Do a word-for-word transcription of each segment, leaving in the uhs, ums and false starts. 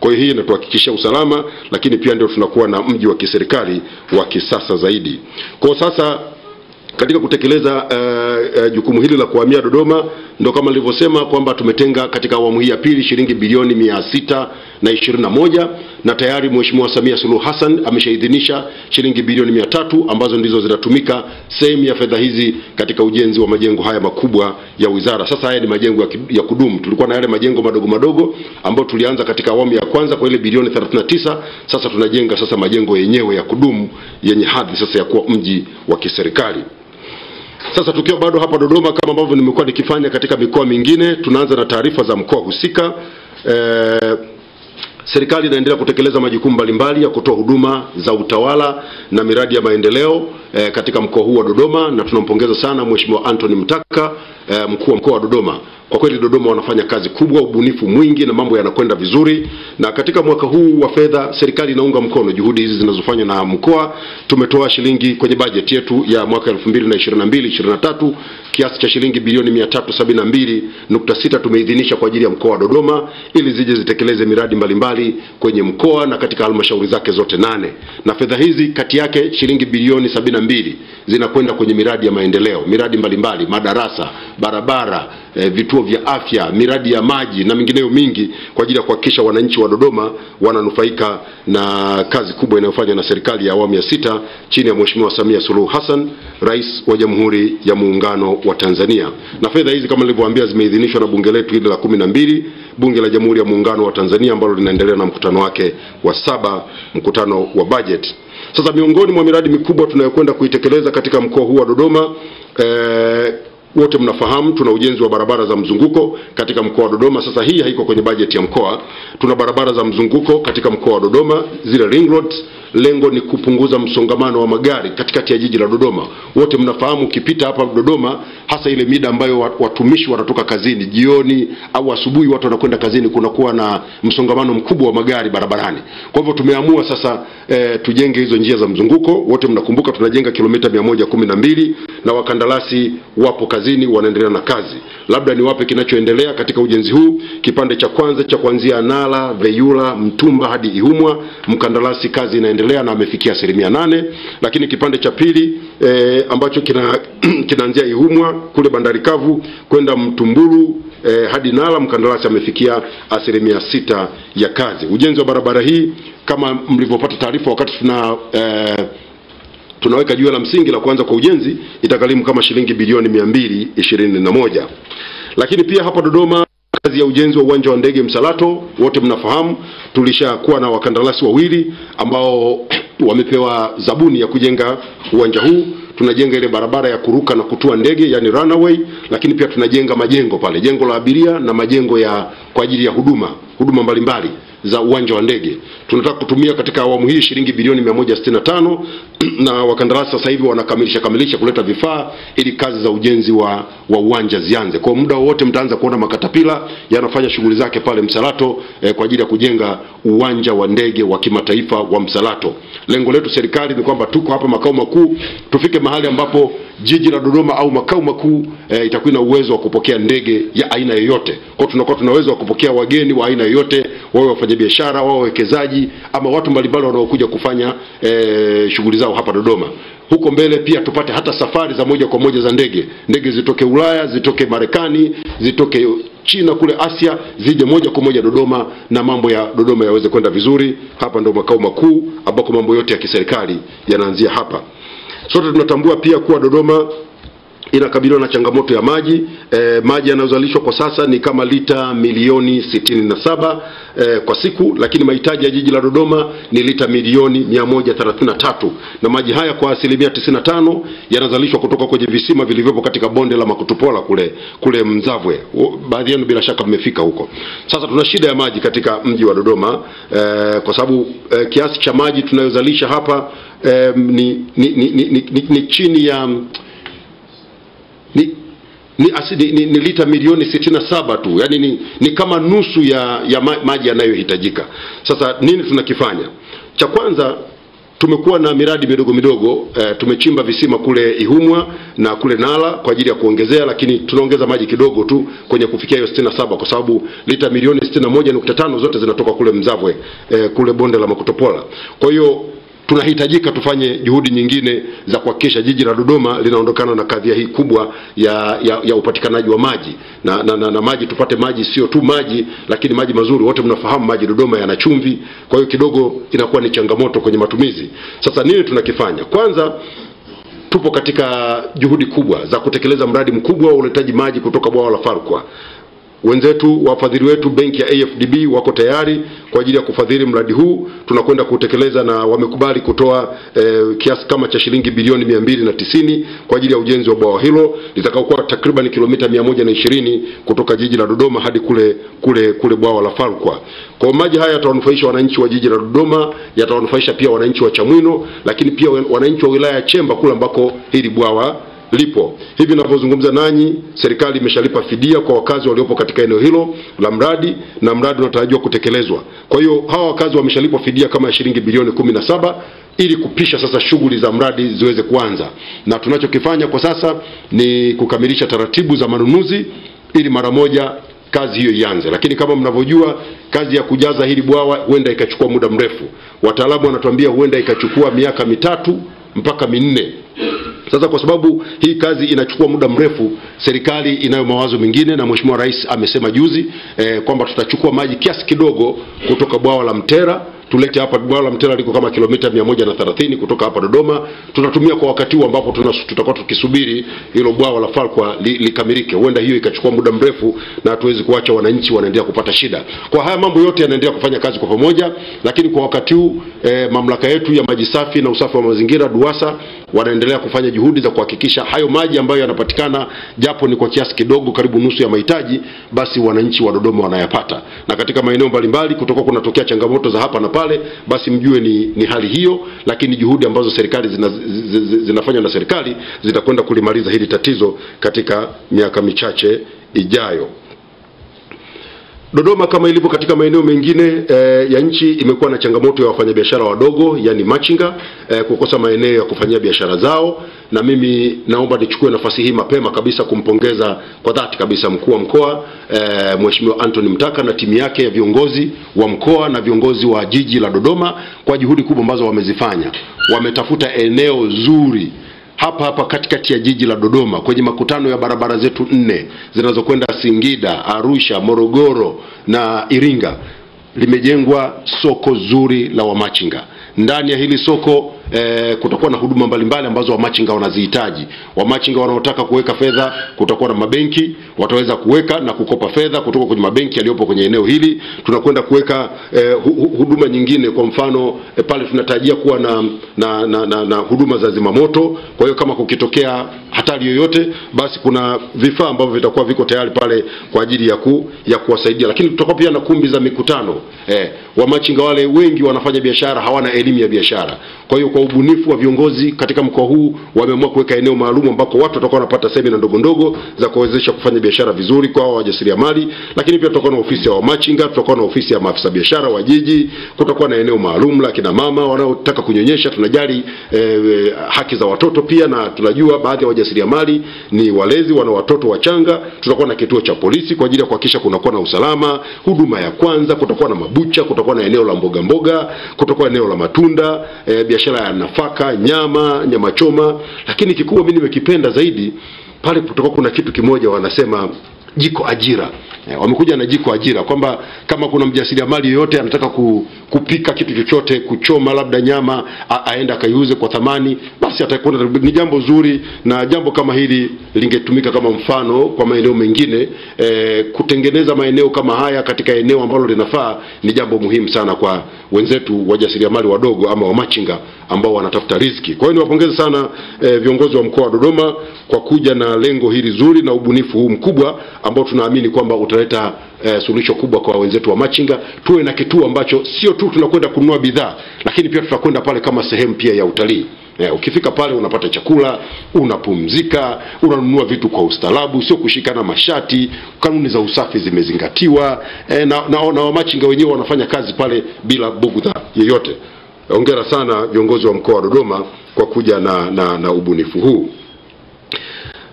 Kwa hiyo hii inatuhakikishia usalama, lakini pia ndio tunakuwa na mji wa kiserikali wa kisasa zaidi. Kwa sasa katika kutekeleza uh, uh, jukumu hili la kuhamia Dodoma, ndio kama nilivyosema kwamba tumetenga katika awamu hii ya pili shilingi bilioni mia sita na ishirini na moja, na tayari Mheshimiwa Samia Suluhu Hassan ameshaidhinisha shilingi bilioni mia tatu ambazo ndizo zitatumika sehemu ya fedha hizi katika ujenzi wa majengo haya makubwa ya wizara. Sasa haya ni majengo ya kudumu. Tulikuwa na yale majengo madogo madogo ambayo tulianza katika awamu ya kwanza kwa ile bilioni thelathini na tisa. Sasa tunajenga sasa majengo yenyewe ya kudumu yenye hadhi sasa ya kuwa mji wa kiserikali. Sasa tukiwa bado hapa Dodoma, kama ambavyo nimekuwa nikifanya katika mikoa mingine, tunaanza na taarifa za mkoa husika. E, serikali inaendelea kutekeleza majukumu mbalimbali ya kutoa huduma za utawala na miradi ya maendeleo e, katika mkoa huu wa Dodoma, na tunampongeza sana Mheshimiwa Anthony Mtaka, e, mkuu wa mkoa wa Dodoma. Kwa kweli Dodoma wanafanya kazi kubwa, ubunifu mwingi, na mambo yanakwenda vizuri. Na katika mwaka huu wa fedha, serikali inaunga mkono juhudi hizi zinazofanywa na mkoa. Tumetoa shilingi kwenye bajeti yetu ya mwaka elfu mbili na ishirini na mbili ishirini na tatu kiasi cha shilingi bilioni mia tatu sabini na mbili nukta sita tumeidhinisha kwa ajili ya mkoa wa Dodoma ili zije zitekeleze miradi mbalimbali kwenye mkoa na katika halmashauri zake zote nane. Na fedha hizi kati yake shilingi bilioni sabini na mbili zinakwenda kwenye miradi ya maendeleo, miradi mbalimbali, madarasa, barabara, e, vituo vya afya, miradi ya maji na mingineyo mingi, kwa ajili ya kuhakikisha wananchi wa Dodoma wananufaika na kazi kubwa inayofanywa na serikali ya awamu ya sita chini ya Mheshimiwa Samia Suluhu Hassan, Rais wa Jamhuri ya Muungano wa Tanzania. Na fedha hizi kama nilivyowaambia zimeidhinishwa na bunge letu hili la kumi na mbili, bunge la Jamhuri ya Muungano wa Tanzania ambalo linaendelea na mkutano wake wa saba, mkutano wa budget. Sasa miongoni mwa miradi mikubwa tunayokwenda kuitekeleza katika mkoa huu wa Dodoma, eh, wote mnafahamu tuna ujenzi wa barabara za mzunguko katika mkoa wa Dodoma. Sasa hii haiko kwenye bajeti ya mkoa. Tuna barabara za mzunguko katika mkoa wa Dodoma, zile ring roads. Lengo ni kupunguza msongamano wa magari katikati ya jiji la Dodoma. Wote mnafahamu ukipita hapa Dodoma, hasa ile mida ambayo watumishi wanatoka kazini jioni au asubuhi, watu wanakwenda kazini, kunakuwa na msongamano mkubwa wa magari barabarani. Kwa hivyo tumeamua sasa e, tujenge hizo njia za mzunguko. Wote mnakumbuka tunajenga kilomita mia moja kumi na mbili, na wakandarasi wapo kazini wanaendelea na kazi. Labda niwape kinachoendelea katika ujenzi huu. Kipande cha kwanza cha kuanzia Nala, Veyula, Mtumba hadi Ihumwa, mkandarasi kazi inaendelea na amefikia asilimia nane. Lakini kipande cha pili e, ambacho kina kinaanzia Ihumwa kule bandari kavu kwenda Mtumburu e, hadi Nala, mkandarasi amefikia asilimia sita ya kazi. Ujenzi wa barabara hii kama mlivyopata taarifa wakati tuna e, tunaweka jiwe la msingi la kuanza kwa ujenzi, itakalimu kama shilingi bilioni mia mbili ishirini na moja. Lakini pia hapa Dodoma kazi ya ujenzi wa uwanja wa ndege Msalato, wote mnafahamu tulishakuwa na wakandarasi wawili ambao wamepewa zabuni ya kujenga uwanja huu. Tunajenga ile barabara ya kuruka na kutua ndege, yani runway, lakini pia tunajenga majengo pale, jengo la abiria na majengo ya kwa ajili ya huduma huduma mbalimbali za uwanja wa ndege. Tunataka kutumia katika awamu hii shilingi bilioni mia moja sitini na tano, na wakandarasi sasa hivi wanakamilisha kamilisha kuleta vifaa ili kazi za ujenzi wa wa uwanja zianze. Kwa muda wote mtaanza kuona makatapila yanafanya shughuli zake pale Msalato eh, kwa ajili ya kujenga uwanja wa ndege wa kimataifa wa Msalato. Lengo letu serikali ni kwamba tuko hapa makao makuu tufike mahali ambapo jiji la Dodoma au makao makuu eh, itakuwa na uwezo wa kupokea ndege ya aina yoyote. Kwa tunakuwa tuna uwezo wa kupokea wageni wa aina yoyote, wao wafanyabiashara, wao wawekezaji, ama watu mbalimbali wanaokuja kufanya eh, shughuli zao hapa Dodoma. Huko mbele pia tupate hata safari za moja kwa moja za ndege. Ndege zitoke Ulaya, zitoke Marekani, zitoke China kule Asia, zije moja kwa moja Dodoma, na mambo ya Dodoma yaweze kwenda vizuri. Hapa ndio makao makuu ambako mambo yote ya kiserikali yanaanzia hapa. Sote tunatambua pia kuwa Dodoma inakabiliwa na changamoto ya maji. E, maji yanayozalishwa kwa sasa ni kama lita milioni sitini na saba e, kwa siku, lakini mahitaji ya jiji la Dodoma ni lita milioni mia moja thelathini na tatu, na maji haya kwa asilimia tisini na tano yanazalishwa kutoka kwenye visima vilivyopo katika bonde la Makutupola kule kule Mzavwe. Baadhi yenu bila shaka mmefika huko. Sasa tuna shida ya maji katika mji wa Dodoma e, kwa sababu e, kiasi cha maji tunayozalisha hapa e, ni, ni, ni, ni, ni, ni, ni chini ya Ni, ni, asidi, ni, ni lita milioni sitini na saba tu, yani ni, ni kama nusu ya, ya maji yanayohitajika. Sasa nini tunakifanya? Cha kwanza Tumekuwa na miradi midogo midogo, e, tumechimba visima kule Ihumwa na kule Nala kwa ajili ya kuongezea, lakini tunaongeza maji kidogo tu kwenye kufikia hiyo sitini na saba kwa sababu lita milioni sitini na moja nukta tano zote zinatoka kule Mzavwe, e, kule bonde la Makutopola. Kwa hiyo tunahitajika tufanye juhudi nyingine za kuhakikisha jiji la Dodoma linaondokana na kadhia hii kubwa ya, ya, ya upatikanaji wa maji na, na, na, na maji, tupate maji, sio tu maji lakini maji mazuri. Wote mnafahamu maji Dodoma yana chumvi, kwa hiyo kidogo inakuwa ni changamoto kwenye matumizi. Sasa nini tunakifanya? Kwanza tupo katika juhudi kubwa za kutekeleza mradi mkubwa wa uletaji maji kutoka bwawa la Farkwa. Wenzetu wafadhili wetu benki ya A F D B wako tayari kwa ajili ya kufadhili mradi huu, tunakwenda kutekeleza na wamekubali kutoa e, kiasi kama cha shilingi bilioni mia mbili na tisini kwa ajili ya ujenzi wa bwawa hilo litakaokuwa takriban kilomita mia moja na ishirini kutoka jiji la Dodoma hadi kule kule kule bwawa la Farkwa. Kwa maji haya yatawanufaisha wananchi wa jiji la Dodoma, yatawanufaisha pia wananchi wa Chamwino, lakini pia wananchi wa wilaya ya Chemba kule ambako hili bwawa lipo. Hivi ninavyozungumza nanyi, serikali imeshalipa fidia kwa wakazi waliopo katika eneo hilo la mradi, na mradi unatarajiwa kutekelezwa. Kwa hiyo hawa wakazi wameshalipwa fidia kama shilingi bilioni kumi na saba ili kupisha sasa shughuli za mradi ziweze kuanza. Na tunachokifanya kwa sasa ni kukamilisha taratibu za manunuzi ili mara moja kazi hiyo ianze. Lakini kama mnavyojua, kazi ya kujaza hili bwawa huenda ikachukua muda mrefu. Wataalamu wanatuambia huenda ikachukua miaka mitatu mpaka minne. Sasa kwa sababu hii kazi inachukua muda mrefu, serikali inayo mawazo mengine, na Mheshimiwa Rais amesema juzi eh, kwamba tutachukua maji kiasi kidogo kutoka bwawa la Mtera, tulete hapa. Bwawa la Mtera liko kama kilomita mia moja na thelathini kutoka hapa Dodoma, tunatumia kwa wakati huu ambapo tutakuwa tukisubiri hilo bwawa la Farkwa likamilike. Huenda hiyo ikachukua muda mrefu na hatuwezi kuacha wananchi wanaendelea kupata shida. Kwa haya mambo yote yanaendelea kufanya kazi kwa pamoja, lakini kwa wakati huu eh, mamlaka yetu ya maji safi na usafi wa mazingira DUWASA wanaendelea kufanya juhudi za kuhakikisha hayo maji ambayo yanapatikana japo ni kwa kiasi kidogo, karibu nusu ya mahitaji, basi wananchi wa Dodoma wanayapata. Na katika maeneo mbalimbali kutoka kunatokea changamoto za hapa na pale, basi mjue ni, ni hali hiyo, lakini juhudi ambazo serikali zina, zinafanywa zinafanya na serikali zitakwenda kulimaliza hili tatizo katika miaka michache ijayo. Dodoma kama ilivyo katika maeneo mengine e, ya nchi imekuwa na changamoto ya wafanyabiashara wadogo, yani machinga, e, kukosa maeneo ya kufanyia biashara zao. Na mimi naomba nichukue nafasi hii mapema kabisa kumpongeza kwa dhati kabisa mkuu wa mkoa e, Mheshimiwa Anthony Mtaka na timu yake ya viongozi wa mkoa na viongozi wa jiji la Dodoma kwa juhudi kubwa ambazo wamezifanya. Wametafuta eneo zuri hapa hapa katikati ya jiji la Dodoma kwenye makutano ya barabara zetu nne zinazokwenda Singida, Arusha, Morogoro na Iringa. Limejengwa soko zuri la wamachinga. Ndani ya hili soko e, kutakuwa na huduma mbalimbali ambazo wamachinga wanazihitaji. Wamachinga wanaotaka kuweka fedha, kutakuwa na mabenki, wataweza kuweka na kukopa fedha kutoka kwenye mabenki yaliyopo kwenye eneo hili. Tunakwenda kuweka e, huduma nyingine, kwa mfano e, pale tunatarajia kuwa na na, na na na huduma za zimamoto. Kwa hiyo kama kukitokea hatari yoyote, basi kuna vifaa ambavyo vitakuwa viko tayari pale kwa ajili ya ku, ya kuwasaidia. Lakini tutakuwa pia na kumbi za mikutano. E, wamachinga wale wengi wanafanya biashara, hawana elimu ya biashara. Kwa hiyo kwa ubunifu wa viongozi katika mkoa huu wameamua kuweka eneo maalum ambako watu watakuwa wanapata semina ndogo ndogo za kuwezesha kufanya biashara vizuri kwa wajasiriamali. Lakini pia tutakuwa na ofisi ya wamachinga, tutakuwa na ofisi ya maafisa biashara wa jiji, kutakuwa na eneo maalum la kina mama wanaotaka kunyonyesha. Tunajali e, haki za watoto pia, na tunajua baadhi ya wajasiriamali ni walezi, wana watoto wachanga. Tutakuwa na kituo cha polisi kwa ajili ya kuhakikisha kunakuwa na usalama, huduma ya kwanza, kutakuwa na mabucha, kutakuwa na eneo la mboga mboga, kutakuwa eneo la matunda, e, biashara ya nafaka, nyama, nyama choma. Lakini kikubwa mimi nimekipenda zaidi pale, kutakuwa kuna kitu kimoja wanasema jiko ajira. E, wamekuja na jiko ajira kwamba kama kuna mjasiriamali yoyote anataka ku, kupika kitu chochote, kuchoma labda nyama, a, aenda akaiuze kwa thamani, basi atakuwa ni jambo zuri. Na jambo kama hili lingetumika kama mfano kwa maeneo mengine. E, kutengeneza maeneo kama haya katika eneo ambalo linafaa ni jambo muhimu sana kwa wenzetu wajasiriamali wadogo ama wamachinga ambao wanatafuta riziki. Kwa hiyo niwapongeze sana e, viongozi wa mkoa wa Dodoma kwa kuja na lengo hili zuri na ubunifu huu mkubwa ambao tunaamini kwamba utaleta e, suluhisho kubwa kwa wenzetu wa machinga. Tuwe na kituo ambacho sio tu tunakwenda kununua bidhaa, lakini pia tutakwenda pale kama sehemu pia ya utalii. E, ukifika pale unapata chakula, unapumzika, unanunua vitu kwa ustaarabu, sio kushikana mashati, kanuni za usafi zimezingatiwa, e, na, na, na wamachinga wenyewe wanafanya kazi pale bila bugudha yeyote. Hongera sana viongozi wa mkoa wa Dodoma kwa kuja na, na, na ubunifu huu.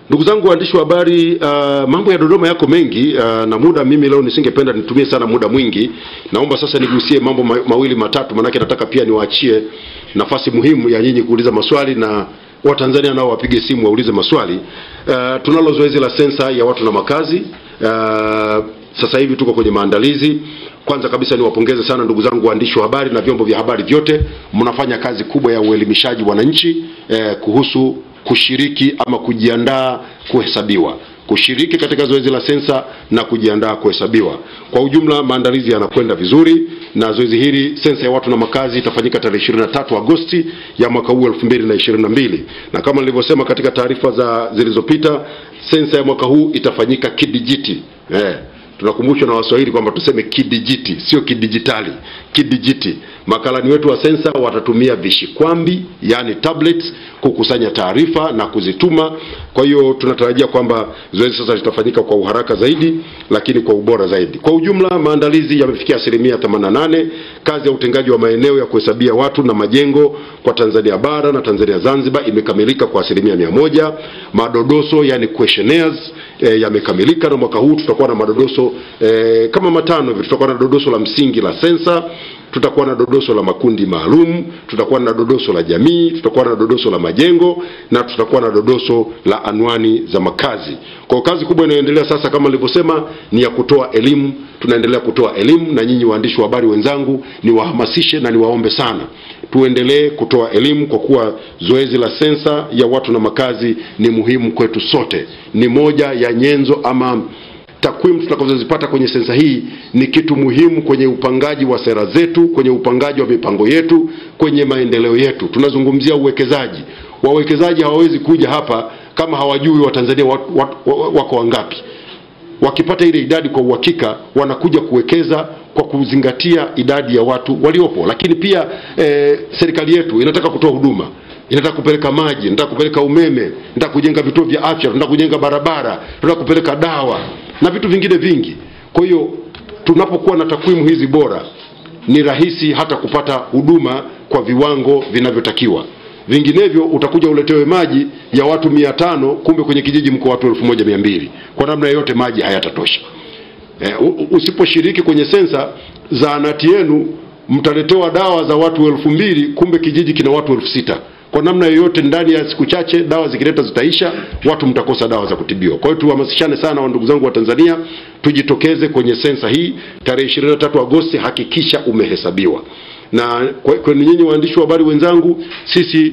Ndugu zangu waandishi wa habari, uh, mambo ya Dodoma yako mengi, uh, na muda mimi leo nisingependa nitumie sana muda mwingi. Naomba sasa nigusie mambo ma, mawili matatu, manake nataka pia niwaachie nafasi muhimu ya nyinyi kuuliza maswali na Watanzania nao wapige simu waulize maswali. Uh, tunalo zoezi la sensa ya watu na makazi. Uh, sasa hivi tuko kwenye maandalizi. Kwanza kabisa niwapongeze sana ndugu zangu waandishi wa habari na vyombo vya habari vyote. Mnafanya kazi kubwa ya uelimishaji wananchi eh, kuhusu kushiriki ama kujiandaa kuhesabiwa. Kushiriki katika zoezi la sensa na kujiandaa kuhesabiwa. Kwa ujumla maandalizi yanakwenda vizuri, na zoezi hili sensa ya watu na makazi itafanyika tarehe ishirini na tatu Agosti ya mwaka huu elfu mbili na ishirini na mbili. Na kama nilivyosema katika taarifa za zilizopita, sensa ya mwaka huu itafanyika kidijiti. Eh. Tunakumbushwa na Waswahili kwamba tuseme kidijiti, sio kidijitali, kidijiti. Makalani wetu wa sensa watatumia vishikwambi, yani tablets, kukusanya taarifa na kuzituma. Kwa hiyo tunatarajia kwamba zoezi sasa litafanyika kwa uharaka zaidi, lakini kwa ubora zaidi. Kwa ujumla maandalizi yamefikia asilimia themanini na nane. Kazi ya utengaji wa maeneo ya kuhesabia watu na majengo kwa Tanzania bara na Tanzania Zanzibar imekamilika kwa asilimia mia moja. Madodoso, yani questionnaires, e, yamekamilika, na mwaka huu tutakuwa na madodoso E, kama matano hivi. Tutakuwa na dodoso la msingi la sensa, tutakuwa na dodoso la makundi maalum, tutakuwa na dodoso la jamii, tutakuwa na dodoso la majengo, na tutakuwa na dodoso la anwani za makazi. Kwa kazi kubwa inayoendelea sasa kama nilivyosema ni ya kutoa elimu. Tunaendelea kutoa elimu, na nyinyi waandishi wa habari wenzangu niwahamasishe na niwaombe sana tuendelee kutoa elimu, kwa kuwa zoezi la sensa ya watu na makazi ni muhimu kwetu sote. Ni moja ya nyenzo ama takwimu tutakazozipata kwenye sensa hii ni kitu muhimu kwenye upangaji wa sera zetu, kwenye upangaji wa mipango yetu, kwenye maendeleo yetu. Tunazungumzia uwekezaji. Wawekezaji hawawezi kuja hapa kama hawajui Watanzania wako wangapi. Wakipata ile idadi kwa uhakika, wanakuja kuwekeza kwa kuzingatia idadi ya watu waliopo. Lakini pia e, serikali yetu inataka kutoa huduma. Inataka kupeleka maji, inataka kupeleka umeme, inataka kujenga vituo vya afya, inataka kujenga barabara, inataka kupeleka dawa na vitu vingine vingi. Kwa hiyo tunapokuwa na takwimu hizi bora, ni rahisi hata kupata huduma kwa viwango vinavyotakiwa. Vinginevyo utakuja uletewe maji ya watu mia tano, kumbe kwenye kijiji mko watu elfu moja mia mbili. Kwa namna yote maji hayatatosha. E, usiposhiriki kwenye sensa, zahanati yenu mtaletewa dawa za watu elfu mbili, kumbe kijiji kina watu elfu sita. Kwa namna yoyote ndani ya siku chache dawa zikileta zitaisha, watu mtakosa dawa za kutibiwa. Kwa hiyo tuhamasishane sana wa ndugu zangu wa Tanzania, tujitokeze kwenye sensa hii tarehe ishirini na tatu Agosti, hakikisha umehesabiwa. Na kwa nyinyi waandishi wa habari wenzangu, sisi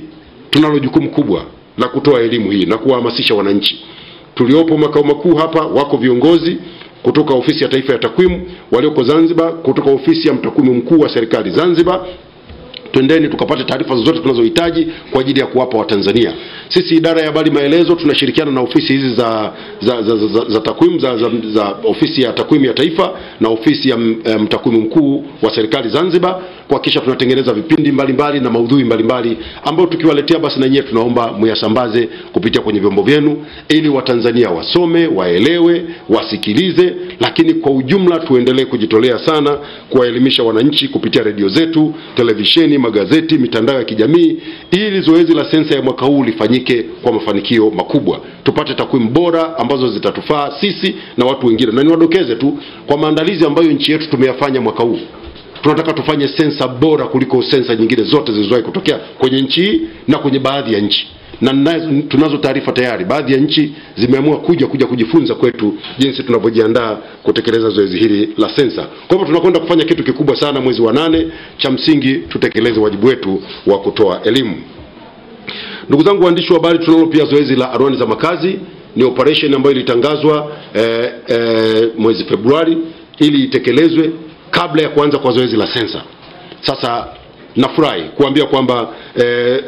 tunalo jukumu kubwa la kutoa elimu hii na kuhamasisha wananchi. Tuliopo makao makuu hapa wako viongozi kutoka Ofisi ya Taifa ya Takwimu, walioko Zanzibar kutoka Ofisi ya Mtakwimu Mkuu wa Serikali Zanzibar. Twendeni tukapate taarifa zote tunazohitaji kwa ajili ya kuwapa Watanzania. Sisi idara ya habari maelezo tunashirikiana na ofisi hizi za za za, za, za, za takwimu za, za, za Ofisi ya Takwimu ya Taifa na Ofisi ya Mtakwimu Mkuu wa Serikali Zanzibar kuhakikisha tunatengeneza vipindi mbalimbali na maudhui mbalimbali ambao tukiwaletea basi na nyie tunaomba myasambaze kupitia kwenye vyombo vyenu, ili Watanzania wasome, waelewe, wasikilize. Lakini kwa ujumla tuendelee kujitolea sana kuwaelimisha wananchi kupitia redio zetu, televisheni, magazeti, mitandao ya kijamii, ili zoezi la sensa ya mwaka huu lifanyike kwa mafanikio makubwa. Tupate takwimu bora ambazo zitatufaa sisi na watu wengine. Na niwadokeze tu kwa maandalizi ambayo nchi yetu tumeyafanya mwaka huu. Tunataka tufanye sensa bora kuliko sensa nyingine zote zilizowahi kutokea kwenye nchi na kwenye baadhi ya nchi. Na tunazo taarifa tayari, baadhi ya nchi zimeamua kuja kuja kujifunza kwetu jinsi tunavyojiandaa kutekeleza zoezi hili la sensa. Kwa hivyo tunakwenda kufanya kitu kikubwa sana mwezi wa nane. Cha msingi tutekeleze wajibu wetu wa kutoa elimu. Ndugu zangu waandishi wa habari, tunalo pia zoezi la anwani za makazi. Ni operation ambayo ilitangazwa eh, eh, mwezi Februari ili itekelezwe kabla ya kuanza kwa zoezi la sensa. Sasa nafurahi kuambia kwamba e,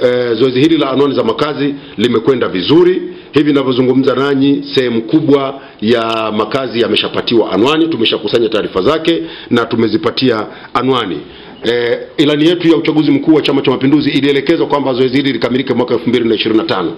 e, zoezi hili la anwani za makazi limekwenda vizuri. Hivi ninavyozungumza nanyi, sehemu kubwa ya makazi yameshapatiwa anwani, tumeshakusanya taarifa zake na tumezipatia anwani. E, ilani yetu ya uchaguzi mkuu wa Chama cha Mapinduzi ilielekeza kwamba zoezi hili likamilike mwaka elfu mbili na ishirini na tano.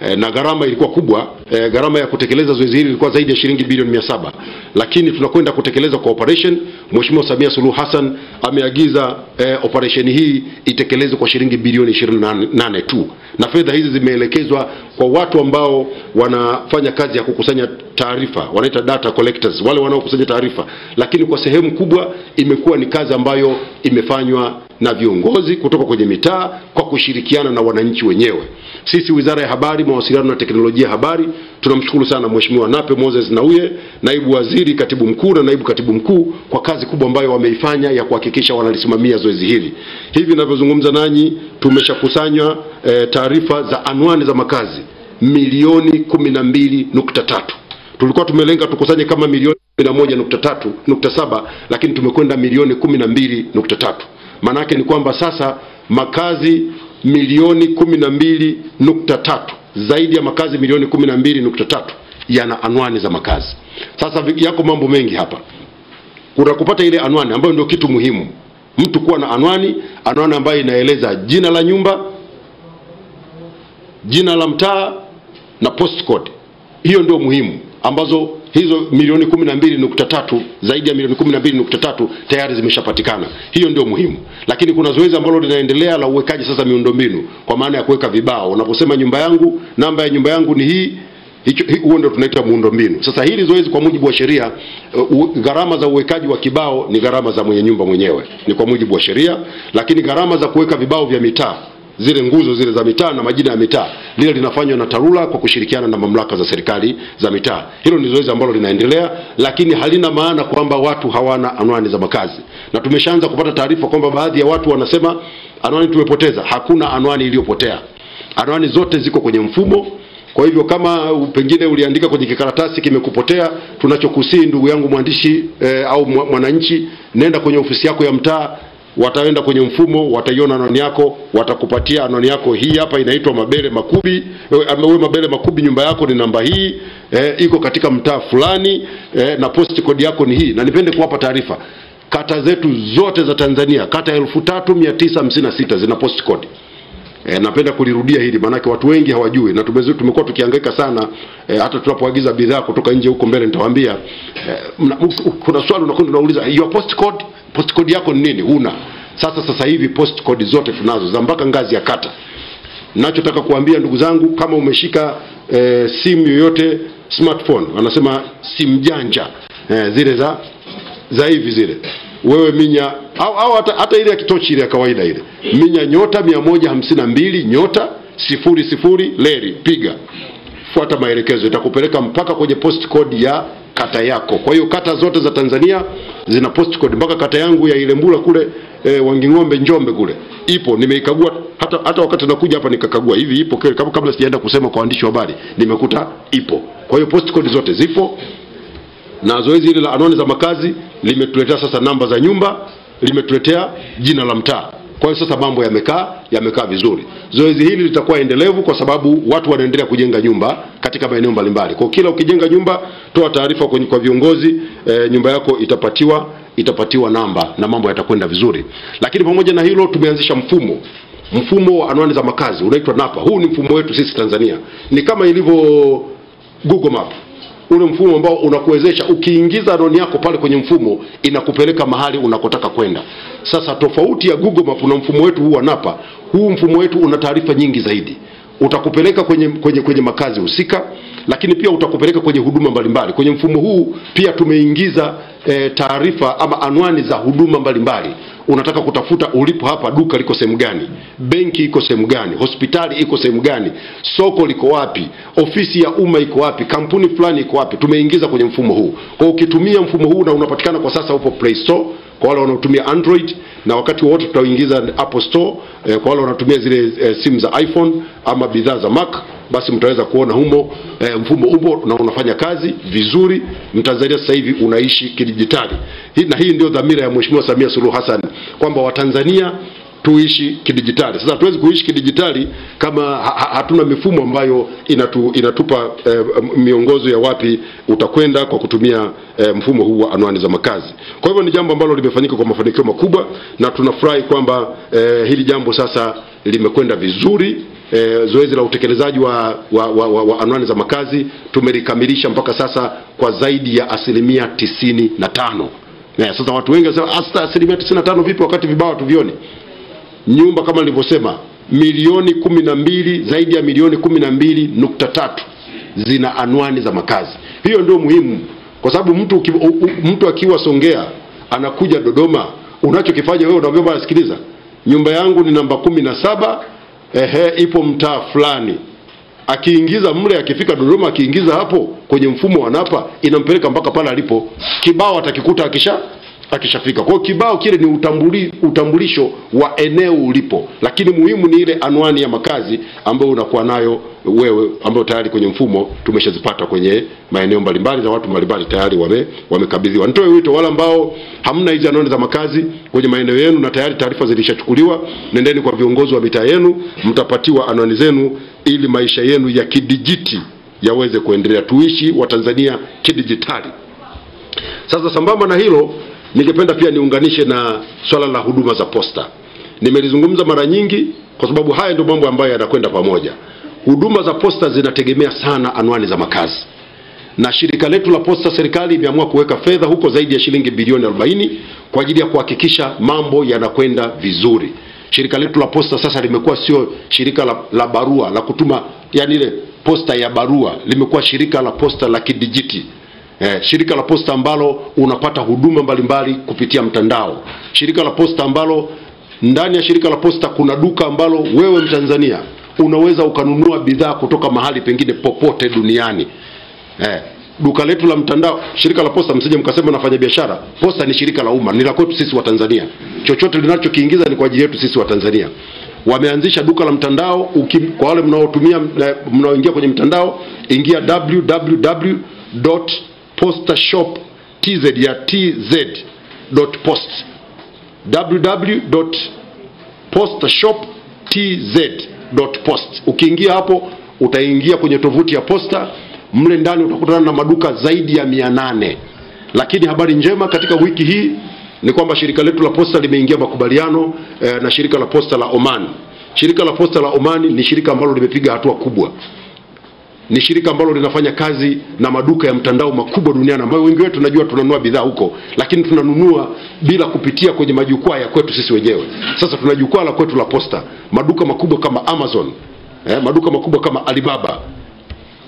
e, na gharama ilikuwa kubwa. E, gharama ya kutekeleza zoezi hili ilikuwa zaidi ya shilingi bilioni mia saba, lakini tunakwenda kutekeleza kwa operation. Mheshimiwa Samia Suluhu Hassan ameagiza e, operation hii itekelezwe kwa shilingi bilioni ishirini na nane tu, na fedha hizi zimeelekezwa kwa watu ambao wanafanya kazi ya kukusanya taarifa, wanaita data collectors, wale wanaokusanya taarifa, lakini kwa sehemu kubwa imekuwa ni kazi ambayo imefanywa na viongozi kutoka kwenye mitaa kwa kushirikiana na wananchi wenyewe. Sisi Wizara ya Habari, Mawasiliano na Teknolojia ya Habari tunamshukuru sana Mheshimiwa Nape Moses Nauye, naibu waziri, katibu mkuu na naibu katibu mkuu kwa kazi kubwa ambayo wameifanya ya kuhakikisha wanalisimamia zoezi hili. Hivi ninavyozungumza nanyi tumeshakusanya e, taarifa za anwani za makazi milioni kumi na mbili nukta tatu. Tulikuwa tumelenga tukusanye kama milioni kumi na moja nukta tatu nukta saba, lakini tumekwenda milioni kumi na mbili nukta tatu. Maana yake ni kwamba sasa makazi milioni kumi na mbili nukta tatu, zaidi ya makazi milioni kumi na mbili nukta tatu yana anwani za makazi. Sasa yako mambo mengi hapa. Kuna kupata ile anwani ambayo ndio kitu muhimu. Mtu kuwa na anwani, anwani ambayo inaeleza jina la nyumba, jina la mtaa na postcode. Hiyo ndio muhimu, ambazo hizo milioni kumi na mbili nukta tatu, zaidi ya milioni kumi na mbili nukta tatu tayari zimeshapatikana. Hiyo ndio muhimu. Lakini kuna zoezi ambalo linaendelea la uwekaji sasa miundombinu, kwa maana ya kuweka vibao. Unaposema nyumba yangu, namba ya nyumba yangu ni hii, huo ndio tunaita miundombinu. Sasa hili zoezi kwa mujibu wa sheria, uh, gharama za uwekaji wa kibao ni gharama za mwenye nyumba mwenyewe, ni kwa mujibu wa sheria, lakini gharama za kuweka vibao vya mitaa, zile nguzo zile za mitaa na majina ya mitaa, lile linafanywa na TARURA kwa kushirikiana na mamlaka za serikali za mitaa. Hilo ni zoezi ambalo linaendelea, lakini halina maana kwamba watu hawana anwani za makazi. Na tumeshaanza kupata taarifa kwamba baadhi ya watu wanasema anwani tumepoteza. Hakuna anwani iliyopotea. Anwani zote ziko kwenye mfumo. Kwa hivyo kama pengine uliandika kwenye kikaratasi kimekupotea, tunachokusii ndugu yangu mwandishi eh, au mwananchi, nenda kwenye ofisi yako ya mtaa, wataenda kwenye mfumo, wataiona anwani yako, watakupatia anwani yako. Hii hapa inaitwa Mabele Makubi, wewe Mabele Makubi, nyumba yako ni namba hii, eh, iko katika mtaa fulani, eh, na post code yako ni hii. Na nipende kuwapa taarifa, kata zetu zote za Tanzania, kata elfu tatu mia tisa hamsini na sita zina post code. E, napenda kulirudia hili manake watu wengi hawajui, na tumezoea, tumekuwa tukihangaika sana. E, hata tunapoagiza bidhaa kutoka nje, huko mbele nitawaambia, e, kuna swali unakwenda unauliza your post code, post code yako ni nini? Huna. Sasa sasa hivi post code zote tunazo za mpaka ngazi ya kata. Ninachotaka kuambia ndugu zangu, kama umeshika e, simu yoyote, smartphone, anasema simu janja, e, zile za za hivi zile, wewe minya au, au hata, hata ile ya kitochi ile ya kawaida ile, minya nyota mia moja hamsini na mbili nyota sifuri sifuri leri, piga, fuata maelekezo, itakupeleka mpaka kwenye post code ya kata yako. Kwa hiyo kata zote za Tanzania zina post code, mpaka kata yangu ya Ilembula kule, e, Wanging'ombe Njombe kule ipo, nimeikagua hata, hata wakati nakuja hapa nikakagua hivi ipo, kama kabla sijaenda kusema kwa waandishi wa habari nimekuta ipo. Kwa hiyo post code zote zipo, na zoezi hili la anwani za makazi limetuletea sasa namba za nyumba, limetuletea jina la mtaa. Kwa hiyo sasa mambo yamekaa yamekaa vizuri. Zoezi hili litakuwa endelevu kwa sababu watu wanaendelea kujenga nyumba katika maeneo mbalimbali. Kwa kila ukijenga nyumba, toa taarifa kwa viongozi, e, nyumba yako itapatiwa itapatiwa namba na mambo yatakwenda vizuri. Lakini pamoja na hilo tumeanzisha mfumo mfumo wa anwani za makazi unaitwa NAPA. Huu ni mfumo wetu sisi Tanzania. Ni kama ilivyo Google Map, ule mfumo ambao unakuwezesha ukiingiza anwani yako pale kwenye mfumo inakupeleka mahali unakotaka kwenda. Sasa tofauti ya Google Map na mfumo wetu huu wa NAPA, huu mfumo wetu una taarifa nyingi zaidi. Utakupeleka kwenye kwenye kwenye makazi husika, lakini pia utakupeleka kwenye huduma mbalimbali. Kwenye mfumo huu pia tumeingiza e, taarifa ama anwani za huduma mbalimbali. Unataka kutafuta ulipo hapa, duka liko sehemu gani, benki iko sehemu gani, hospitali iko sehemu gani, soko liko wapi, ofisi ya umma iko wapi, kampuni fulani iko wapi, tumeingiza kwenye mfumo huu. Kwa ukitumia mfumo huu, na unapatikana kwa sasa upo Play Store kwa wale wanaotumia Android, na wakati wote tutauingiza Apple Store eh, kwa wale wanatumia zile eh, simu za iPhone ama bidhaa za Mac, basi mtaweza kuona humo eh, mfumo upo na unafanya kazi vizuri. Mtanzania sasa hivi unaishi kidijitali. Hii na hii ndio dhamira ya Mheshimiwa Samia Suluhu Hassan kwamba Watanzania tuishi kidijitali. Sasa hatuwezi kuishi kidijitali kama ha hatuna mifumo ambayo inatu, inatupa eh, miongozo ya wapi utakwenda kwa kutumia eh, mfumo huu wa anwani za makazi. Kwa hivyo ni jambo ambalo limefanyika kwa mafanikio makubwa, na tunafurahi kwamba eh, hili jambo sasa limekwenda vizuri. e, zoezi la utekelezaji wa, wa, wa, wa, wa anwani za makazi tumelikamilisha mpaka sasa kwa zaidi ya asilimia tisini na tano. Na sasa watu wengi wanasema hasta asilimia tisini na tano vipi wakati vibao tuvione? Nyumba kama nilivyosema milioni kumi na mbili, zaidi ya milioni kumi na mbili nukta tatu zina anwani za makazi. Hiyo ndio muhimu, kwa sababu mtu mtu akiwa Songea anakuja Dodoma, unachokifanya wewe unamwambia bwana sikiliza, nyumba yangu ni namba kumi na saba, ehe, ipo mtaa fulani. Akiingiza mle, akifika Dodoma akiingiza hapo kwenye mfumo wa N A P A inampeleka mpaka pale alipo. Kibao atakikuta akisha akishafika. Kwa kibao kile ni utambuli, utambulisho wa eneo ulipo. Lakini muhimu ni ile anwani ya makazi ambayo unakuwa nayo wewe, ambayo tayari kwenye mfumo tumeshazipata kwenye maeneo mbalimbali za watu mbalimbali tayari wame wamekabidhiwa. Nitoe wito wala ambao hamna hizo anwani za makazi kwenye maeneo yenu na tayari taarifa zilishachukuliwa, nendeni kwa viongozi wa mitaa yenu, mtapatiwa anwani zenu ili maisha yenu ya kidijiti yaweze kuendelea. Tuishi wa Tanzania kidijitali. Sasa sambamba na hilo, ningependa pia niunganishe na swala la huduma za posta. Nimelizungumza mara nyingi kwa sababu haya ndio mambo ambayo yanakwenda pamoja. Huduma za posta zinategemea sana anwani za makazi. Na shirika letu la posta, serikali imeamua kuweka fedha huko zaidi ya shilingi bilioni arobaini kwa ajili ya kuhakikisha mambo yanakwenda vizuri. Shirika letu la posta sasa limekuwa sio shirika la, la barua la kutuma, yani ile posta ya barua, limekuwa shirika la posta la kidijiti. Eh, shirika la posta ambalo unapata huduma mbalimbali kupitia mtandao. Shirika la posta ambalo ndani ya shirika la posta kuna duka ambalo wewe Mtanzania unaweza ukanunua bidhaa kutoka mahali pengine popote duniani. Eh, duka letu la mtandao, shirika la posta, msije mkasema nafanya biashara. Posta ni shirika la umma, ni la kwetu sisi wa Tanzania. Chochote linachokiingiza ni kwa ajili yetu sisi wa Tanzania. Wameanzisha duka la mtandao. Uki, kwa wale mnaotumia mnaoingia kwenye mtandao, ingia w w w dot postashop dot t z ya t z dot post w w w dot postashop dot t z dot post. Ukiingia hapo utaingia kwenye tovuti ya posta, mle ndani utakutana na maduka zaidi ya mia nane. Lakini habari njema katika wiki hii ni kwamba shirika letu la posta limeingia makubaliano eh, na shirika la posta la Oman. Shirika la posta la Oman ni shirika ambalo limepiga hatua kubwa. Ni shirika ambalo linafanya kazi na maduka ya mtandao makubwa duniani ambayo wengi wetu tunajua tunanunua bidhaa huko, lakini tunanunua bila kupitia kwenye majukwaa ya kwetu sisi wenyewe. Sasa tuna jukwaa la kwetu la posta, maduka makubwa kama Amazon, eh, maduka makubwa kama Alibaba.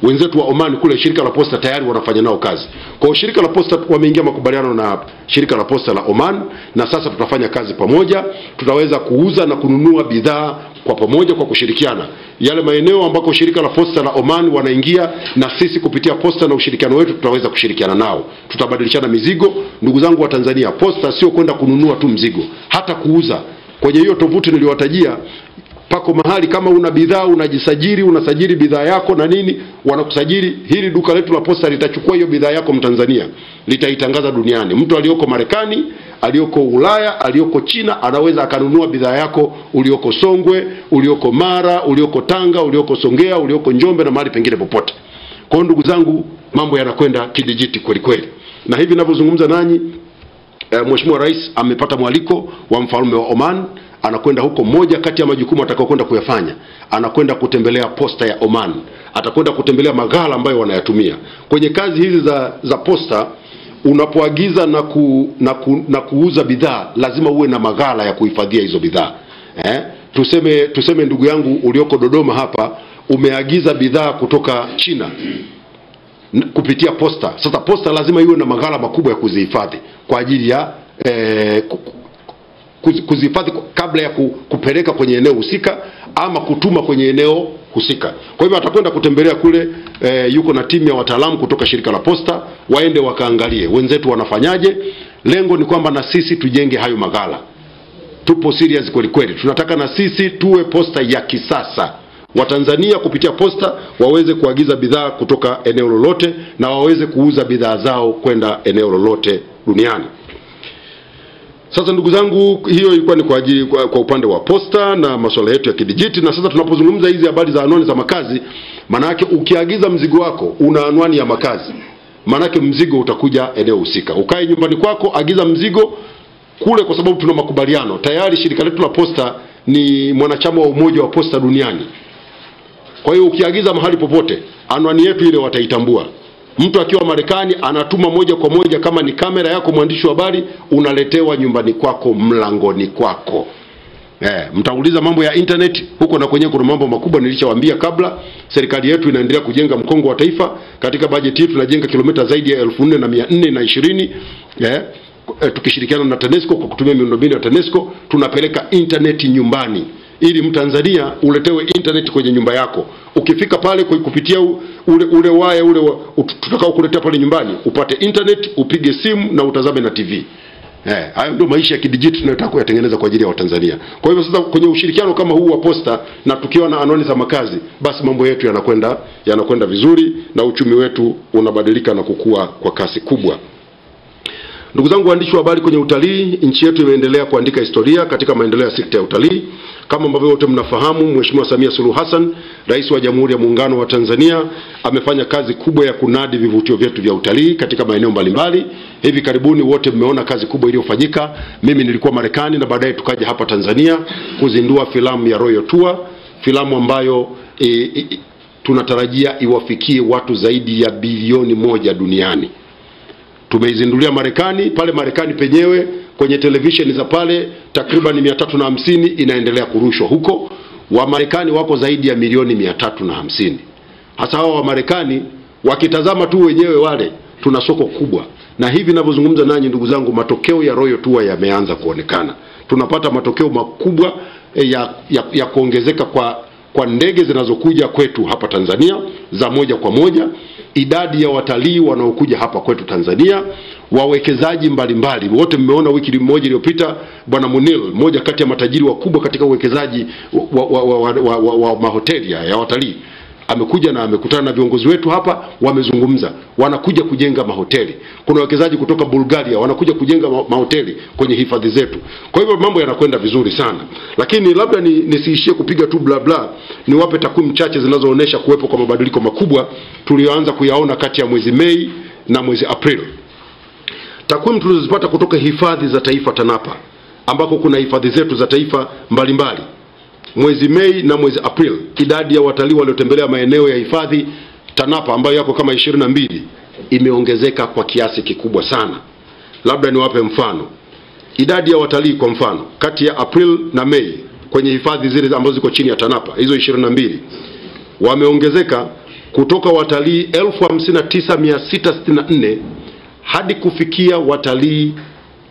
Wenzetu wa Oman kule shirika la posta tayari wanafanya nao kazi. Kwa shirika la posta wameingia makubaliano na shirika la posta la Oman, na sasa tutafanya kazi pamoja. Tutaweza kuuza na kununua bidhaa kwa pamoja kwa kushirikiana. Yale maeneo ambako shirika la posta la Oman wanaingia, na sisi kupitia posta na ushirikiano wetu tutaweza kushirikiana nao. Tutabadilishana mizigo. Ndugu zangu wa Tanzania, posta sio kwenda kununua tu mzigo, hata kuuza. Kwenye hiyo tovuti niliyowatajia pako mahali kama una bidhaa unajisajili, unasajili bidhaa yako na nini, wanakusajili. Hili duka letu la posta litachukua hiyo bidhaa yako Mtanzania, litaitangaza duniani. Mtu aliyoko Marekani, aliyoko Ulaya, aliyoko China anaweza akanunua bidhaa yako ulioko Songwe, ulioko Mara, ulioko Tanga, ulioko Songea, ulioko Njombe na mahali pengine popote. Kwa ndugu zangu, mambo yanakwenda kidijiti kweli kweli. Na hivi ninavyozungumza nanyi, e, Mheshimiwa Rais amepata mwaliko wa mfalme wa Oman. Anakwenda huko, moja kati ya majukumu atakayokwenda kuyafanya, anakwenda kutembelea posta ya Oman, atakwenda kutembelea maghala ambayo wanayatumia kwenye kazi hizi za za posta. Unapoagiza na ku, na, ku, na kuuza bidhaa lazima uwe na maghala ya kuhifadhia hizo bidhaa. Eh? Tuseme tuseme ndugu yangu ulioko Dodoma hapa umeagiza bidhaa kutoka China kupitia posta. Sasa posta lazima iwe na maghala makubwa ya kuzihifadhi kwa ajili ya eh, kuzihifadhi kabla ya kupeleka kwenye eneo husika ama kutuma kwenye eneo husika. Kwa hivyo atakwenda kutembelea kule, e, yuko na timu ya wataalamu kutoka shirika la posta, waende wakaangalie wenzetu wanafanyaje. Lengo ni kwamba na sisi tujenge hayo maghala. Tupo serious kweli kweli. Tunataka na sisi tuwe posta ya kisasa. Watanzania kupitia posta waweze kuagiza bidhaa kutoka eneo lolote na waweze kuuza bidhaa zao kwenda eneo lolote duniani. Sasa ndugu zangu, hiyo ilikuwa ni kwa ajili kwa, kwa upande wa posta na masuala yetu ya kidijiti. Na sasa tunapozungumza hizi habari za anwani za makazi, maana yake ukiagiza mzigo wako una anwani ya makazi, maana yake mzigo utakuja eneo husika. Ukae nyumbani kwako, agiza mzigo kule, kwa sababu tuna makubaliano tayari. Shirika letu la posta ni mwanachama wa umoja wa posta duniani. Kwa hiyo ukiagiza mahali popote, anwani yetu ile wataitambua. Mtu akiwa Marekani anatuma moja kwa moja, kama ni kamera yako mwandishi wa habari, unaletewa nyumbani kwako, mlangoni kwako. Eh, mtauliza mambo ya internet huko na kwenye kuna mambo makubwa nilichowaambia kabla. Serikali yetu inaendelea kujenga mkongo wa taifa. Katika bajeti yetu tunajenga kilomita zaidi ya elfu nne na mia nne na ishirini, eh, tukishirikiana na TANESCO kwa kutumia miundombinu ya TANESCO. Tunapeleka internet nyumbani ili Mtanzania uletewe internet kwenye nyumba yako. Ukifika pale kupitia ule ule waya ule tutakao kuletea pale nyumbani, upate internet, upige simu na utazame na T V. Eh, hayo ndio maisha ya kidijitali tunayotaka kuyatengeneza kwa ajili ya Watanzania. Kwa hivyo sasa kwenye ushirikiano kama huu wa Posta, na tukiwa na anwani za makazi, basi mambo yetu yanakwenda yanakwenda vizuri na uchumi wetu unabadilika na kukua kwa kasi kubwa. Ndugu zangu waandishi wa habari, kwenye utalii nchi yetu imeendelea kuandika historia katika maendeleo ya sekta ya utalii. Kama ambavyo wote mnafahamu, Mheshimiwa Samia Suluhu Hassan, Rais wa Jamhuri ya Muungano wa Tanzania, amefanya kazi kubwa ya kunadi vivutio vyetu vya utalii katika maeneo mbalimbali. Hivi karibuni wote mmeona kazi kubwa iliyofanyika. Mimi nilikuwa Marekani na baadaye tukaja hapa Tanzania kuzindua filamu ya Royal Tour, filamu ambayo e, e, tunatarajia iwafikie watu zaidi ya bilioni moja duniani. Tumeizindulia Marekani, pale Marekani penyewe kwenye televisheni za pale takriban mia tatu na hamsini inaendelea kurushwa huko. Wa Marekani wako zaidi ya milioni mia tatu na hamsini. Hasa hao wa Marekani wakitazama tu wenyewe wale, tuna soko kubwa. Na hivi ninavyozungumza nanyi ndugu zangu, matokeo ya Royal Tour yameanza kuonekana. Tunapata matokeo makubwa ya, ya, ya kuongezeka kwa kwa ndege zinazokuja kwetu hapa Tanzania za moja kwa moja, idadi ya watalii wanaokuja hapa kwetu Tanzania, wawekezaji mbalimbali. Wote mmeona wiki moja iliyopita Bwana Munil, mmoja kati ya matajiri wakubwa katika uwekezaji wa, wa, wa, wa, wa, wa, wa mahoteli ya watalii, amekuja na amekutana na viongozi wetu hapa, wamezungumza, wanakuja kujenga mahoteli. Kuna wawekezaji kutoka Bulgaria wanakuja kujenga mahoteli kwenye hifadhi zetu. Kwa hivyo mambo yanakwenda vizuri sana. Lakini labda ni, nisiishie kupiga tu bla bla, niwape takwimu chache zinazoonyesha kuwepo kwa mabadiliko makubwa tulioanza kuyaona kati ya mwezi Mei na mwezi April. Takwimu tulizozipata kutoka hifadhi za taifa TANAPA, ambako kuna hifadhi zetu za taifa mbalimbali. Mwezi Mei na mwezi April, idadi ya watalii waliotembelea maeneo ya hifadhi TANAPA ambayo yako kama ishirini na mbili imeongezeka kwa kiasi kikubwa sana. Labda niwape mfano. Idadi ya watalii kwa mfano kati ya April na Mei kwenye hifadhi zile ambazo ziko chini ya TANAPA, hizo ishirini na mbili, wameongezeka kutoka watalii elfu hamsini na tisa mia sita sitini na nne hadi kufikia watalii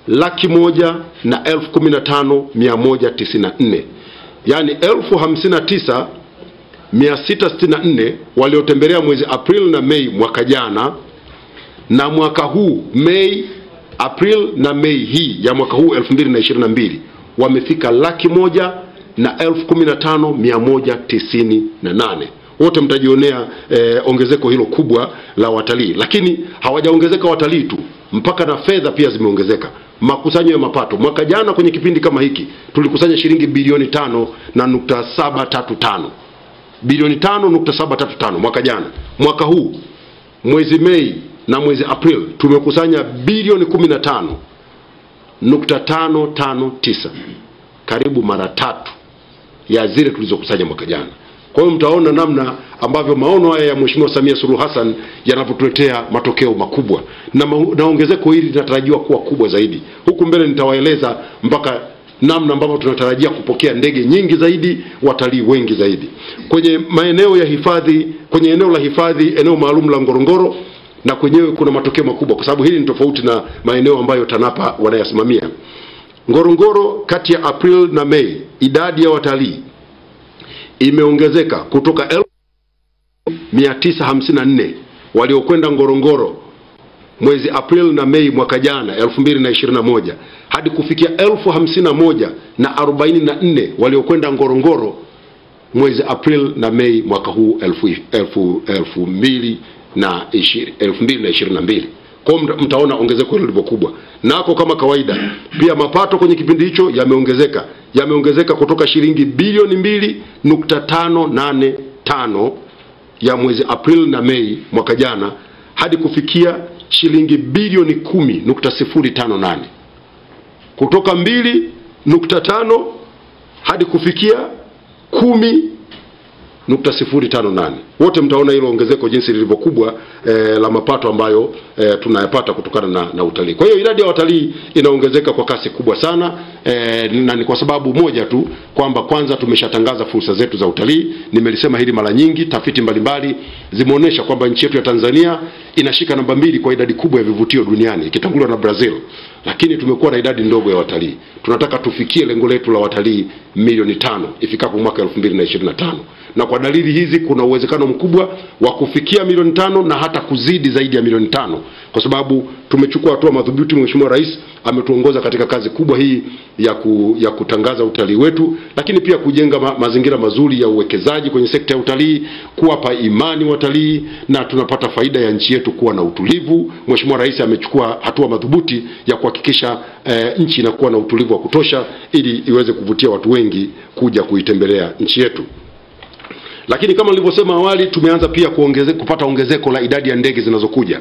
laki moja na elfu kumi na tano mia moja tisini na nne. Yani elfu hamsini na tisa mia sita sitini na nne waliotembelea mwezi April na Mei mwaka jana, na mwaka huu Mei, April na Mei hii ya mwaka huu elfu mbili na ishirini na mbili wamefika laki moja na elfu kumi na tano mia moja tisini na nane. Wote mtajionea eh, ongezeko hilo kubwa la watalii. Lakini hawajaongezeka watalii tu, mpaka na fedha pia zimeongezeka. Makusanyo ya mapato mwaka jana kwenye kipindi kama hiki tulikusanya shilingi bilioni tano na nukta saba tatu tano bilioni tano nukta saba tatu tano mwaka jana. Mwaka huu mwezi Mei na mwezi April tumekusanya bilioni kumi na tano nukta tano tano tisa, karibu mara tatu ya zile tulizokusanya mwaka jana. Kwa hiyo mtaona namna ambavyo maono haya ya Mheshimiwa Samia Suluhu Hassan yanavyotuletea matokeo makubwa, na naongezeko hili linatarajiwa kuwa kubwa zaidi. Huku mbele nitawaeleza mpaka namna ambavyo tunatarajia kupokea ndege nyingi zaidi, watalii wengi zaidi. Kwenye maeneo ya hifadhi, kwenye eneo la hifadhi, eneo maalum la Ngorongoro, na kwenyewe kuna matokeo makubwa kwa sababu hili ni tofauti na maeneo ambayo TANAPA wanayasimamia. Ngorongoro kati ya April na Mei, idadi ya watalii imeongezeka kutoka elfu moja mia tisa hamsini na nne waliokwenda Ngorongoro mwezi April na Mei mwaka jana elfu mbili na ishirini na moja hadi kufikia elfu hamsini na moja na arobaini na nne waliokwenda Ngorongoro mwezi April na Mei mwaka huu elfu mbili na ishirini na mbili. Kwa mtaona ongezeko hilo kubwa. Nako kama kawaida pia mapato kwenye kipindi hicho yameongezeka. Yameongezeka kutoka shilingi bilioni mbili nukta tano nane tano ya mwezi April na Mei mwaka jana hadi kufikia shilingi bilioni kumi nukta sifuri tano nane. Kutoka mbili nukta tano hadi kufikia kumi nukta sifuri tano nane. Wote mtaona hilo ongezeko jinsi lilivyo kubwa e, la mapato ambayo e, tunayapata kutokana na, na utalii. Kwa hiyo idadi ya watalii inaongezeka kwa kasi kubwa sana e, na ni kwa sababu moja tu kwamba kwanza tumeshatangaza fursa zetu za utalii. Nimelisema hili mara nyingi, tafiti mbalimbali zimeonyesha kwamba nchi yetu ya Tanzania inashika namba mbili kwa idadi kubwa ya vivutio duniani ikitangulwa na Brazil. Lakini tumekuwa na idadi ndogo ya watalii. Tunataka tufikie lengo letu la watalii milioni tano ifikapo mwaka elfu mbili na ishirini na tano. Na kwa dalili hizi kuna uwezekano mkubwa wa kufikia milioni tano na hata kuzidi zaidi ya milioni tano, kwa sababu tumechukua hatua madhubuti. Mheshimiwa Rais ametuongoza katika kazi kubwa hii ya, ku, ya kutangaza utalii wetu, lakini pia kujenga ma, mazingira mazuri ya uwekezaji kwenye sekta ya utalii, kuwapa imani watalii, na tunapata faida ya nchi yetu kuwa na utulivu. Mheshimiwa Rais amechukua hatua madhubuti ya kuhakikisha e, nchi inakuwa na utulivu wa kutosha ili iweze kuvutia watu wengi kuja kuitembelea nchi yetu. Lakini kama nilivyosema awali, tumeanza pia kuongeze, kupata ongezeko la idadi ya ndege zinazokuja.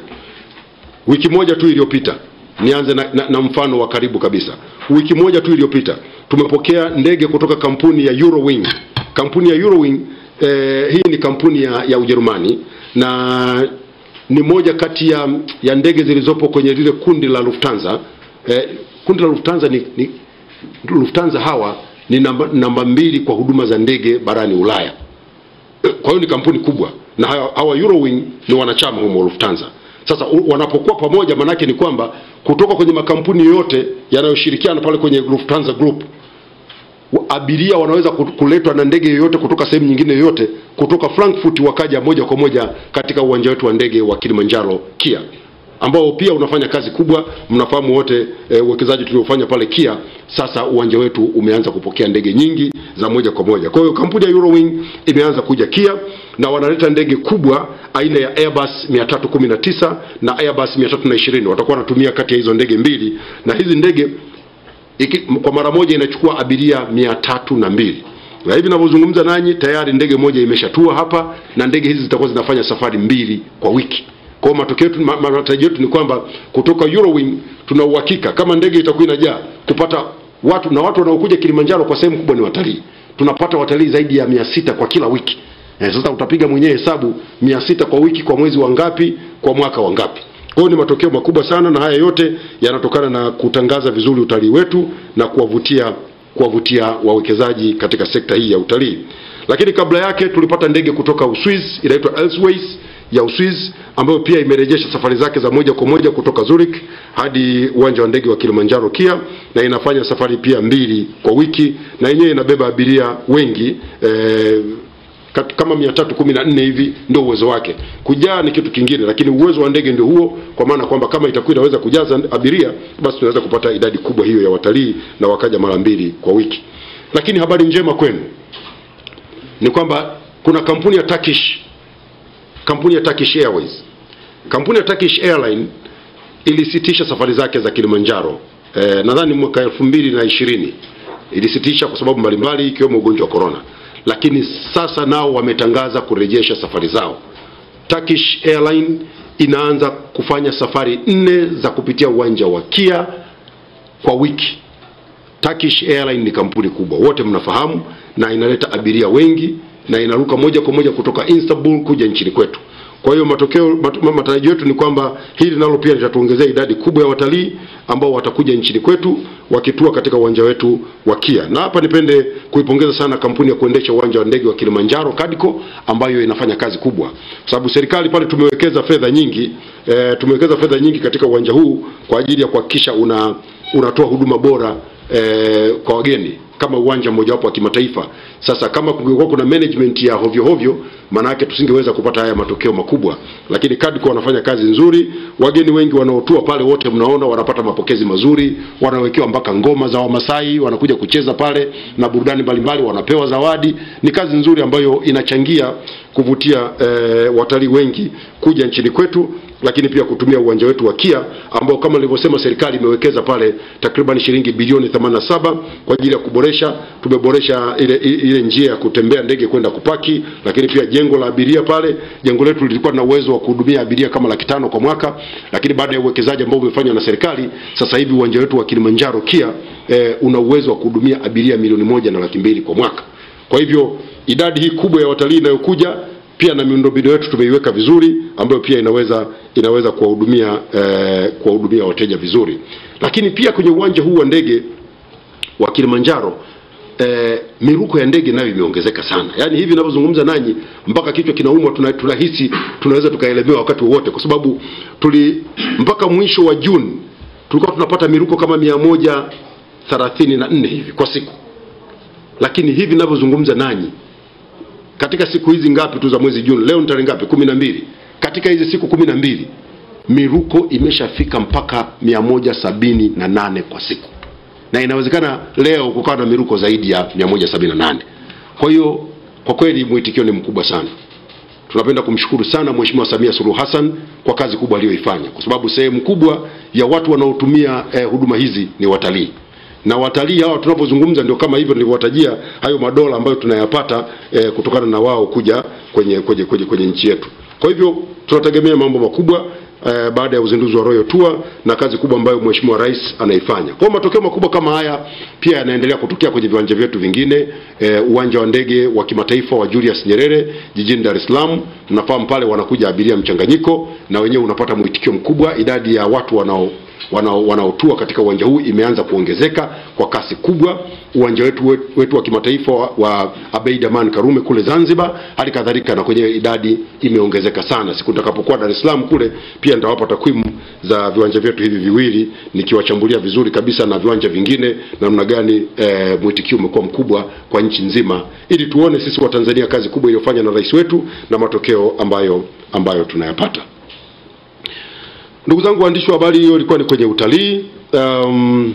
Wiki moja tu iliyopita, nianze na, na, na mfano wa karibu kabisa. Wiki moja tu iliyopita, tumepokea ndege kutoka kampuni ya Eurowing. Kampuni ya Eurowing eh, hii ni kampuni ya, ya Ujerumani, na ni moja kati ya, ya ndege zilizopo kwenye lile kundi la Lufthansa. Eh, kundi la Lufthansa ni, ni Lufthansa hawa ni namba, namba mbili kwa huduma za ndege barani Ulaya. Kwa hiyo ni kampuni kubwa, na hawa Eurowing ni wanachama humo Lufthansa. Sasa wanapokuwa pamoja, manake ni kwamba kutoka kwenye makampuni yote yanayoshirikiana pale kwenye Lufthansa Group, abiria wanaweza kuletwa na ndege yoyote kutoka sehemu nyingine yoyote, kutoka Frankfurt wakaja moja kwa moja katika uwanja wetu wa ndege wa Kilimanjaro Kia, ambao pia unafanya kazi kubwa. Mnafahamu wote uwekezaji e, tuliofanya pale Kia. Sasa uwanja wetu umeanza kupokea ndege nyingi za moja kwa moja. Kwa hiyo kampuni ya Eurowing imeanza kuja Kia, na wanaleta ndege kubwa aina ya Airbus mia tatu kumi na tisa na Airbus mia tatu ishirini. Watakuwa wanatumia kati ya hizo ndege mbili, na hizi ndege iki, kwa mara moja inachukua abiria mia tatu na mbili. Na hivi ninavyozungumza nanyi tayari ndege moja imeshatua hapa, na ndege hizi zitakuwa zinafanya safari mbili kwa wiki. Kwa matokeo yetu, matarajio yetu ni kwamba kutoka Eurowing tuna uhakika kama ndege itakuwa inajaa kupata watu, na watu wanaokuja Kilimanjaro kwa sehemu kubwa ni watalii. Tunapata watalii zaidi ya mia sita kwa kila wiki. E, sasa utapiga mwenyewe hesabu mia sita kwa wiki, kwa mwezi wangapi, kwa mwaka wangapi. Kwa hiyo ni matokeo makubwa sana, na haya yote yanatokana na kutangaza vizuri utalii wetu na kuwavutia kuwavutia wawekezaji katika sekta hii ya utalii. Lakini kabla yake tulipata ndege kutoka Uswizi inaitwa Elsways ya Uswizi, ambayo pia imerejesha safari zake za moja kwa moja kutoka Zurich hadi uwanja wa ndege wa Kilimanjaro Kia, na inafanya safari pia mbili kwa wiki, na yenyewe inabeba abiria wengi e, kama mia tatu kumi na nne hivi ndio uwezo wake. Kujaa ni kitu kingine, lakini uwezo wa ndege ndio huo, kwa maana kwamba kama itakuwa inaweza kujaza abiria, basi tunaweza kupata idadi kubwa hiyo ya watalii na wakaja mara mbili kwa wiki. Lakini habari njema kwenu ni kwamba kuna kampuni ya Turkish kampuni ya Turkish Airways. Kampuni ya Turkish Airline ilisitisha safari zake za Kilimanjaro. E, nadhani mwaka elfu mbili na ishirini ilisitisha kwa sababu mbalimbali ikiwemo ugonjwa wa corona. Lakini sasa nao wametangaza kurejesha safari zao. Turkish Airline inaanza kufanya safari nne za kupitia uwanja wa Kia kwa wiki. Turkish Airline ni kampuni kubwa, wote mnafahamu, na inaleta abiria wengi, na inaruka moja kwa moja kutoka Istanbul kuja nchini kwetu. Kwa hiyo matokeo mat, matarajio yetu ni kwamba hili nalo pia litatuongezea idadi kubwa ya watalii ambao watakuja nchini kwetu wakitua katika uwanja wetu wa Kia. Na hapa nipende kuipongeza sana kampuni ya kuendesha uwanja wa ndege wa Kilimanjaro Kadiko, ambayo inafanya kazi kubwa. Kwa sababu serikali pale tumewekeza fedha nyingi, e, tumewekeza fedha nyingi katika uwanja huu kwa ajili ya kuhakikisha una unatoa huduma bora e, kwa wageni kama uwanja mmoja wapo wa kimataifa. Sasa kama kungekuwa kuna management ya hovyo hovyo, maana yake tusingeweza kupata haya matokeo makubwa. Lakini Kadiko wanafanya kazi nzuri. Wageni wengi wanaotua pale wote mnaona wanapata mapokezi mazuri, wanawekewa mpaka ngoma za Wamasai, wanakuja kucheza pale na burudani mbalimbali, wanapewa zawadi. Ni kazi nzuri ambayo inachangia kuvutia e, watalii wengi kuja nchini kwetu, lakini pia kutumia uwanja wetu wa Kia ambao kama nilivyosema serikali imewekeza pale takriban shilingi bilioni themanini na saba kwa ajili ya kuboresha. Tumeboresha ile, ile njia ya kutembea ndege kwenda kupaki, lakini pia jengo la abiria pale. Jengo letu lilikuwa na uwezo wa kuhudumia abiria kama laki tano kwa mwaka, lakini baada ya uwekezaji ambao umefanywa na serikali, sasa hivi uwanja wetu wa Kilimanjaro Kia e, una uwezo wa kuhudumia abiria milioni moja na laki mbili kwa mwaka. Kwa hivyo idadi hii kubwa ya watalii inayokuja, pia na miundombinu yetu tumeiweka vizuri, ambayo pia inaweza inaweza kuwahudumia eh, kuwahudumia wateja vizuri. Lakini pia kwenye uwanja huu wa ndege wa Kilimanjaro eh, miruko ya ndege nayo imeongezeka sana. Yaani hivi ninapozungumza nanyi mpaka kichwa kinauma, tunahisi tunaweza tukaelemewa wakati wote, kwa sababu tuli mpaka mwisho wa Juni tulikuwa tunapata miruko kama mia moja thelathini na nne hivi kwa siku. Lakini hivi ninavyozungumza nanyi, katika siku hizi ngapi tu za mwezi Juni, leo ni tarehe ngapi? kumi na mbili. Katika hizi siku kumi na mbili miruko imeshafika mpaka mia moja sabini na nane kwa siku, na inawezekana leo kukawa na miruko zaidi ya mia moja sabini na nane. Kwa hiyo kwa kweli mwitikio ni mkubwa sana. Tunapenda kumshukuru sana Mheshimiwa Samia Suluhu Hassan kwa kazi kubwa aliyoifanya, kwa sababu sehemu kubwa ya watu wanaotumia eh, huduma hizi ni watalii. Na watalii hao tunapozungumza ndio kama hivyo nilivyowatajia hayo madola ambayo tunayapata eh, kutokana na wao kuja kwenye kwenye kwenye, kwenye nchi yetu. Kwa hivyo tunategemea mambo makubwa eh, baada ya uzinduzi wa Royal Tour na kazi kubwa ambayo Mheshimiwa Rais anaifanya. Kwa matokeo makubwa kama haya pia yanaendelea kutokea kwenye viwanja vyetu vingine, eh, uwanja wa ndege wa kimataifa wa Julius Nyerere jijini Dar es Salaam. Tunafahamu pale wanakuja abiria mchanganyiko, na wenyewe unapata mwitikio mkubwa. Idadi ya watu wanao wanaotua katika uwanja huu imeanza kuongezeka kwa kasi kubwa. Uwanja wetu wetu wa kimataifa wa Abeid Amani Karume kule Zanzibar, hali kadhalika na kwenye idadi imeongezeka sana. Siku nitakapokuwa Dar es Salaam kule pia nitawapa takwimu za viwanja vyetu hivi viwili, nikiwachambulia vizuri kabisa na viwanja vingine namna gani e, mwitikio umekuwa mkubwa kwa nchi nzima, ili tuone sisi wa Tanzania kazi kubwa iliyofanywa na rais wetu na matokeo ambayo ambayo tunayapata. Ndugu zangu waandishi wa habari, hiyo ilikuwa ni kwenye utalii. Um,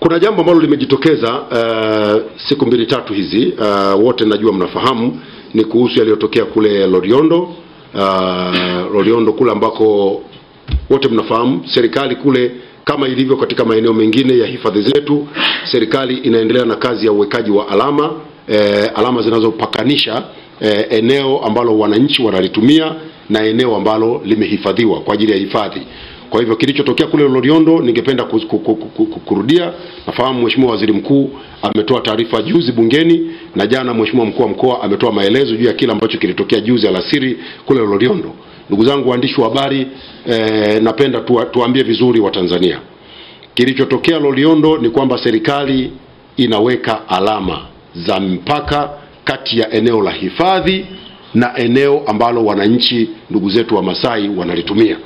kuna jambo ambalo limejitokeza uh, siku mbili tatu hizi, uh, wote najua mnafahamu, ni kuhusu yaliyotokea kule Loliondo. Uh, Loliondo kule ambako wote mnafahamu serikali kule, kama ilivyo katika maeneo mengine ya hifadhi zetu, serikali inaendelea na kazi ya uwekaji wa alama, eh, alama zinazopakanisha eh, eneo ambalo wananchi wanalitumia na eneo ambalo limehifadhiwa kwa ajili ya hifadhi. Kwa hivyo kilichotokea kule Loliondo ningependa kukurudia. Nafahamu Mheshimiwa Waziri Mkuu ametoa taarifa juzi bungeni, na jana Mheshimiwa Mkuu wa Mkoa ametoa maelezo juu ya kila ambacho kilitokea juzi alasiri kule Loliondo. Ndugu zangu waandishi wa habari, eh, napenda tu, tuambie vizuri wa Tanzania. Kilichotokea Loliondo ni kwamba serikali inaweka alama za mpaka kati ya eneo la hifadhi na eneo ambalo wananchi ndugu zetu wa Masai wanalitumia.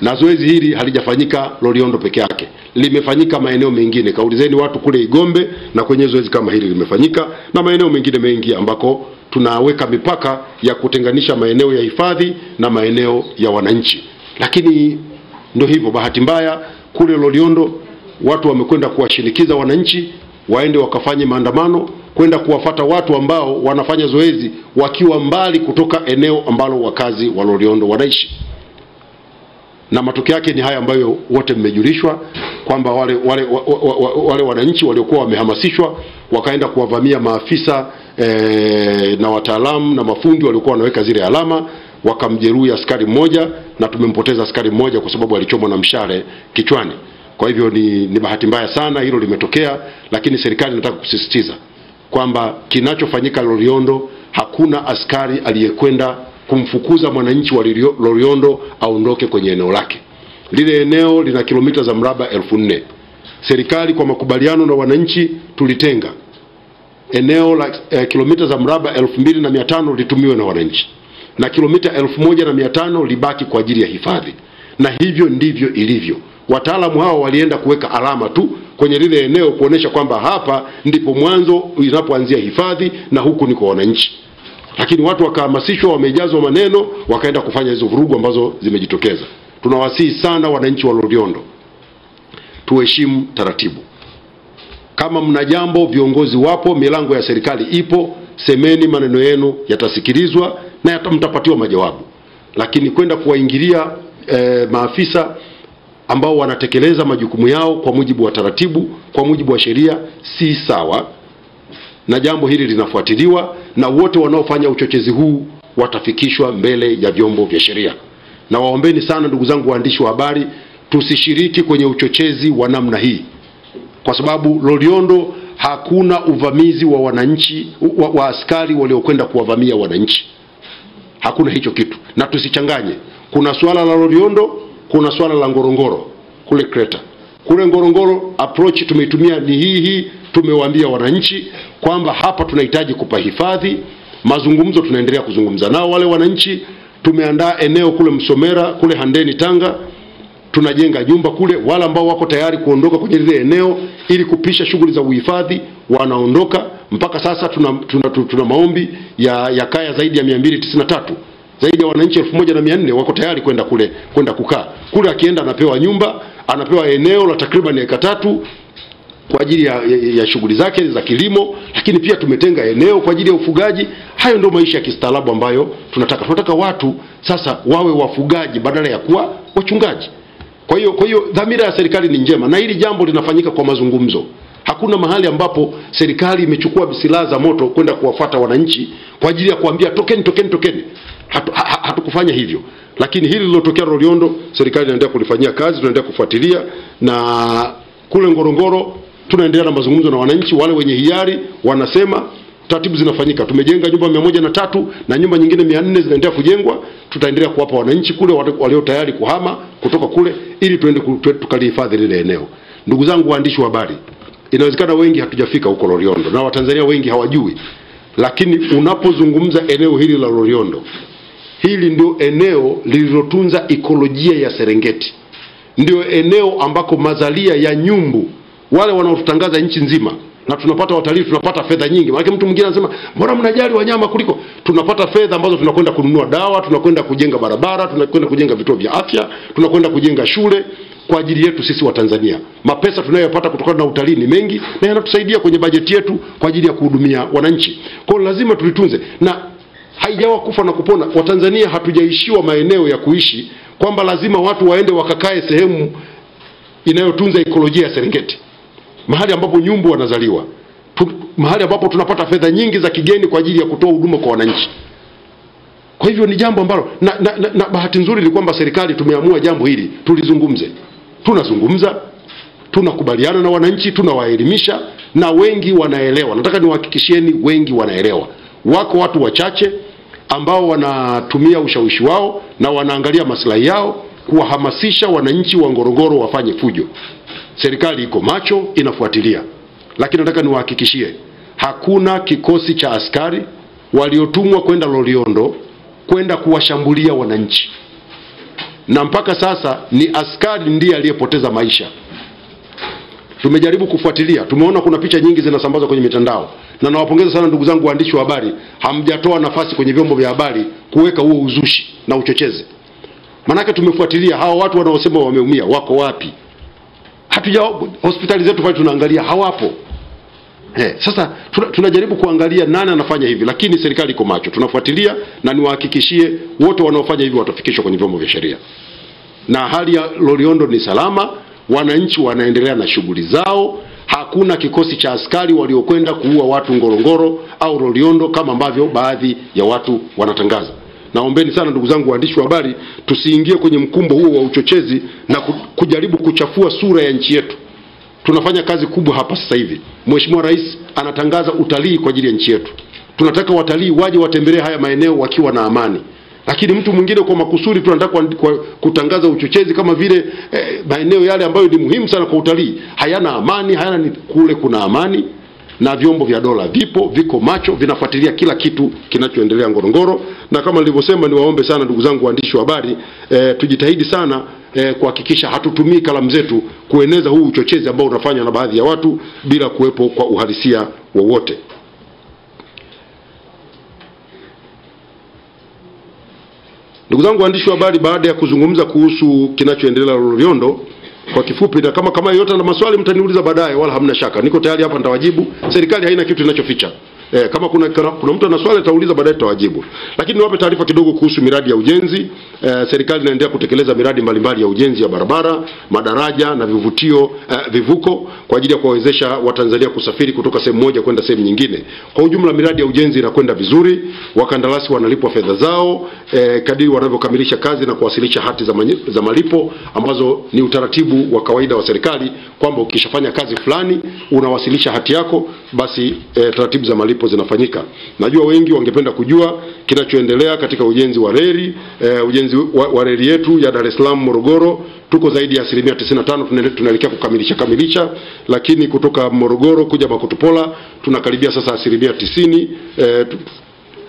Na zoezi hili halijafanyika Loliondo peke yake, limefanyika maeneo mengine. Kaulizeni watu kule Igombe, na kwenye zoezi kama hili limefanyika na maeneo mengine mengi ambako tunaweka mipaka ya kutenganisha maeneo ya hifadhi na maeneo ya wananchi. Lakini ndio hivyo, bahati mbaya kule Loliondo watu wamekwenda kuwashinikiza wananchi waende wakafanye maandamano, kwenda kuwafata watu ambao wanafanya zoezi wakiwa mbali kutoka eneo ambalo wakazi wa Loliondo wanaishi. Na matokeo yake ni haya ambayo wote mmejulishwa, kwamba wale wale wale wananchi waliokuwa wamehamasishwa wakaenda kuwavamia maafisa e, na wataalamu na mafundi waliokuwa wanaweka zile alama, wakamjeruhi askari mmoja, na tumempoteza askari mmoja kwa sababu alichomwa na mshale kichwani. Kwa hivyo ni, ni bahati mbaya sana hilo limetokea. Lakini serikali inataka kusisitiza kwamba kinachofanyika Loliondo, hakuna askari aliyekwenda kumfukuza mwananchi wa Loliondo aondoke kwenye eneo lake. Lile eneo lina kilomita za mraba elfu nne. Serikali kwa makubaliano na wananchi tulitenga eneo la eh, kilomita za mraba elfu mbili na mia tano litumiwe na wananchi, na kilomita elfu moja na mia tano libaki kwa ajili ya hifadhi. Na hivyo ndivyo ilivyo. Wataalamu hao walienda kuweka alama tu kwenye lile eneo kuonesha kwamba hapa ndipo mwanzo inapoanzia hifadhi na huku ni kwa wananchi. Lakini watu wakahamasishwa, wamejazwa maneno, wakaenda kufanya hizo vurugu ambazo zimejitokeza. Tunawasihi sana wananchi wa Loliondo tuheshimu taratibu. Kama mna jambo, viongozi wapo, milango ya serikali ipo, semeni maneno yenu, yatasikilizwa na yatamtapatiwa majawabu. Lakini kwenda kuwaingilia eh, maafisa ambao wanatekeleza majukumu yao kwa mujibu wa taratibu, kwa mujibu wa sheria, si sawa. Na jambo hili linafuatiliwa, na wote wanaofanya uchochezi huu watafikishwa mbele ya vyombo vya sheria. Na waombeni sana ndugu zangu waandishi wa habari, tusishiriki kwenye uchochezi wa namna hii, kwa sababu Loliondo hakuna uvamizi wa wananchi wa, wa askari waliokwenda kuwavamia wananchi. Hakuna hicho kitu. Na tusichanganye. Kuna swala la Loliondo, kuna swala la Ngorongoro kule Kreta. Kule Ngorongoro approach tumeitumia ni hii hii, tumewaambia wananchi kwamba hapa tunahitaji kupa hifadhi. Mazungumzo tunaendelea kuzungumza nao wale wananchi. Tumeandaa eneo kule Msomera, kule Handeni Tanga. Tunajenga nyumba kule, wale ambao wako tayari kuondoka kwenye lile eneo ili kupisha shughuli za uhifadhi wanaondoka. Mpaka sasa tuna, tuna, tuna, tuna maombi ya, ya kaya zaidi ya mia mbili tisini na tatu. Zaidi ya wananchi elfu moja na mia nne wako tayari kwenda kule, kwenda kukaa. Kule akienda anapewa nyumba, anapewa eneo la takriban eka tatu kwa ajili ya, ya, ya shughuli zake za kilimo, lakini pia tumetenga eneo kwa ajili ya ufugaji. Hayo ndio maisha ya kistaarabu ambayo tunataka. Tunataka watu sasa wawe wafugaji badala ya kuwa wachungaji. Kwa hiyo kwa hiyo dhamira ya serikali ni njema, na hili jambo linafanyika kwa mazungumzo. Hakuna mahali ambapo serikali imechukua silaha za moto kwenda kuwafuata wananchi kwa ajili ya kuambia tokeni tokeni tokeni. Hatukufanya hatu hivyo. Lakini hili lilotokea Loliondo serikali inaendelea kulifanyia kazi, tunaendelea kufuatilia, na kule Ngorongoro tunaendelea na mazungumzo na wananchi. Wale wenye hiari wanasema taratibu zinafanyika. Tumejenga nyumba mia moja na tatu na nyumba nyingine mia nne zinaendelea kujengwa. Tutaendelea kuwapa wananchi kule walio tayari kuhama kutoka kule ili tuende tukalihifadhi lile eneo. Ndugu zangu waandishi wa habari, inawezekana wengi hatujafika huko Loliondo na Watanzania wengi hawajui. Lakini unapozungumza eneo hili la Loliondo, hili ndio eneo lililotunza ekolojia ya Serengeti. Ndio eneo ambako mazalia ya nyumbu wale wanaotutangaza nchi nzima, na tunapata watalii, tunapata fedha nyingi. Maana mtu mwingine anasema mbona mnajali wanyama kuliko, tunapata fedha ambazo tunakwenda kununua dawa, tunakwenda kujenga barabara, tunakwenda kujenga vituo vya afya, tunakwenda kujenga shule kwa ajili yetu sisi wa Tanzania. Mapesa tunayopata kutokana na utalii ni mengi na yanatusaidia kwenye bajeti yetu kwa ajili ya kuhudumia wananchi. Kwa hiyo lazima tulitunze, na haijawa kufa na kupona. Watanzania hatujaishiwa maeneo ya kuishi kwamba lazima watu waende wakakae sehemu inayotunza ekolojia ya Serengeti, mahali ambapo nyumbu wanazaliwa, tu, mahali ambapo tunapata fedha nyingi za kigeni kwa ajili ya kutoa huduma kwa wananchi. Kwa hivyo ni jambo ambalo na, na, na, na bahati nzuri ni kwamba serikali tumeamua jambo hili tulizungumze. Tunazungumza, tunakubaliana na wananchi, tunawaelimisha, na wengi wanaelewa. Nataka niwahakikishieni wengi wanaelewa. Wako watu wachache ambao wanatumia ushawishi wao na wanaangalia maslahi yao kuwahamasisha wananchi wa Ngorongoro wafanye fujo. Serikali iko macho, inafuatilia. Lakini nataka niwahakikishie hakuna kikosi cha askari waliotumwa kwenda Loliondo kwenda kuwashambulia wananchi. Na mpaka sasa ni askari ndiye aliyepoteza maisha. Tumejaribu kufuatilia, tumeona kuna picha nyingi zinasambazwa kwenye mitandao. Na nawapongeza sana ndugu zangu waandishi wa habari, hamjatoa nafasi kwenye vyombo vya habari kuweka huo uzushi na uchochezi. Manake tumefuatilia hawa watu wanaosema wameumia wako wapi? Hatuja hospitali zetu bado tunaangalia hawapo. He, sasa tunajaribu kuangalia nani anafanya hivi, lakini serikali iko macho, tunafuatilia, na niwahakikishie wote wanaofanya hivi watafikishwa kwenye vyombo vya sheria. Na hali ya Loliondo ni salama, wananchi wanaendelea na shughuli zao. Hakuna kikosi cha askari waliokwenda kuua watu Ngorongoro au Loliondo kama ambavyo baadhi ya watu wanatangaza. Naombeni sana ndugu zangu waandishi wa habari, tusiingie kwenye mkumbo huo wa uchochezi na kujaribu kuchafua sura ya nchi yetu. Tunafanya kazi kubwa hapa sasa hivi. Mheshimiwa Rais anatangaza utalii kwa ajili ya nchi yetu. Tunataka watalii waje watembelee haya maeneo wakiwa na amani. Lakini mtu mwingine kwa makusudi tunataka kutangaza uchochezi kama vile eh, maeneo yale ambayo ni muhimu sana kwa utalii hayana amani, hayana ni kule kuna amani. Na vyombo vya dola vipo, viko macho, vinafuatilia kila kitu kinachoendelea Ngorongoro. Na kama nilivyosema, niwaombe sana ndugu zangu waandishi wa habari, e, tujitahidi sana e, kuhakikisha hatutumii kalamu zetu kueneza huu uchochezi ambao unafanywa na baadhi ya watu bila kuwepo kwa uhalisia wowote. Ndugu zangu waandishi wa habari, baada ya kuzungumza kuhusu kinachoendelea Loliondo kwa kifupi, na kama kama yote na maswali mtaniuliza baadaye, wala hamna shaka, niko tayari hapa nitawajibu. Serikali haina kitu inachoficha. E, kama kuna, kuna mtu ana swali atauliza baadaye tutawajibu. Lakini niwape taarifa kidogo kuhusu miradi ya ujenzi. E, serikali inaendelea kutekeleza miradi mbalimbali ya ujenzi ya barabara, madaraja na vivutio e, vivuko kwa ajili ya kuwawezesha Watanzania kusafiri kutoka sehemu moja kwenda sehemu nyingine. Kwa ujumla miradi ya ujenzi inakwenda vizuri, wakandarasi wanalipwa fedha zao e, kadiri wanavyokamilisha kazi na kuwasilisha hati za, manye, za malipo ambazo ni utaratibu wa kawaida wa serikali kwamba ukishafanya kazi fulani unawasilisha hati yako, basi e, taratibu za malipo zinafanyika. Najua wengi wangependa kujua kinachoendelea katika ujenzi wa reli, e, ujenzi wa, wa reli yetu ya Dar es Salaam Morogoro. Tuko zaidi ya asilimia tisini na tano tunaelekea kukamilisha kamilisha, lakini kutoka Morogoro kuja Makutupola tunakaribia sasa asilimia tisini. E,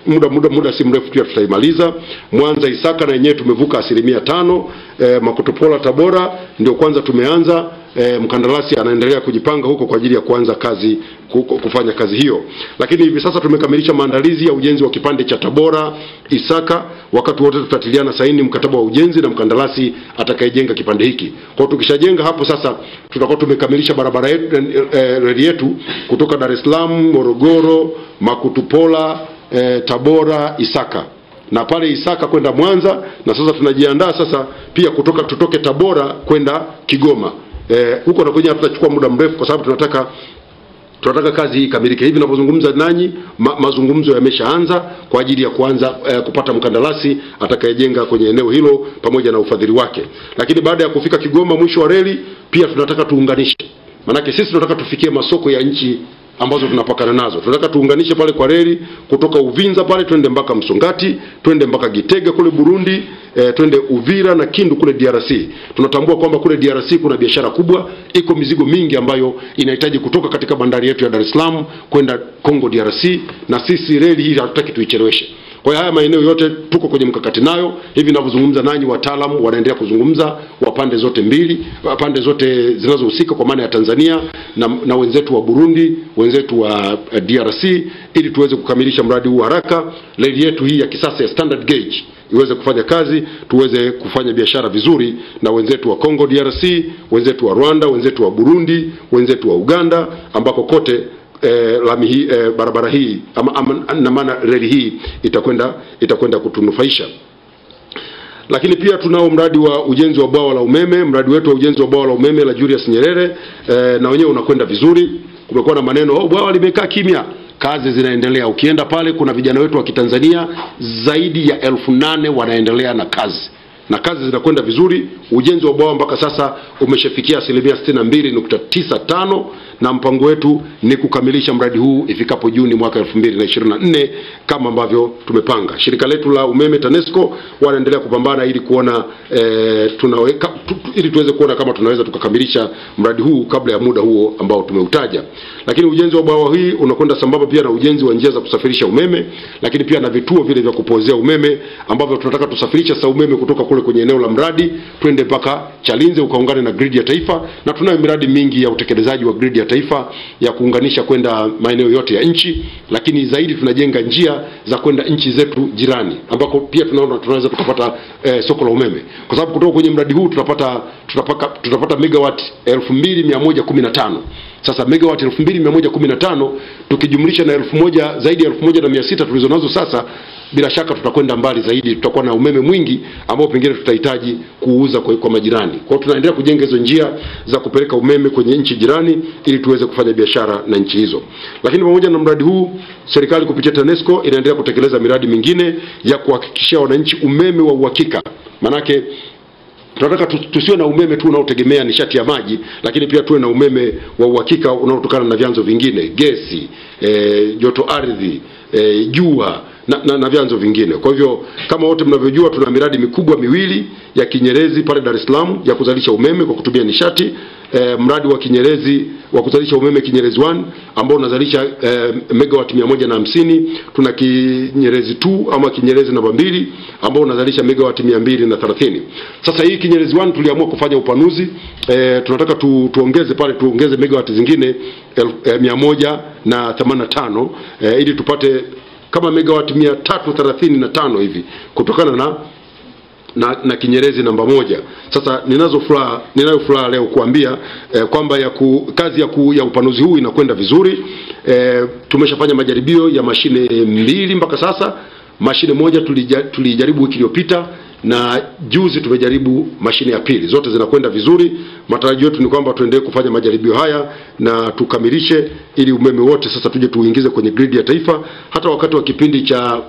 muda muda muda si mrefu tu tutaimaliza. Mwanza Isaka na yenyewe tumevuka asilimia tano. E, Makutupola Tabora ndio kwanza tumeanza. E, mkandarasi anaendelea kujipanga huko kwa ajili ya kuanza kazi kufanya kazi hiyo. Lakini hivi sasa tumekamilisha maandalizi ya ujenzi wa kipande cha Tabora Isaka. Wakati wote tutatiliana saini mkataba wa ujenzi na mkandarasi atakayejenga kipande hiki. Kwa tukishajenga hapo sasa tutakuwa tumekamilisha barabara yetu, e, reli yetu kutoka Dar es Salaam Morogoro, Makutupola, e, Tabora Isaka, na pale Isaka kwenda Mwanza. Na sasa tunajiandaa sasa pia kutoka tutoke Tabora kwenda Kigoma. Eh, huko na kwenye tutachukua muda mrefu kwa sababu tunataka tunataka kazi hii kamilike. Hivi ninapozungumza nanyi ma, mazungumzo yameshaanza kwa ajili ya kuanza eh, kupata mkandarasi atakayejenga kwenye eneo hilo pamoja na ufadhili wake. Lakini baada ya kufika Kigoma mwisho wa reli pia tunataka tuunganishe. Manake sisi tunataka tufikie masoko ya nchi ambazo tunapakana nazo. Tunataka tuunganishe pale kwa reli kutoka Uvinza pale twende mpaka Msongati, twende mpaka Gitega kule Burundi, e, twende Uvira na Kindu kule D R C. Tunatambua kwamba kule D R C kuna biashara kubwa, iko mizigo mingi ambayo inahitaji kutoka katika bandari yetu ya Dar es Salaam kwenda Kongo D R C, na sisi reli hii hatutaki tuicheleweshe. Kwa haya maeneo yote tuko kwenye mkakati nayo. Hivi ninavyozungumza nanyi wataalamu wanaendelea kuzungumza wa pande zote mbili, pande zote zinazohusika kwa maana ya Tanzania na, na wenzetu wa Burundi, wenzetu wa D R C, ili tuweze kukamilisha mradi huu haraka. Reli yetu hii ya kisasa ya standard gauge iweze kufanya kazi, tuweze kufanya biashara vizuri na wenzetu wa Kongo D R C, wenzetu wa Rwanda, wenzetu wa Burundi, wenzetu wa Uganda, ambako kote E, lami hii, e, barabara hii ama, ama, na maana reli hii itakwenda itakwenda kutunufaisha. Lakini pia tunao mradi wa ujenzi wa bwawa la umeme. Mradi wetu wa ujenzi wa bwawa la umeme la Julius Nyerere e, na wenyewe unakwenda vizuri. Kumekuwa na maneno oh, bwawa limekaa kimya. Kazi zinaendelea. Ukienda pale kuna vijana wetu wa Kitanzania zaidi ya elfu nane wanaendelea na kazi. Na kazi zinakwenda vizuri. Ujenzi wa bwawa mpaka sasa umeshafikia asilimia sitini na mbili nukta tisa tano na mpango wetu ni kukamilisha mradi huu ifikapo Juni mwaka elfu mbili na ishirini na nne kama ambavyo tumepanga. Shirika letu la umeme TANESCO wanaendelea kupambana ili kuona e, tunaweka tu, ili tuweze kuona kama tunaweza tukakamilisha mradi huu kabla ya muda huo ambao tumeutaja. Lakini ujenzi wa bwawa hii unakwenda sambamba pia na ujenzi wa njia za kusafirisha umeme, lakini pia na vituo vile vya kupozea umeme ambavyo tunataka tusafirisha sa umeme kutoka kule kwenye eneo la mradi twende mpaka Chalinze ukaungane na grid ya taifa. Na tunayo miradi mingi ya utekelezaji wa grid ya taifa ya kuunganisha kwenda maeneo yote ya nchi, lakini zaidi tunajenga njia za kwenda nchi zetu jirani ambako pia tunaona tunaweza tukapata eh, soko la umeme, kwa sababu kutoka kwenye mradi huu tutapata tutapaka, tutapata megawatt elfu mbili mia moja kumi na tano. Sasa megawatt elfu mbili mia moja kumi na tano tukijumlisha na elfu moja zaidi ya elfu moja na mia sita tulizonazo sasa, bila shaka tutakwenda mbali zaidi, tutakuwa na umeme mwingi ambao pengine tutahitaji kuuza kwa, kwa majirani. Kwa hiyo tunaendelea kujenga hizo njia za kupeleka umeme kwenye nchi jirani ili tuweze kufanya biashara na nchi hizo. Lakini pamoja na mradi huu, serikali kupitia TANESCO inaendelea kutekeleza miradi mingine ya kuhakikishia wananchi umeme wa uhakika. Manake tunataka tusiwe na umeme tu unaotegemea nishati ya maji, lakini pia tuwe na umeme wa uhakika unaotokana na vyanzo vingine, gesi, e, joto ardhi, e, jua na, na, na vyanzo vingine. Kwa hivyo kama wote mnavyojua tuna miradi mikubwa miwili ya Kinyerezi pale Dar es Salaam ya kuzalisha umeme kwa kutumia nishati. E, mradi wa Kinyerezi wa kuzalisha umeme Kinyerezi moja ambao unazalisha e, megawatt mia moja na hamsini. Tuna Kinyerezi mbili ama Kinyerezi namba mbili ambao unazalisha megawatt mia mbili na thelathini. Sasa hii Kinyerezi moja tuliamua kufanya upanuzi. E, tunataka tu, tuongeze pale tuongeze megawatt zingine mia moja na themanini na tano e, ili tupate kama megawatt mia tatu thelathini na tano hivi kutokana na na, na Kinyerezi namba moja. Sasa ninazo furaha ninayo furaha leo kuambia eh, kwamba ya ku, kazi ya, ku, ya upanuzi huu inakwenda vizuri. Eh, tumeshafanya majaribio ya mashine mbili mpaka sasa. Mashine moja tulija, tulijaribu wiki iliyopita na juzi tumejaribu mashine ya pili. Zote zinakwenda vizuri. Matarajio yetu ni kwamba tuendelee kufanya majaribio haya na tukamilishe, ili umeme wote sasa tuje tuuingize kwenye grid ya taifa. Hata wakati wa kipindi cha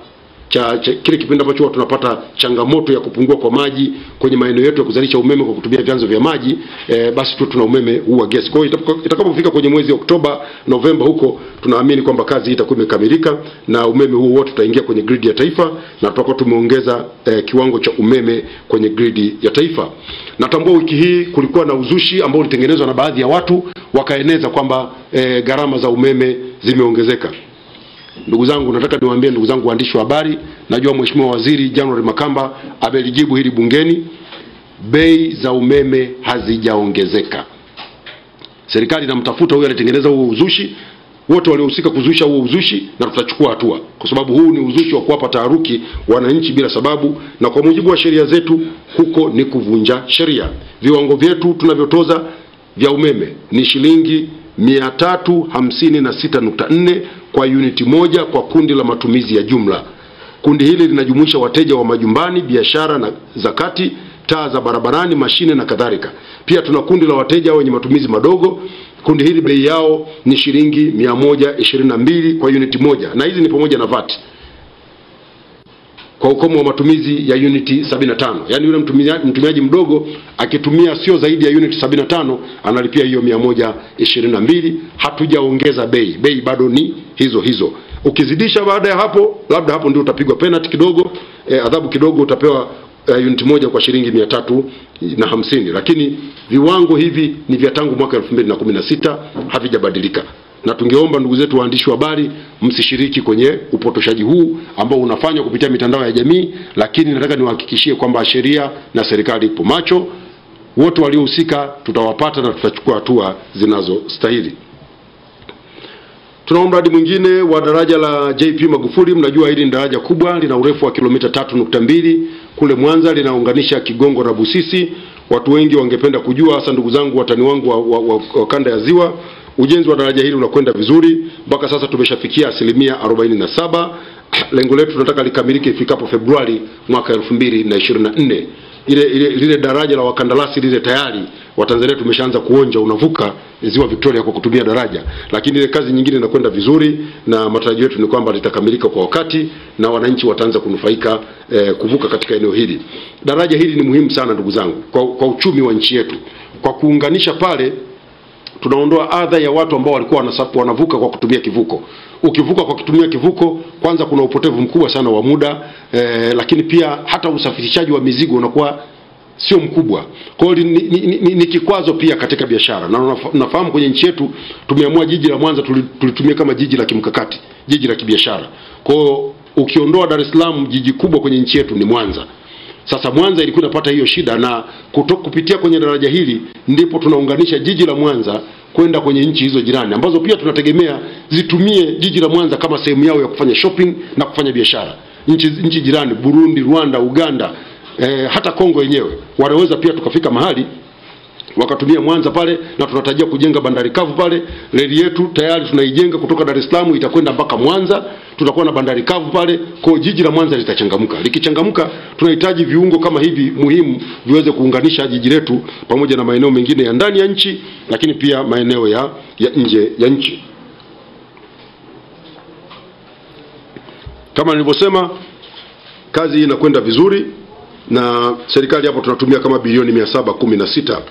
Cha, cha, kile kipindi ambacho tunapata changamoto ya kupungua kwa maji kwenye maeneo yetu ya kuzalisha umeme kwa kutumia vyanzo vya maji, e, basi tu tuna umeme huu wa gesi. Kwa hiyo itakapofika kwenye mwezi Oktoba, Novemba huko, tunaamini kwamba kazi itakuwa imekamilika na umeme huu wote tutaingia kwenye gridi ya taifa na tutakuwa tumeongeza e, kiwango cha umeme kwenye gridi ya taifa. Natambua wiki hii kulikuwa na uzushi ambao ulitengenezwa na baadhi ya watu wakaeneza kwamba e, gharama za umeme zimeongezeka. Ndugu zangu, nataka niwaambie ndugu zangu waandishi wa habari, najua Mheshimiwa Waziri January Makamba amelijibu hili bungeni, bei za umeme hazijaongezeka. Serikali inamtafuta huyo aliyetengeneza huo uzushi, wote waliohusika kuzusha huo uzushi, na tutachukua hatua, kwa sababu huu ni uzushi wa kuwapa taharuki wananchi bila sababu, na kwa mujibu wa sheria zetu huko ni kuvunja sheria. Viwango vyetu tunavyotoza vya umeme ni shilingi mia tatu hamsini na sita nukta nne kwa uniti moja kwa kundi la matumizi ya jumla. Kundi hili linajumuisha wateja wa majumbani, biashara na zakati, taa za barabarani, mashine na kadhalika. Pia tuna kundi la wateja wenye matumizi madogo. Kundi hili bei yao ni shilingi mia moja ishirini na mbili kwa uniti moja, na hizi ni pamoja na V A T kwa ukomo wa matumizi ya uniti sabini na tano. Yaani yule mtumiaji, mtumiaji mdogo akitumia sio zaidi ya uniti sabini na tano analipia hiyo mia moja ishirini na mbili. Hatujaongeza bei. Bei bado ni hizo hizo. Ukizidisha baada ya hapo, labda hapo ndio utapigwa penalty kidogo, eh, adhabu kidogo, utapewa eh, uniti moja kwa shilingi mia tatu na hamsini. Lakini viwango hivi ni vya tangu mwaka elfu mbili na kumi na sita, havijabadilika. Na tungeomba ndugu zetu waandishi wa habari msishiriki kwenye upotoshaji huu ambao unafanywa kupitia mitandao ya jamii, lakini nataka niwahakikishie kwamba sheria na serikali ipo macho. Wote waliohusika tutawapata na tutachukua hatua zinazostahili. Tuna mradi mwingine wa daraja la J P Magufuli. Mnajua hili ni daraja kubwa, lina urefu wa kilomita tatu nukta mbili kule Mwanza, linaunganisha Kigongo na Busisi. Watu wengi wangependa kujua, hasa ndugu zangu watani wangu wa, wa, wa, wa kanda ya Ziwa. Ujenzi wa daraja hili unakwenda vizuri. Mpaka sasa tumeshafikia asilimia arobaini na saba. Lengo letu tunataka likamilike ifikapo Februari mwaka elfu mbili na ishirini na nne. Ile ile lile daraja la wakandarasi lile tayari Watanzania tumeshaanza kuonja, unavuka Ziwa Victoria kwa kutumia daraja. Lakini ile kazi nyingine inakwenda vizuri na matarajio yetu ni kwamba litakamilika kwa wakati na wananchi wataanza kunufaika eh, kuvuka katika eneo hili. Daraja hili ni muhimu sana ndugu zangu kwa, kwa uchumi wa nchi yetu. Kwa kuunganisha pale tunaondoa adha ya watu ambao walikuwa wanasapu wanavuka kwa kutumia kivuko. Ukivuka kwa kutumia kivuko, kwanza kuna upotevu mkubwa sana wa muda, eh, lakini pia hata usafirishaji wa mizigo unakuwa sio mkubwa. Kwa hiyo ni, ni, ni, ni kikwazo pia katika biashara. Na nafahamu kwenye nchi yetu tumeamua jiji la Mwanza tulitumia kama jiji la kimkakati, jiji la kibiashara. Kwa hiyo ukiondoa Dar es Salaam, jiji kubwa kwenye nchi yetu ni Mwanza. Sasa Mwanza ilikuwa inapata hiyo shida, na kutoka kupitia kwenye daraja hili ndipo tunaunganisha jiji la Mwanza kwenda kwenye nchi hizo jirani, ambazo pia tunategemea zitumie jiji la Mwanza kama sehemu yao ya kufanya shopping na kufanya biashara. Nchi nchi jirani, Burundi, Rwanda, Uganda, eh, hata Kongo yenyewe, wanaweza pia tukafika mahali wakatumia Mwanza pale, na tunatarajia kujenga bandari kavu pale. Reli yetu tayari tunaijenga kutoka Dar es Salaam itakwenda mpaka Mwanza, tutakuwa na bandari kavu pale. Kwa jiji la Mwanza litachangamka. Likichangamka, tunahitaji viungo kama hivi muhimu viweze kuunganisha jiji letu pamoja na maeneo mengine ya ndani ya nchi, lakini pia maeneo ya, ya nje ya nchi. Kama nilivyosema, kazi inakwenda vizuri na serikali hapo tunatumia kama bilioni mia saba kumi na sita.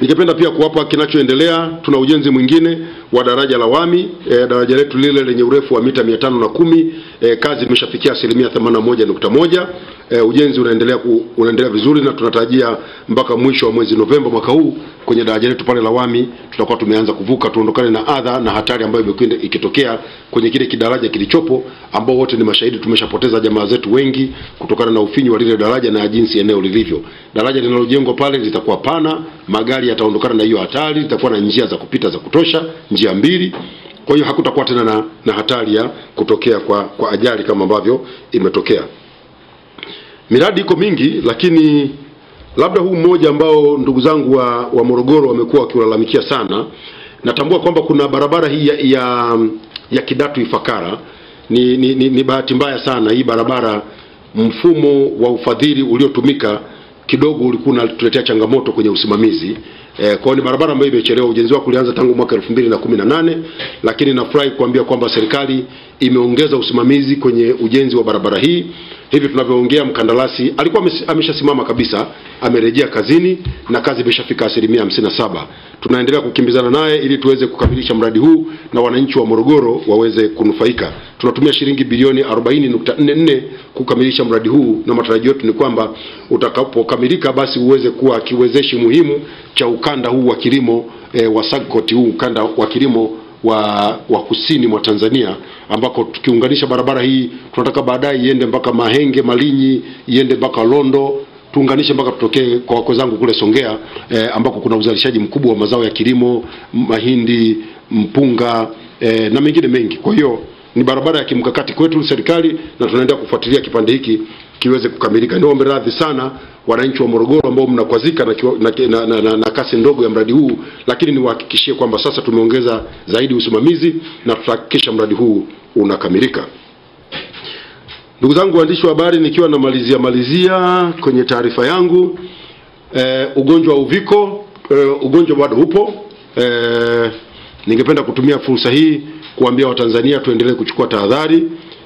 Ningependa pia kuwapa kinachoendelea. Tuna ujenzi mwingine wa daraja la Wami, e, daraja letu lile lenye urefu wa mita mia tano na kumi. E, kazi imeshafikia asilimia themanini na moja nukta moja. E, ujenzi unaendelea ku, unaendelea vizuri na tunatarajia mpaka mwisho wa mwezi Novemba mwaka huu kwenye daraja letu pale la Wami tutakuwa tumeanza kuvuka, tuondokane na adha na hatari ambayo imekuwa ikitokea kwenye kile kidaraja kilichopo, ambao wote ni mashahidi tumeshapoteza jamaa zetu wengi kutokana na ufinyu wa lile daraja na jinsi eneo lilivyo. Daraja linalojengwa pale litakuwa pana, magari yataondokana na hiyo hatari, litakuwa na njia za kupita za kutosha, njia mbili. Kwa hiyo hakutakuwa tena na, na hatari ya kutokea kwa, kwa ajali kama ambavyo imetokea. Miradi iko mingi, lakini labda huu mmoja ambao ndugu zangu wa, wa Morogoro wamekuwa wakilalamikia sana. Natambua kwamba kuna barabara hii ya, ya, ya Kidatu Ifakara. Ni, ni, ni, ni bahati mbaya sana hii barabara, mfumo wa ufadhili uliotumika kidogo ulikuwa unatuletea changamoto kwenye usimamizi. E, kwa ni barabara ambayo imechelewa, ujenzi wake ulianza tangu mwaka elfu mbili na kumi na nane, lakini nafurahi kuambia kwamba serikali imeongeza usimamizi kwenye ujenzi wa barabara hii. Hivi tunavyoongea, mkandarasi alikuwa ameshasimama kabisa, amerejea kazini na kazi imeshafika asilimia hamsini na saba. Tunaendelea kukimbizana naye ili tuweze kukamilisha mradi huu na wananchi wa Morogoro waweze kunufaika. Tunatumia shilingi bilioni arobaini nukta nne nne kukamilisha mradi huu, na matarajio yetu ni kwamba utakapokamilika basi uweze kuwa kiwezeshi muhimu cha ukanda huu wa kilimo e, wa Sankoti, huu ukanda wa kilimo wa, wa kusini mwa Tanzania, ambako tukiunganisha barabara hii tunataka baadaye iende mpaka Mahenge, Malinyi, iende mpaka Londo, tuunganishe mpaka tutokee kwa wako zangu kule Songea, e, ambako kuna uzalishaji mkubwa wa mazao ya kilimo, mahindi, mpunga e, na mengine mengi. Kwa hiyo ni barabara ya kimkakati kwetu serikali, na tunaenda kufuatilia kipande hiki kiweze kukamilika. Niombe radhi sana wananchi wa Morogoro ambao mnakwazika na, na, na, na, na, na kasi ndogo ya mradi huu, lakini niwahakikishie kwamba sasa tumeongeza zaidi usimamizi na tutahakikisha mradi huu unakamilika. Ndugu zangu waandishi wa habari, nikiwa na malizia malizia kwenye taarifa yangu, e, ugonjwa wa uviko, e, ugonjwa bado upo. E, ningependa kutumia fursa hii kuambia Watanzania tuendelee kuchukua tahadhari.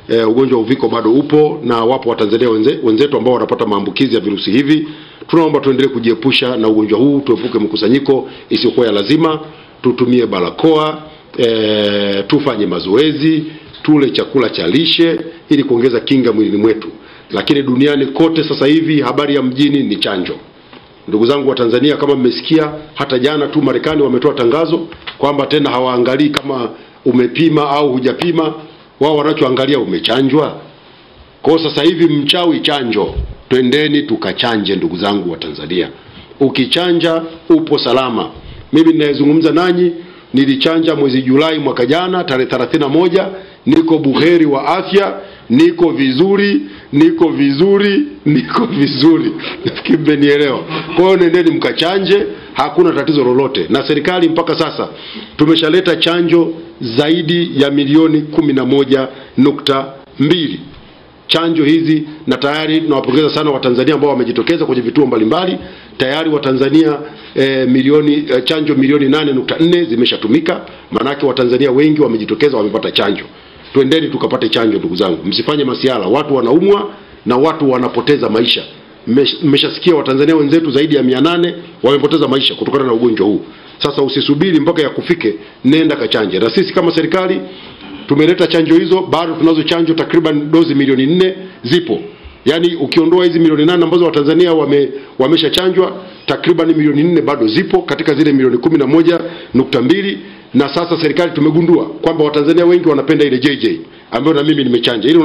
E, ugonjwa wa uviko bado upo na wapo Watanzania wenze, wenzetu ambao wanapata maambukizi ya virusi hivi. Tunaomba tuendelee kujiepusha na ugonjwa huu, tuepuke mkusanyiko isiyokuwa ya lazima, tutumie barakoa, e, tufanye mazoezi, tule chakula cha lishe ili kuongeza kinga mwilini mwetu. Lakini duniani kote sasa hivi habari ya mjini ni chanjo. Ndugu zangu wa Tanzania, kama mmesikia, hata jana tu Marekani wametoa tangazo kwamba tena hawaangalii kama umepima au hujapima, wao wanachoangalia umechanjwa. Kwa sasa hivi mchawi chanjo, twendeni tukachanje ndugu zangu wa Tanzania. Ukichanja upo salama. Mimi ninayezungumza nanyi nilichanja mwezi Julai mwaka jana tarehe thelathini na moja, niko buheri wa afya, niko vizuri, niko vizuri, niko vizuri. Nafikiri mmenielewa. Kwa hiyo nendeni mkachanje, hakuna tatizo lolote. Na serikali mpaka sasa tumeshaleta chanjo zaidi ya milioni kumi na moja nukta mbili chanjo hizi, na tayari tunawapongeza sana Watanzania ambao wamejitokeza kwenye vituo mbalimbali. Tayari Watanzania e, milioni e, chanjo milioni nane nukta nne zimeshatumika. Maana yake Watanzania wengi wamejitokeza, wamepata chanjo. Twendeni tukapate chanjo ndugu zangu. Msifanye masiala, watu wanaumwa na watu wanapoteza maisha. Mmeshasikia Watanzania wenzetu zaidi ya mia nane wamepoteza maisha kutokana na ugonjwa huu. Sasa usisubiri mpaka ya kufike, nenda kachanje. Na sisi kama serikali tumeleta chanjo hizo, bado tunazo chanjo takriban dozi milioni nne zipo. Yaani ukiondoa hizi milioni nane ambazo Watanzania wame, wamesha chanjwa, takriban milioni nne bado zipo katika zile milioni kumi na moja nukta mbili. Na sasa serikali tumegundua kwamba Watanzania wengi wanapenda ile J J ambayo na mimi nimechanja. Ile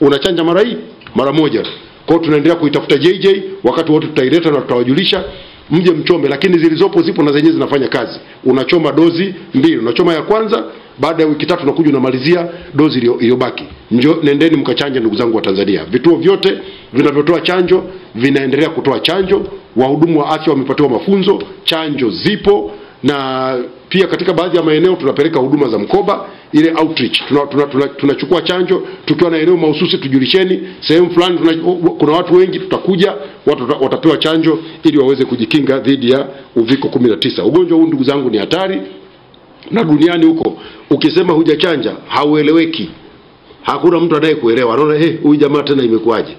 unachanja una, mara hii mara moja. Kwa hiyo tunaendelea kuitafuta J J, wakati wote tutaileta na tutawajulisha mje mchome, lakini zilizopo zipo na zenyewe zinafanya kazi. Unachoma dozi mbili, unachoma ya kwanza, baada ya wiki tatu unakuja unamalizia dozi iliyobaki. Njoo nendeni mkachanje ndugu zangu wa Tanzania. Vituo vyote vinavyotoa chanjo vinaendelea kutoa chanjo, wahudumu wa afya wamepatiwa mafunzo, chanjo zipo, na pia katika baadhi ya maeneo tunapeleka huduma za mkoba, ile outreach. Tunachukua tuna, tuna, tuna chanjo, tukiwa na eneo mahususi tujulisheni, sehemu fulani kuna watu wengi, tutakuja watu watapewa chanjo ili waweze kujikinga dhidi ya uviko kumi na tisa. Ugonjwa huu ndugu zangu ni hatari, na duniani huko ukisema hujachanja haueleweki. Hakuna mtu anaye kuelewa. Anaona eh hey, huyu jamaa tena imekuaje?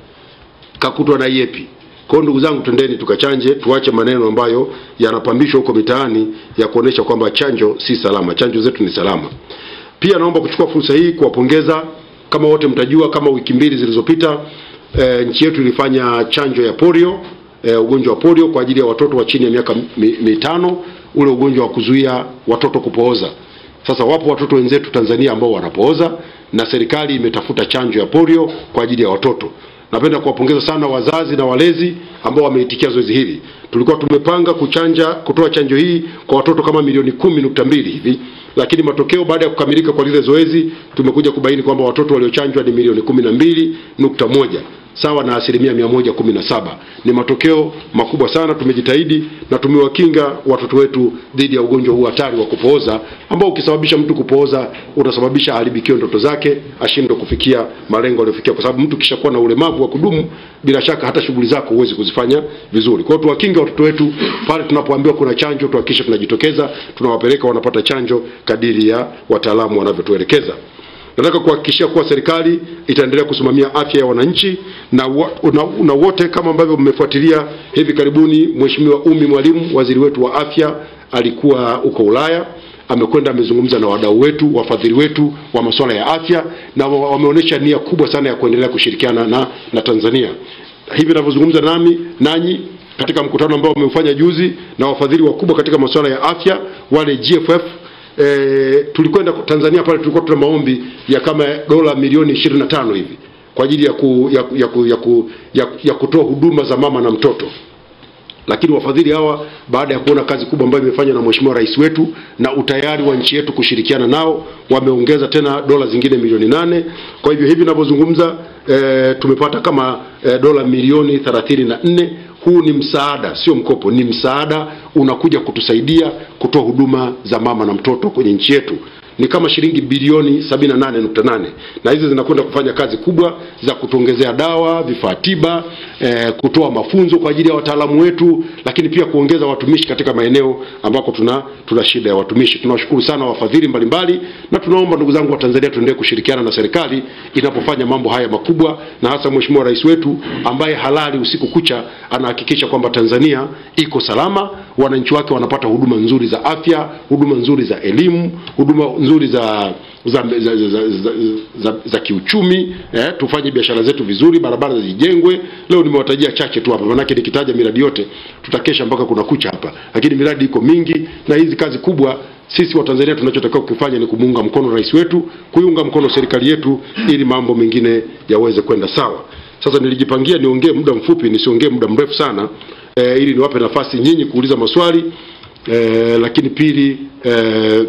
Kakutwa na yepi? Kwa ndugu zangu, twendeni tukachanje, tuache maneno ambayo yanapambishwa huko mitaani ya kuonesha kwamba chanjo si salama. Chanjo zetu ni salama. Pia naomba kuchukua fursa hii kuwapongeza, kama wote mtajua, kama wiki mbili zilizopita e, nchi yetu ilifanya chanjo ya polio, e, ugonjwa wa polio kwa ajili ya watoto wa chini ya miaka mitano, ule ugonjwa wa kuzuia watoto kupooza. Sasa wapo watoto wenzetu Tanzania ambao wanapooza, na serikali imetafuta chanjo ya polio kwa ajili ya watoto. Napenda kuwapongeza sana wazazi na walezi ambao wameitikia zoezi hili. Tulikuwa tumepanga kuchanja kutoa chanjo hii kwa watoto kama milioni kumi nukta mbili hivi, lakini matokeo baada ya kukamilika kwa lile zoezi tumekuja kubaini kwamba watoto waliochanjwa ni milioni kumi na mbili nukta moja. sawa na asilimia mia moja kumi na saba. Ni matokeo makubwa sana. Tumejitahidi na tumewakinga watoto wetu dhidi ya ugonjwa huu hatari wa kupooza, ambao ukisababisha mtu kupooza utasababisha aharibikiwe ndoto zake, ashindwe kufikia malengo aliyofikia, kwa sababu mtu kishakuwa na ulemavu wa kudumu, bila shaka hata shughuli zako huwezi kuzifanya vizuri. Kwa hiyo tuwakinge watoto wetu pale tunapoambiwa kuna chanjo, tuhakikishe tunajitokeza, tunawapeleka wanapata chanjo kadiri ya wataalamu wanavyotuelekeza. Nataka kuhakikishia kuwa serikali itaendelea kusimamia afya ya wananchi na, wa, na, na wote kama ambavyo mmefuatilia hivi karibuni Mheshimiwa Ummy Mwalimu, waziri wetu wa afya, alikuwa uko Ulaya, amekwenda amezungumza na wadau wetu, wafadhili wetu wa masuala ya afya, na wameonyesha nia kubwa sana ya kuendelea kushirikiana na, na Tanzania. Hivi ninavyozungumza nami nanyi katika mkutano ambao umeufanya juzi na wafadhili wakubwa katika masuala ya afya wale G F F, E, tulikwenda Tanzania pale, tulikuwa tuna maombi ya kama dola milioni ishirini na tano hivi kwa ajili ya, ku, ya, ya, ya, ya, ya kutoa huduma za mama na mtoto. Lakini wafadhili hawa baada ya kuona kazi kubwa ambayo imefanywa na Mheshimiwa Rais wetu na utayari wa nchi yetu kushirikiana nao, wameongeza tena dola zingine milioni nane. Kwa hivyo hivi ninavyozungumza e, tumepata kama e, dola milioni thelathini na nne. Huu ni msaada, sio mkopo, ni msaada unakuja kutusaidia kutoa huduma za mama na mtoto kwenye nchi yetu. Ni kama shilingi bilioni sabini na nane nukta nane, na hizi zinakwenda kufanya kazi kubwa za kutuongezea dawa, vifaa tiba, e, kutoa mafunzo kwa ajili ya wataalamu wetu, lakini pia kuongeza watumishi katika maeneo ambako tuna tuna shida ya watumishi. Tunawashukuru sana wafadhili mbalimbali, na tunaomba ndugu zangu wa Tanzania tuendelee kushirikiana na serikali inapofanya mambo haya makubwa, na hasa Mheshimiwa Rais wetu ambaye halali usiku kucha anahakikisha kwamba Tanzania iko salama, wananchi wake wanapata huduma nzuri za afya, huduma nzuri za elimu, huduma nzuri za za za, za, za, za, za, za kiuchumi, eh, tufanye biashara zetu vizuri, barabara zijengwe. Leo nimewatajia chache tu hapa, maana yake nikitaja miradi yote tutakesha mpaka kuna kucha hapa, lakini miradi iko mingi na hizi kazi kubwa sisi wa Tanzania tunachotakiwa kufanya ni kumuunga mkono rais wetu, kuiunga mkono serikali yetu ili mambo mengine yaweze kwenda sawa. Sasa nilijipangia niongee muda mfupi, nisiongee muda mrefu sana, eh, ili niwape nafasi nyinyi kuuliza maswali, eh, lakini pili eh,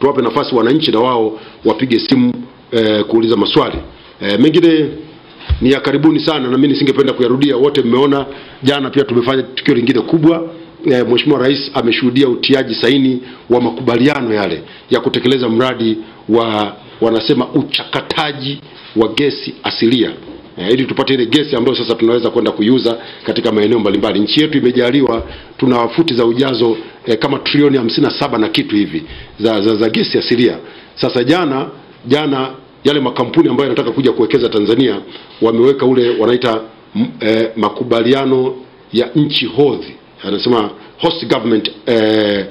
tuwape nafasi wananchi na wao wapige simu e, kuuliza maswali. E, mengine ni ya karibuni sana na mimi nisingependa kuyarudia. Wote mmeona jana pia tumefanya tukio lingine kubwa. E, Mheshimiwa Rais ameshuhudia utiaji saini wa makubaliano yale ya kutekeleza mradi wa wanasema uchakataji wa gesi asilia, E, ili tupate ile gesi ambayo sasa tunaweza kwenda kuiuza katika maeneo mbalimbali. Nchi yetu imejaliwa tuna futi za ujazo e, kama trilioni hamsini na saba na kitu hivi za, za, za gesi asilia. Sasa jana jana yale makampuni ambayo yanataka kuja kuwekeza Tanzania wameweka ule wanaita e, makubaliano ya nchi hodhi, anasema host government, e,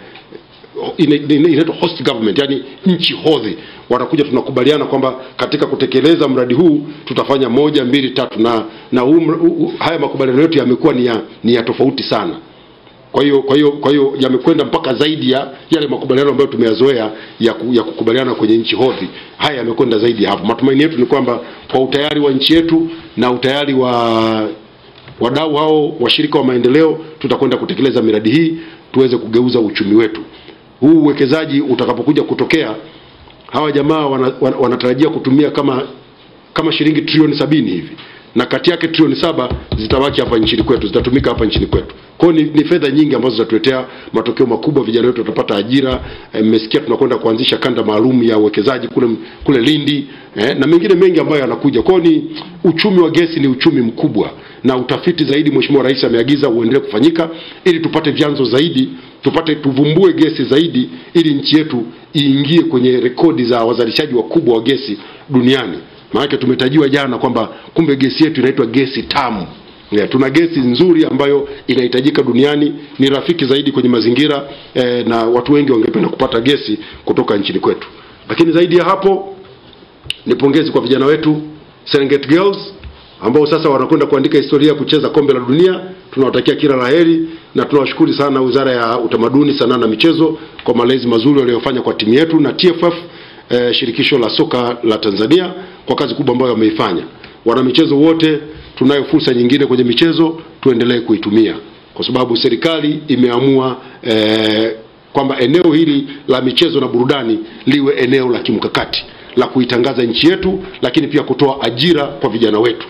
inaitwa host government, yani nchi hodhi. Wanakuja tunakubaliana kwamba katika kutekeleza mradi huu tutafanya moja mbili tatu, na na um, uh, haya makubaliano yetu yamekuwa ni ya, ni ya tofauti sana. Kwa hiyo kwa hiyo kwa hiyo yamekwenda mpaka zaidi ya yale makubaliano ambayo tumeyazoea ya, ku, ya kukubaliana kwenye nchi hodhi. Haya yamekwenda zaidi hapo. Matumaini yetu ni kwamba kwa utayari wa nchi yetu na utayari wa wadau hao washirika wa maendeleo tutakwenda kutekeleza miradi hii, tuweze kugeuza uchumi wetu. Huu uwekezaji utakapokuja kutokea, hawa jamaa wanatarajia kutumia kama kama shilingi trilioni sabini hivi, na kati yake trilioni saba zitabaki hapa nchini kwetu, zitatumika hapa nchini kwetu. Kwa ni, ni fedha nyingi ambazo zitatuletea matokeo makubwa, vijana wetu watapata ajira. Mmesikia eh, tunakwenda kuanzisha kanda maalum ya uwekezaji kule kule Lindi, eh, na mengine mengi ambayo yanakuja. Kwa ni uchumi wa gesi ni uchumi mkubwa, na utafiti zaidi Mheshimiwa Rais ameagiza uendelee kufanyika ili tupate vyanzo zaidi, tupate tuvumbue gesi zaidi, ili nchi yetu iingie kwenye rekodi za wazalishaji wakubwa wa gesi duniani. Maana tumetajiwa jana kwamba kumbe gesi yetu inaitwa gesi tamu. Ya, tuna gesi nzuri ambayo inahitajika duniani, ni rafiki zaidi kwenye mazingira, eh, na watu wengi wangependa kupata gesi kutoka nchini kwetu. Lakini zaidi ya hapo ni pongezi kwa vijana wetu Serengeti Girls ambao sasa wanakwenda kuandika historia kucheza kombe la dunia. Tunawatakia kila laheri na tunawashukuru sana Wizara ya Utamaduni, Sanaa na Michezo kwa malezi mazuri waliyofanya kwa timu yetu, na T F F eh, shirikisho la soka la Tanzania kwa kazi kubwa ambayo wameifanya. Wana michezo wote, tunayo fursa nyingine kwenye michezo, tuendelee kuitumia kwa sababu serikali imeamua eh, kwamba eneo hili la michezo na burudani liwe eneo la kimkakati la kuitangaza nchi yetu, lakini pia kutoa ajira kwa vijana wetu.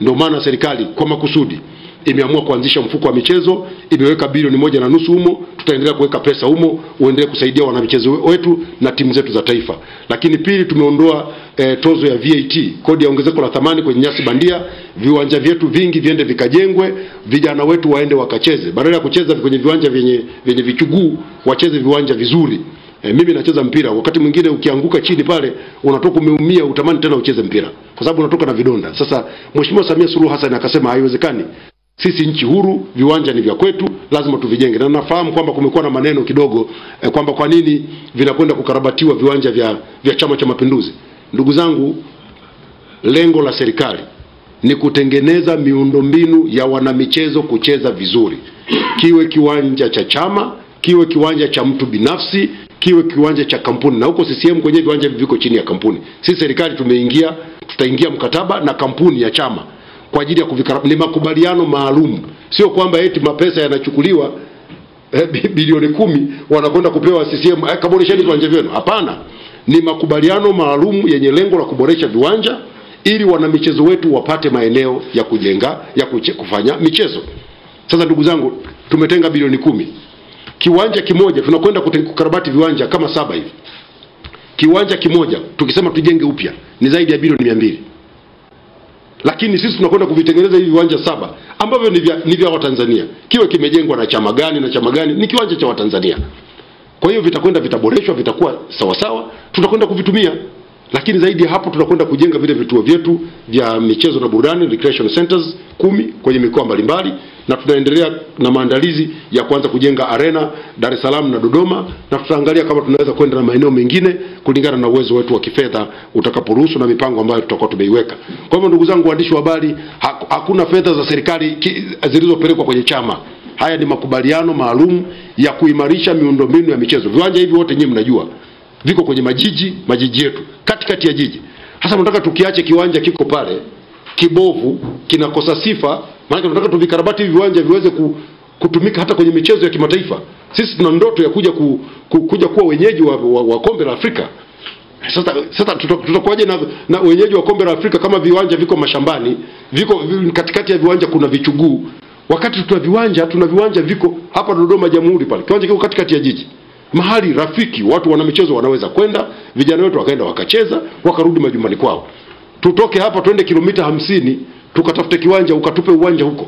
Ndio maana serikali kwa makusudi imeamua kuanzisha mfuko wa michezo, imeweka bilioni moja na nusu humo, tutaendelea kuweka pesa humo, uendelee kusaidia wanamichezo wetu na timu zetu za taifa. Lakini pili, tumeondoa e, tozo ya V A T, kodi ya ongezeko la thamani kwenye nyasi bandia. Viwanja vyetu vingi viende vikajengwe, vijana wetu waende wakacheze. Badala ya kucheza kwenye viwanja vyenye vyenye vichuguu, wacheze viwanja vizuri. E, mimi nacheza mpira, wakati mwingine ukianguka chini pale unatoka umeumia, utamani tena ucheze mpira kwa sababu unatoka na vidonda. Sasa Mheshimiwa Samia Suluhu Hassan akasema haiwezekani. Sisi nchi huru, viwanja ni vya kwetu, lazima tuvijenge. Na nafahamu kwamba kumekuwa na maneno kidogo eh, kwamba kwa nini vinakwenda kukarabatiwa viwanja vya vya Chama cha Mapinduzi. Ndugu zangu, lengo la serikali ni kutengeneza miundombinu ya wanamichezo kucheza vizuri. Kiwe kiwanja cha chama, kiwe kiwanja cha mtu binafsi, kiwe kiwanja cha kampuni. Na huko C C M kwenye viwanja viko chini ya kampuni. Sisi serikali tumeingia, tutaingia mkataba na kampuni ya chama kwa ajili ya kuvikarabati. Ni makubaliano maalum, sio kwamba eti mapesa yanachukuliwa eh, bilioni kumi wanakwenda kupewa C C M eh, kaboresheni viwanja vyenu. Hapana, ni makubaliano maalum yenye lengo la kuboresha viwanja ili wanamichezo wetu wapate maeneo ya kujenga ya kuche, kufanya michezo. Sasa ndugu zangu, tumetenga bilioni kumi. Kiwanja kimoja tunakwenda kukarabati viwanja kama saba hivi. Kiwanja kimoja tukisema tujenge upya ni zaidi ya bilioni mia mbili. Lakini sisi tunakwenda kuvitengeneza hivi viwanja saba ambavyo ni vya ni vya Watanzania. Kiwe kimejengwa na chama gani na chama gani, ni kiwanja cha Watanzania. Kwa hiyo vitakwenda vitaboreshwa, vitakuwa sawa sawa, tutakwenda kuvitumia. Lakini zaidi ya hapo tunakwenda kujenga vile vituo vyetu vya michezo na burudani, recreation centers kumi kwenye mikoa mbalimbali, na tunaendelea na maandalizi ya kuanza kujenga arena Dar es Salaam na Dodoma, na tutaangalia kama tunaweza kwenda na maeneo mengine kulingana na uwezo wetu wa kifedha utakaporuhusu na mipango ambayo tutakuwa tumeiweka. Kwa hivyo ndugu zangu waandishi wa habari, hakuna fedha za serikali zilizopelekwa kwenye chama. Haya ni makubaliano maalum ya kuimarisha miundombinu ya michezo. Viwanja hivi wote nyinyi mnajua viko kwenye majiji, majiji yetu, katikati ya jiji. Hasa tunataka tukiache kiwanja kiko pale kibovu, kinakosa sifa, maana tunataka tuvikarabati viwanja viweze ku, kutumika hata kwenye michezo ya kimataifa. Sisi tuna ndoto ya kuja ku, ku, kuja kuwa wenyeji wa, wa, wa kombe la Afrika. Sasa sasa tutakuwaje na, na wenyeji wa kombe la Afrika kama viwanja viko mashambani, viko katikati ya viwanja kuna vichuguu? Wakati tuna viwanja, tuna viwanja viko hapa Dodoma Jamhuri pale. Kiwanja kiko katikati ya jiji, mahali rafiki, watu wana michezo wanaweza kwenda, vijana wetu wakaenda wakacheza wakarudi majumbani kwao. Tutoke hapa twende kilomita hamsini tukatafute kiwanja, ukatupe uwanja huko.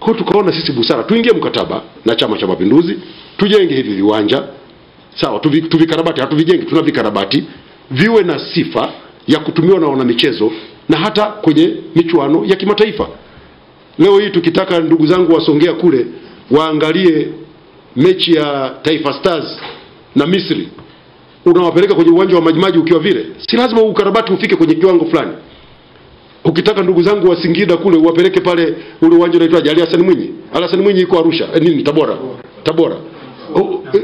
Kwa tukaona sisi busara tuingie mkataba na Chama cha Mapinduzi, tujenge hivi viwanja sawa, tuvikarabati, hatuvijenge, tunavikarabati viwe na sifa ya kutumiwa na wanamichezo na hata kwenye michuano ya kimataifa. Leo hii tukitaka ndugu zangu wasongea kule waangalie mechi ya Taifa Stars na Misri, unawapeleka kwenye uwanja wa Majimaji ukiwa vile, si lazima ukarabati ufike kwenye kiwango fulani. Ukitaka ndugu zangu wa Singida kule uwapeleke pale ule uwanja unaitwaje, Ali Hassan Mwinyi, Ali Hassan Mwinyi iko Arusha, e, nini Tabora, Tabora au e,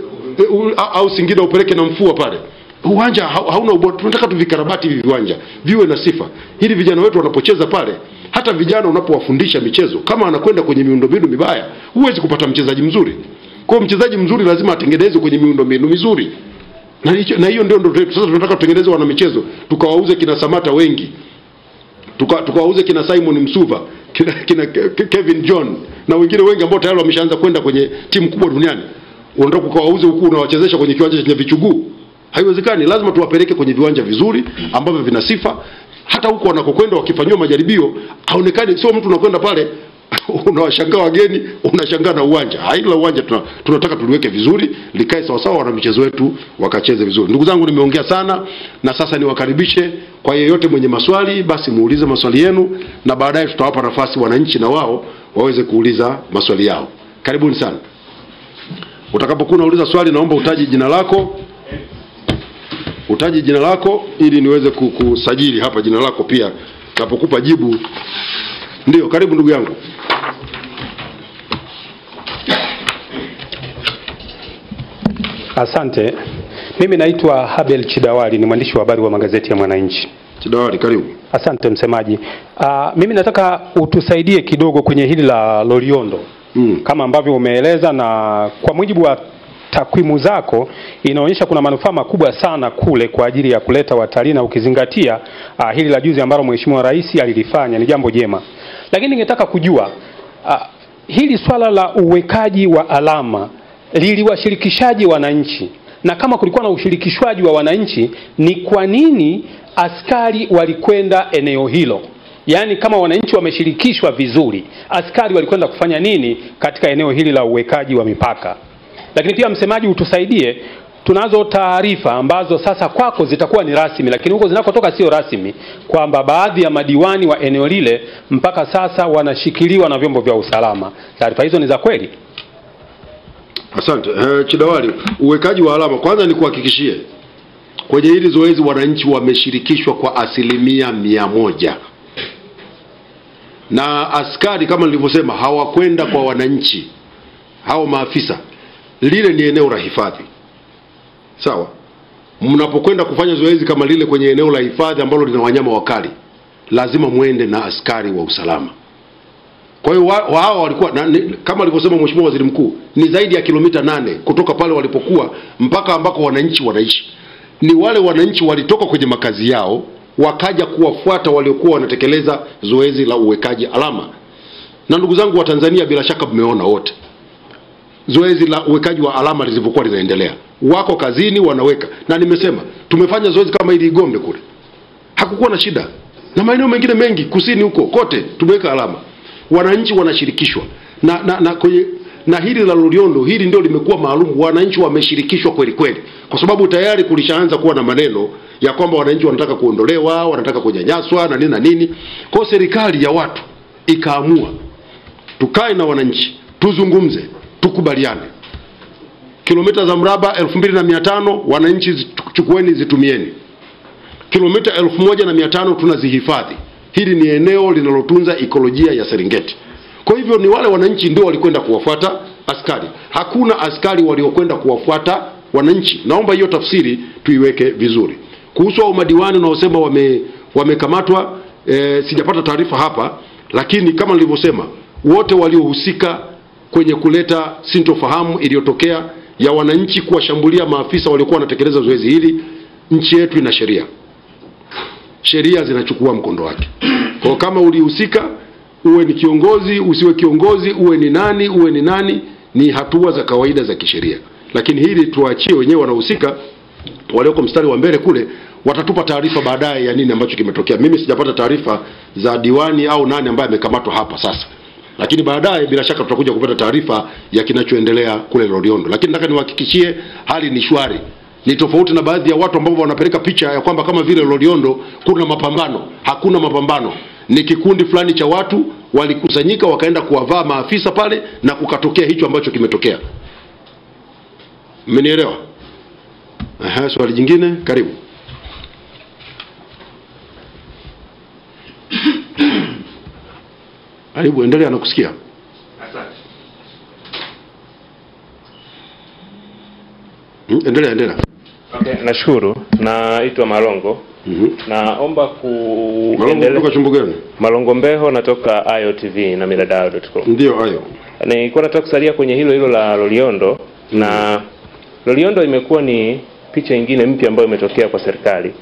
e, e, Singida upeleke na Mfua pale. Uwanja hauna ubora. Tunataka tuvikarabati hivi viwanja viwe na sifa ili vijana wetu wanapocheza pale, hata vijana unapowafundisha michezo, kama anakwenda kwenye miundombinu mibaya huwezi kupata mchezaji mzuri. Kwa mchezaji mzuri lazima atengenezwe kwenye miundombinu mizuri. Na hiyo ndio ndoto yetu. Sasa tunataka kutengeneza wana michezo, tukawauze kina Samata wengi, tuka tukawauze kina Simon Msuva, kina, kina Kevin John na wengine wengi ambao tayari wameshaanza kwenda kwenye timu kubwa duniani. Unataka kuwauze huku unawachezesha kwenye kiwanja chenye vichuguu? Haiwezekani. Lazima tuwapeleke kwenye viwanja vizuri ambavyo vina sifa. Hata huko wanakokwenda wakifanywa majaribio haonekani, sio mtu unakwenda pale unawashangaa wageni, unashangaa na uwanja. Haila uwanja tuna, tunataka tuliweke vizuri, likae sawa sawa, wana michezo wetu wakacheze vizuri. Ndugu zangu, nimeongea sana na sasa niwakaribishe kwa yeyote mwenye maswali, basi muulize maswali yenu na baadaye tutawapa nafasi wananchi na wao waweze kuuliza maswali yao. Karibuni sana. Utakapokuwa unauliza swali naomba utaje jina lako. Utaje jina lako ili niweze kukusajili hapa jina lako pia ninapokupa jibu. Ndio, karibu ndugu yangu. Asante. Mimi naitwa Habel Chidawali, ni mwandishi wa habari wa magazeti ya Mwananchi. Chidawali, karibu. Asante msemaji. Aa, mimi nataka utusaidie kidogo kwenye hili la Loliondo. Mm. Kama ambavyo umeeleza, na kwa mujibu wa takwimu zako, inaonyesha kuna manufaa makubwa sana kule kwa ajili ya kuleta watalii, na ukizingatia uh, hili la juzi ambalo Mheshimiwa Rais alilifanya ni jambo jema. Lakini ningetaka kujua uh, hili swala la uwekaji wa alama liliwashirikishaji wananchi, na kama kulikuwa na ushirikishwaji wa wananchi, ni kwa nini askari walikwenda eneo hilo? Yaani kama wananchi wameshirikishwa vizuri, askari walikwenda kufanya nini katika eneo hili la uwekaji wa mipaka? Lakini pia msemaji utusaidie, tunazo taarifa ambazo sasa kwako zitakuwa ni rasmi, lakini huko zinakotoka sio rasmi, kwamba baadhi ya madiwani wa eneo lile mpaka sasa wanashikiliwa na vyombo vya usalama. Taarifa hizo ni za kweli? Asante. Uh, Chidawari, uwekaji wa alama, kwanza ni kuhakikishie kwenye hili zoezi wananchi wameshirikishwa kwa asilimia mia moja. Na askari kama nilivyosema hawakwenda kwa wananchi, hao maafisa. Lile ni eneo la hifadhi. Sawa? Mnapokwenda kufanya zoezi kama lile kwenye eneo la hifadhi ambalo lina wanyama wakali, lazima muende na askari wa usalama. Kwa hiyo wao wa, walikuwa na, ni, kama alivyosema Mheshimiwa Waziri Mkuu, ni zaidi ya kilomita nane kutoka pale walipokuwa mpaka ambako wananchi wanaishi. Ni wale wananchi walitoka kwenye makazi yao wakaja kuwafuata waliokuwa wanatekeleza zoezi la uwekaji alama. Na ndugu zangu wa Tanzania, bila shaka mmeona wote zoezi la uwekaji wa alama lilivyokuwa linaendelea. Wako kazini wanaweka. Na nimesema tumefanya zoezi kama hili Igombe kule, hakukuwa na shida. Na maeneo mengine mengi kusini huko kote tumeweka alama. Wananchi wanashirikishwa. Na na na kwenye na hili la Loliondo, hili ndio limekuwa maalum, wananchi wameshirikishwa kweli kweli. Kwa sababu tayari kulishaanza kuwa na maneno ya kwamba wananchi wanataka kuondolewa, wanataka kunyanyaswa na nini na nini. Kwa hiyo serikali ya watu ikaamua tukae na wananchi, tuzungumze, tukubaliane. Kilomita za mraba elfu mbili na mia tano wananchi zichukueni, zitumieni. Kilomita elfu moja na mia tano tunazihifadhi. Hili ni eneo linalotunza ekolojia ya Serengeti. Kwa hivyo ni wale wananchi ndio walikwenda kuwafuata askari. Hakuna askari waliokwenda kuwafuata wananchi. Naomba hiyo tafsiri tuiweke vizuri. Kuhusu wa madiwani unaosema wame wamekamatwa, e, sijapata taarifa hapa, lakini kama nilivyosema wote waliohusika kwenye kuleta sintofahamu iliyotokea ya wananchi kuwashambulia maafisa waliokuwa wanatekeleza zoezi hili, nchi yetu ina sheria. Sheria zinachukua mkondo wake. Kwa kama ulihusika, uwe ni kiongozi, usiwe kiongozi, uwe ni nani, uwe ni nani, ni hatua za kawaida za kisheria. Lakini hili tuachie wenyewe wanahusika, walioko mstari wa mbele kule watatupa taarifa baadaye ya nini ambacho kimetokea. Mimi sijapata taarifa za diwani au nani ambaye amekamatwa hapa sasa. Lakini baadaye bila shaka tutakuja kupata taarifa ya kinachoendelea kule Loliondo. Lakini nataka niwahakikishie hali ni shwari. Ni tofauti na baadhi ya watu ambao wanapeleka picha ya kwamba kama vile Loliondo kuna mapambano. Hakuna mapambano. Ni kikundi fulani cha watu walikusanyika wakaenda kuwavaa maafisa pale na kukatokea hicho ambacho kimetokea. Mmenielewa? Aha, swali jingine, karibu. Karibu, endelea, nakusikia. Asante. Hmm, endelea, endelea. Okay, nashukuru. Naitwa Malongo. Mm -hmm. Naomba ku Malongo kutoka chumbo gani? Malongo Mbeho, natoka Ayo T V na miladayo dot com. Ndio Ayo. Nilikuwa nataka kusalia kwenye hilo hilo la Loliondo. Mm -hmm. Na Loliondo imekuwa ni picha nyingine mpya ambayo imetokea kwa serikali,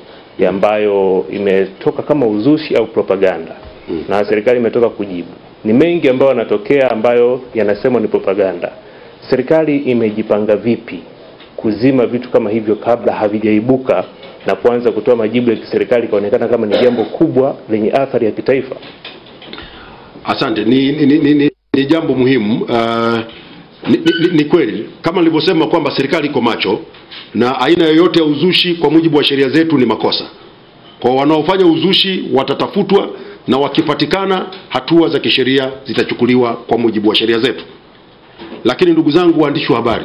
ambayo imetoka kama uzushi au propaganda. Mm. Na serikali imetoka kujibu. Ni mengi ambayo yanatokea ambayo yanasemwa ni propaganda. Serikali imejipanga vipi kuzima vitu kama hivyo kabla havijaibuka na kuanza kutoa majibu ya kiserikali kaonekana kama ni jambo kubwa lenye athari ya kitaifa? Asante. Ni ni, ni, ni, ni jambo muhimu. Uh, ni, ni, ni kweli kama nilivyosema kwamba serikali iko macho, na aina yoyote ya uzushi kwa mujibu wa sheria zetu ni makosa. Kwa wanaofanya uzushi watatafutwa, na wakipatikana hatua za kisheria zitachukuliwa kwa mujibu wa sheria zetu. Lakini ndugu zangu waandishi wa habari,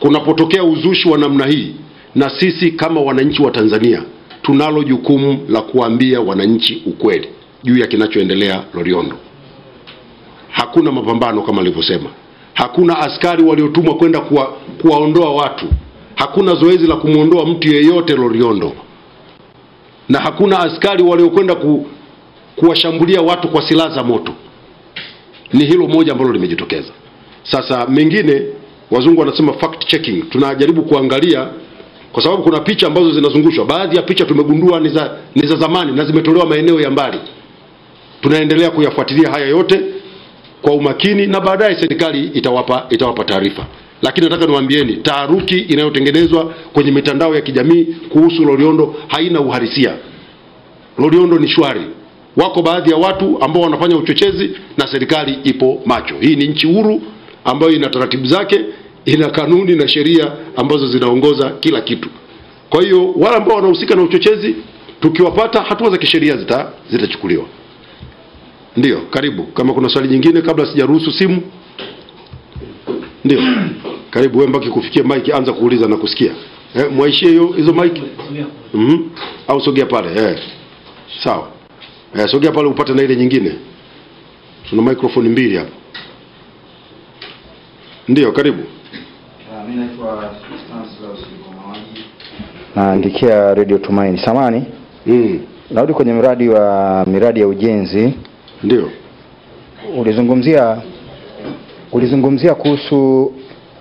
kunapotokea uzushi wa namna hii, na sisi kama wananchi wa Tanzania tunalo jukumu la kuambia wananchi ukweli juu ya kinachoendelea Loliondo. Hakuna mapambano kama nilivyosema. Hakuna askari waliotumwa kwenda kuwa, kuwaondoa watu. Hakuna zoezi la kumuondoa mtu yeyote Loliondo. Na hakuna askari waliokwenda ku kuwashambulia watu kwa silaha za moto. Ni hilo moja ambalo limejitokeza. Sasa mengine wazungu wanasema fact checking. Tunajaribu kuangalia kwa sababu kuna picha ambazo zinazungushwa. Baadhi ya picha tumegundua ni za, ni za zamani na zimetolewa maeneo ya mbali. Tunaendelea kuyafuatilia haya yote kwa umakini na baadaye serikali itawapa itawapa taarifa. Lakini nataka niwaambieni, taharuki inayotengenezwa kwenye mitandao ya kijamii kuhusu Loliondo haina uhalisia. Loliondo ni shwari. Wako baadhi ya watu ambao wanafanya uchochezi na serikali ipo macho. Hii ni nchi huru ambayo ina taratibu zake, ina kanuni na sheria ambazo zinaongoza kila kitu. Kwa hiyo wale ambao wanahusika na uchochezi tukiwapata, hatua za kisheria zita zitachukuliwa. Ndio, karibu. Kama kuna swali nyingine kabla sijaruhusu simu. Ndio. Karibu, wewe mbaki kufikia mic, anza kuuliza na kusikia. Eh, mwaishie hiyo hizo mic. Mhm. Mm Au sogea pale. Eh. Sawa. Eh, sogea pale upate na ile nyingine. Tuna microphone mbili hapa. Ndio, karibu. Mimi naitwa Stanislas Ngomaji. Naandikia Radio Tumaini. Samani. Mm. Narudi kwenye mradi wa miradi ya ujenzi. Ndio. Ulizungumzia ulizungumzia kuhusu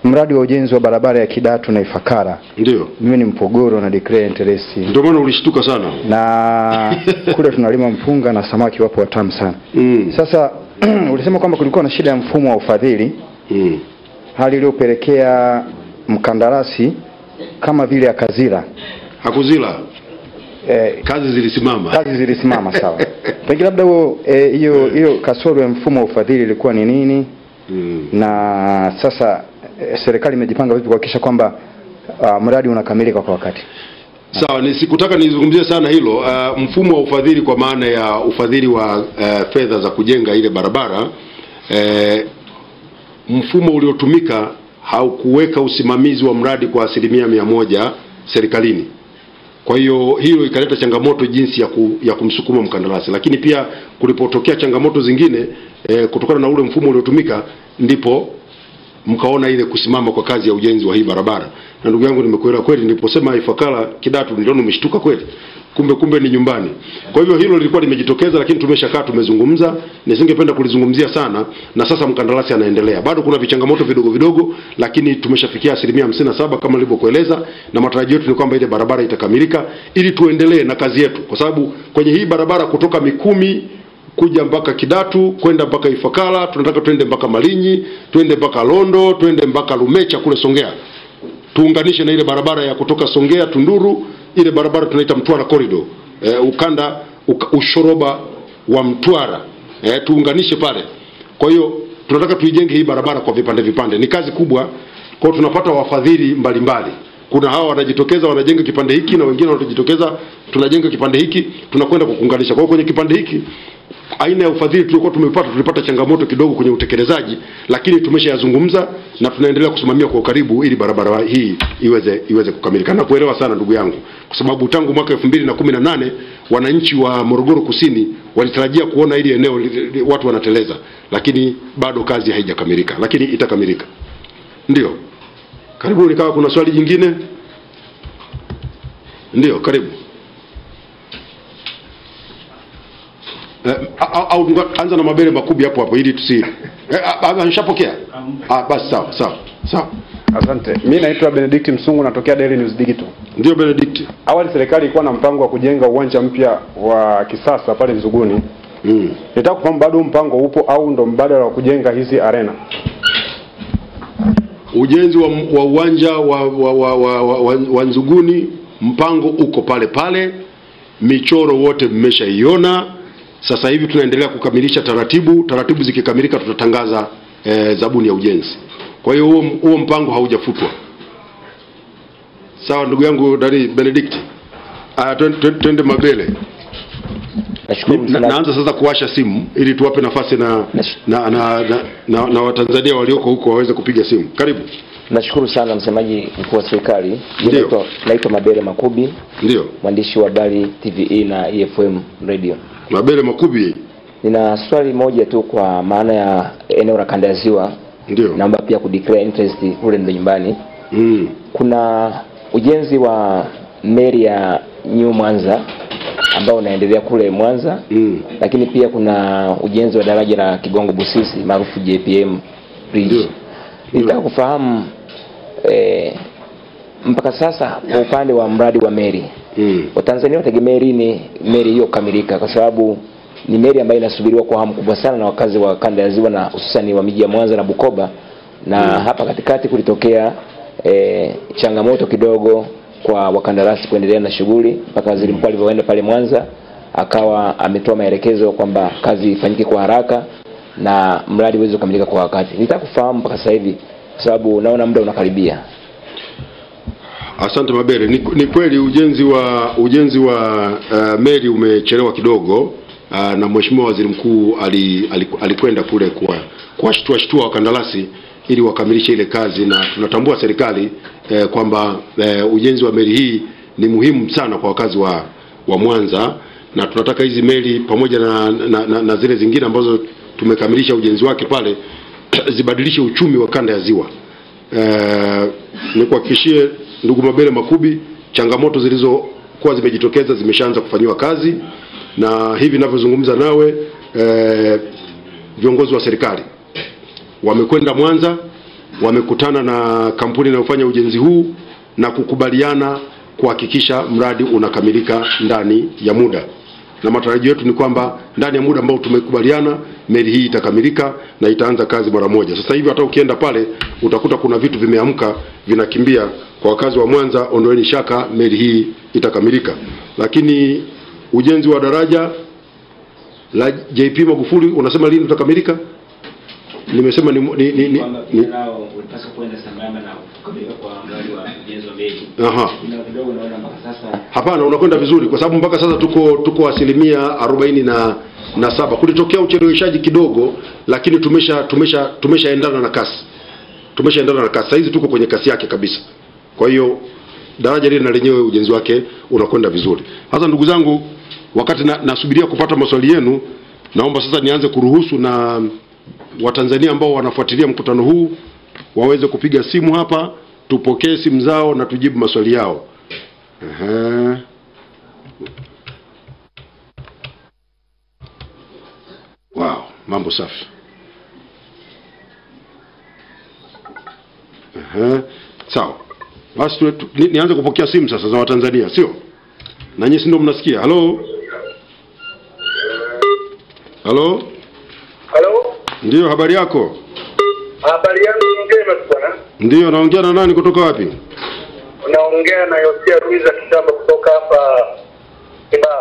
mradi wa ujenzi wa barabara ya Kidatu na Ifakara. Ndio. Mimi ni Mpogoro na declare interest. Ndio maana ulishtuka sana. Na kule tunalima mpunga na samaki wapo watamu sana. Mm. Sasa ulisema kwamba kulikuwa na shida ya mfumo wa ufadhili. Mm. Hali iliyopelekea mkandarasi kama vile Akazira. Hakuzila. Eh, kazi zilisimama. Kazi zilisimama sawa. Pengine labda hiyo eh, hiyo kasoro ya mfumo wa ufadhili ilikuwa ni nini? Mm. Na sasa eh, serikali imejipanga vipi kuhakikisha kwamba uh, mradi unakamilika kwa wakati? Sawa, nisikutaka nizungumzie sana hilo. Uh, mfumo wa ufadhili kwa maana ya ufadhili wa uh, fedha za kujenga ile barabara, eh, mfumo uliotumika haukuweka usimamizi wa mradi kwa asilimia mia moja serikalini. Kwa hiyo hiyo ikaleta changamoto jinsi ya, ku, ya kumsukuma mkandarasi. Lakini pia kulipotokea changamoto zingine e, kutokana na ule mfumo uliotumika, ndipo mkaona ile kusimama kwa kazi ya ujenzi wa hii barabara. Na ndugu yangu nimekuelewa kweli, niliposema Ifakara Kidatu niliona umeshtuka kweli. Kumbe kumbe ni nyumbani. Kwa hivyo hilo lilikuwa limejitokeza, lakini tumeshakaa tumezungumza, nisingependa kulizungumzia sana, na sasa mkandarasi anaendelea. Bado kuna vichangamoto vidogo vidogo, lakini tumeshafikia asilimia hamsini na saba kama nilivyokueleza, na matarajio yetu ni kwamba ile barabara itakamilika ili tuendelee na kazi yetu. Kwa sababu kwenye hii barabara kutoka Mikumi kuja mpaka Kidatu, kwenda mpaka Ifakara, tunataka twende mpaka Malinyi, twende mpaka Londo, twende mpaka Lumecha kule Songea. Tuunganishe na ile barabara ya kutoka Songea Tunduru, ile barabara tunaita Mtwara Corridor, e, ukanda uka, ushoroba wa Mtwara, e, tuunganishe pale. Kwa hiyo tunataka tuijenge hii barabara kwa vipande vipande. Ni kazi kubwa, kwa tunapata wafadhili mbalimbali. Kuna hawa wanajitokeza wanajenga kipande hiki, na wengine wanajitokeza tunajenga kipande hiki, tunakwenda kuunganisha. Kwa hiyo kwenye kipande hiki aina ya ufadhili tulikuwa tumepata tulipata changamoto kidogo kwenye utekelezaji, lakini tumeshayazungumza na tunaendelea kusimamia kwa ukaribu ili barabara hii iweze iweze kukamilika. Na kuelewa sana ndugu yangu, kwa sababu tangu mwaka elfu mbili na kumi na nane wananchi wa Morogoro Kusini walitarajia kuona ili eneo watu wanateleza, lakini bado kazi haijakamilika, lakini itakamilika. Ndio. Karibu, nikawa kuna swali jingine. Ndio, karibu. Uh, au, au anza na mabele makubwa hapo hapo ili tusi ameshapokea. Ah, basi sawa sawa sawa. Asante. Mimi naitwa Benedict Msungu, natokea Daily News Digital. Ndio Benedict. Awali serikali ilikuwa na mpango wa kujenga uwanja mpya wa kisasa pale Mzuguni. Mm. Nataka kufahamu bado mpango upo au ndo mbadala wa kujenga hizi arena. Ujenzi wa, wa uwanja wa wa wa, wa, wa wa Nzuguni, mpango uko pale pale. Michoro wote mmeshaiona. Sasa hivi tunaendelea kukamilisha taratibu, taratibu zikikamilika tutatangaza e, zabuni ya ujenzi. Kwa hiyo huo mpango haujafutwa. Sawa ndugu yangu Dari Benedict. Ah, twende mabele. Na, naanza sasa kuwasha simu ili tuwape nafasi na na, na, na, na, na, na Watanzania walioko huko waweze kupiga simu. Karibu. Nashukuru sana msemaji mkuu wa serikali. Ndio. Naitwa Mabele Makubi. Ndio. Mwandishi wa habari T V E na E F M radio. Mabele Makubi, nina swali moja tu kwa maana ya eneo la kanda ya Ziwa. Ndio. Naomba pia kudeclare interest kule ndo nyumbani. Mm. Kuna ujenzi wa meli ya New Mwanza ambao unaendelea kule Mwanza. Mm. Lakini pia kuna ujenzi wa daraja la Kigongo Busisi maarufu J P M bridge. Nitaka kufahamu e, mpaka sasa kwa upande wa mradi wa meli mm. Watanzania wategemea lini meli hiyo kukamilika, kwa sababu ni meli ambayo inasubiriwa kwa hamu kubwa sana na wakazi wa kanda ya Ziwa na hususani wa miji ya Mwanza na Bukoba na mm. hapa katikati kulitokea e, changamoto kidogo kwa wakandarasi kuendelea na shughuli mpaka waziri mkuu alivyoenda pale Mwanza akawa ametoa maelekezo kwamba kazi ifanyike kwa haraka na mradi uweze kukamilika kwa wakati. Nitaka kufahamu mpaka sasa hivi kwa sababu naona muda unakaribia. Asante Mabere, ni, ni kweli ujenzi wa ujenzi wa uh, meli umechelewa kidogo. Uh, na mheshimiwa waziri mkuu alikwenda ali, kule kwa kwa shtua shtua wakandarasi ili wakamilishe ile kazi, na tunatambua serikali eh, kwamba eh, ujenzi wa meli hii ni muhimu sana kwa wakazi wa wa Mwanza, na tunataka hizi meli pamoja na na, na na zile zingine ambazo tumekamilisha ujenzi wake pale zibadilishe uchumi wa kanda ya Ziwa. Eh, ni kuhakikishie ndugu Mabere Makubi, changamoto zilizokuwa zimejitokeza zimeshaanza kufanywa kazi, na hivi ninavyozungumza nawe eh, viongozi wa serikali wamekwenda Mwanza, wamekutana na kampuni inayofanya ujenzi huu na kukubaliana kuhakikisha mradi unakamilika ndani ya muda, na matarajio yetu ni kwamba ndani ya muda ambao tumekubaliana meli hii itakamilika na itaanza kazi mara moja. Sasa hivi hata ukienda pale utakuta kuna vitu vimeamka vinakimbia. Kwa wakazi wa Mwanza, ondoeni shaka, meli hii itakamilika. Lakini ujenzi wa daraja la J P Magufuli unasema lini utakamilika? Nimesema ni ni ni ni hapana, unakwenda vizuri kwa sababu mpaka sasa tuko tuko asilimia arobaini na na saba. Kulitokea ucheleweshaji kidogo, lakini tumesha tumesha tumeshaendana na kasi tumeshaendana na kasi hizi, tuko kwenye kasi yake kabisa. Kwa hiyo daraja lile na lenyewe ujenzi wake unakwenda vizuri. Sasa ndugu zangu, wakati na, nasubiria kupata maswali yenu, naomba sasa nianze kuruhusu na Watanzania ambao wanafuatilia mkutano huu waweze kupiga simu hapa, tupokee simu zao na tujibu maswali yao. Aha. Wow, mambo safi. Aha. Sawa. Basi ni, nianze kupokea simu sasa za Watanzania, sio? Na nyinyi ndio mnasikia. Halo. Halo. Ndio, habari yako? Habari yangu njema sana. Ndio, naongea na nani kutoka wapi? Naongea na Yosia Ruiza Kitamba kutoka hapa Kibaha.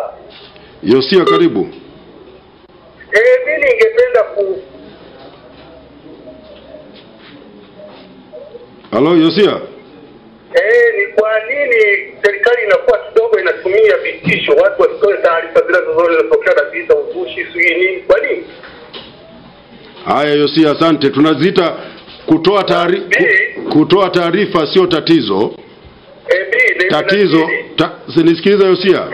Yosia, karibu. Eh, mimi ningependa ku Halo Yosia? Eh, ni kwa nini serikali inakuwa kidogo inatumia vitisho watu wasitoe taarifa zinazozoona zinatokea kabisa uzushi sui nini? Kwa nini? Haya Yosia, asante. Tunazita kutoa taarifa, kutoa taarifa sio tatizo. Ebi, tatizo ta, sinisikiliza Yosia.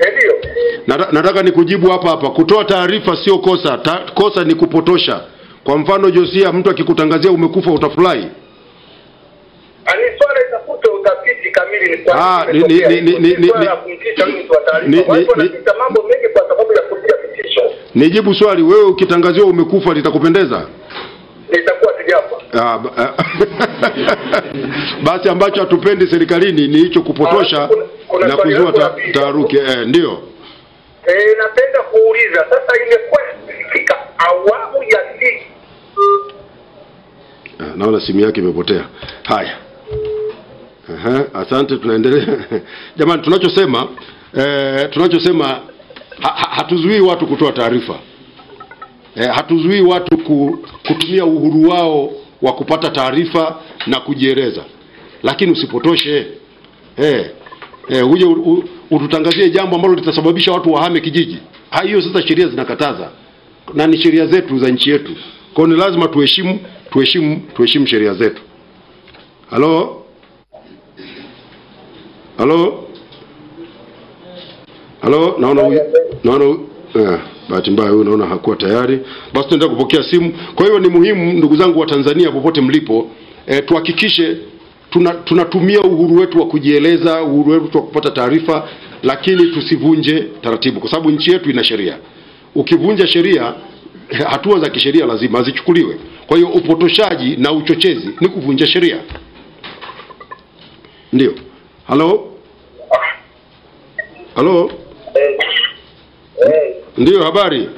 Nata, nataka nikujibu hapa hapa. Kutoa taarifa sio kosa. Ta, kosa ni kupotosha. Kwa mfano Yosia, mtu akikutangazia umekufa utafurahi. Aniswala itafute utafiti kamili ni kwa ah, ni ni ni ni ni nijibu swali, wewe ukitangaziwa umekufa litakupendeza? Nitakuwa sijapa. Ah, basi ambacho hatupendi serikalini ni hicho kupotosha na kuzua ta, taharuki. Eh, ndio. Eh, napenda kuuliza sasa imekuwa fika awamu ya si. Ah, naona simu yake imepotea. Haya. Aha, asante, tunaendelea. Jamani, tunachosema eh, tunachosema Ha, hatuzuii watu kutoa taarifa. Eh, hatuzuii watu ku, kutumia uhuru wao wa kupata taarifa na kujieleza. Lakini usipotoshe. Eh, eh uje ututangazie jambo ambalo litasababisha watu wahame kijiji. Hiyo sasa sheria zinakataza. Na ni sheria zetu za nchi yetu. Kwa hiyo ni lazima tuheshimu tuheshimu tuheshimu sheria zetu. Halo? Halo? Halo, naona huyu naona eh bahati mbaya huyu naona hakuwa tayari. Basi tunaenda kupokea simu. Kwa hiyo ni muhimu ndugu zangu wa Tanzania popote mlipo, eh, tuhakikishe tuna, tunatumia uhuru wetu wa kujieleza, uhuru wetu wa kupata taarifa, lakini tusivunje taratibu kwa sababu nchi yetu ina sheria. Ukivunja sheria, hatua za kisheria lazima zichukuliwe. Kwa hiyo upotoshaji na uchochezi ni kuvunja sheria. Ndio. Halo? Halo? Hey. Hey. Ndio, habari?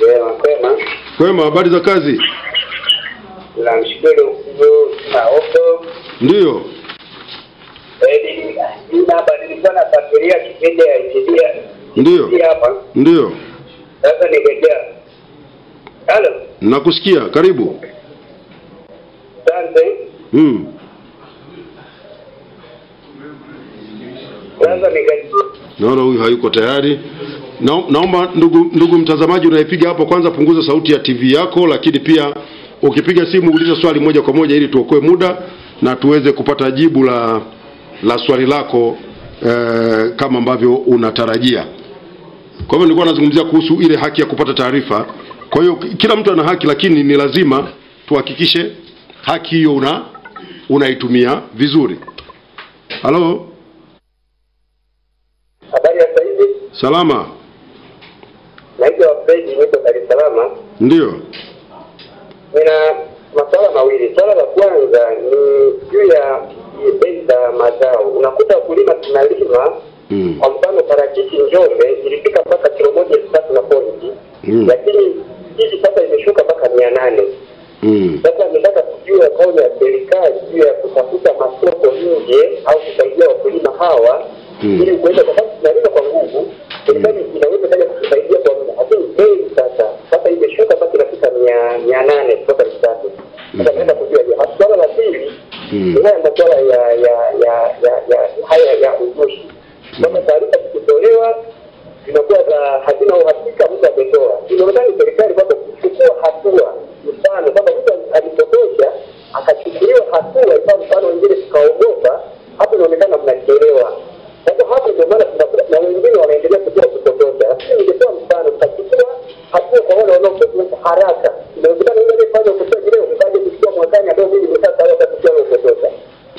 Wema, kwema. Kwema, habari za kazi? Namshukuru na opo. Ndio. Eh, baba nilikuwa nafuatilia kipindi ya Injilia. Ndio. Ndio. Sasa nikaja. Halo. Nakusikia, karibu. Asante. Mm. Sasa nikaja. Naona huyu hayuko tayari. Na, naomba ndugu ndugu mtazamaji unaipiga hapo kwanza punguza sauti ya T V yako, lakini pia ukipiga simu uliza swali moja kwa moja ili tuokoe muda na tuweze kupata jibu la la swali lako eh, kama ambavyo unatarajia. Kwa hivyo nilikuwa nazungumzia kuhusu ile haki ya kupata taarifa. Kwa hiyo kila mtu ana haki, lakini ni lazima tuhakikishe haki hiyo una unaitumia vizuri. Halo? Habari ya saizi? Salama. Naitwa Fredi niko Dar es Salaam. Ndio. Nina maswala mawili. Swala la kwanza ni juu ya benda mazao. Unakuta kulima tunalima mm. Kwa mfano parachichi Njombe ilifika mpaka kilo moja elfu tatu na pointi mm. Lakini hivi sasa imeshuka mpaka mia nane mm. Sasa nataka kujua kauli ya serikali juu ya kutafuta masoko nje au kusaidia wakulima hawa mm. ili kuweza kwa sababu tunalima kwa nguvu serikali mm. inaweza kaja kutusaidia kwa muda lakini bei sasa sasa imeshuka mpaka inafika mia mia nane kutoka elfu tatu sasa nataka kujua hiyo. Swala la pili ni maswala ya ya ya ya haya ya uzushi. Kama taarifa zikitolewa zinakuwa hazina uhakika mtu ametoa. Inaonekana serikali kwamba kuchukua hatua, mfano kama mtu alipotosha akachukuliwa hatua, kwa mfano wengine tukaogopa, hapo inaonekana mnachelewa. Sasa hapo ndio maana na wengine wanaendelea kutoa kupotosha. Lakini ningetoa mfano kuchukua hatua kwa wale wanaopotosha haraka. Inaonekana yule aliyefanya kupotosha leo kaje kuchukua mwakani ambao mimi nimesasa hata kuchukua kupotosha.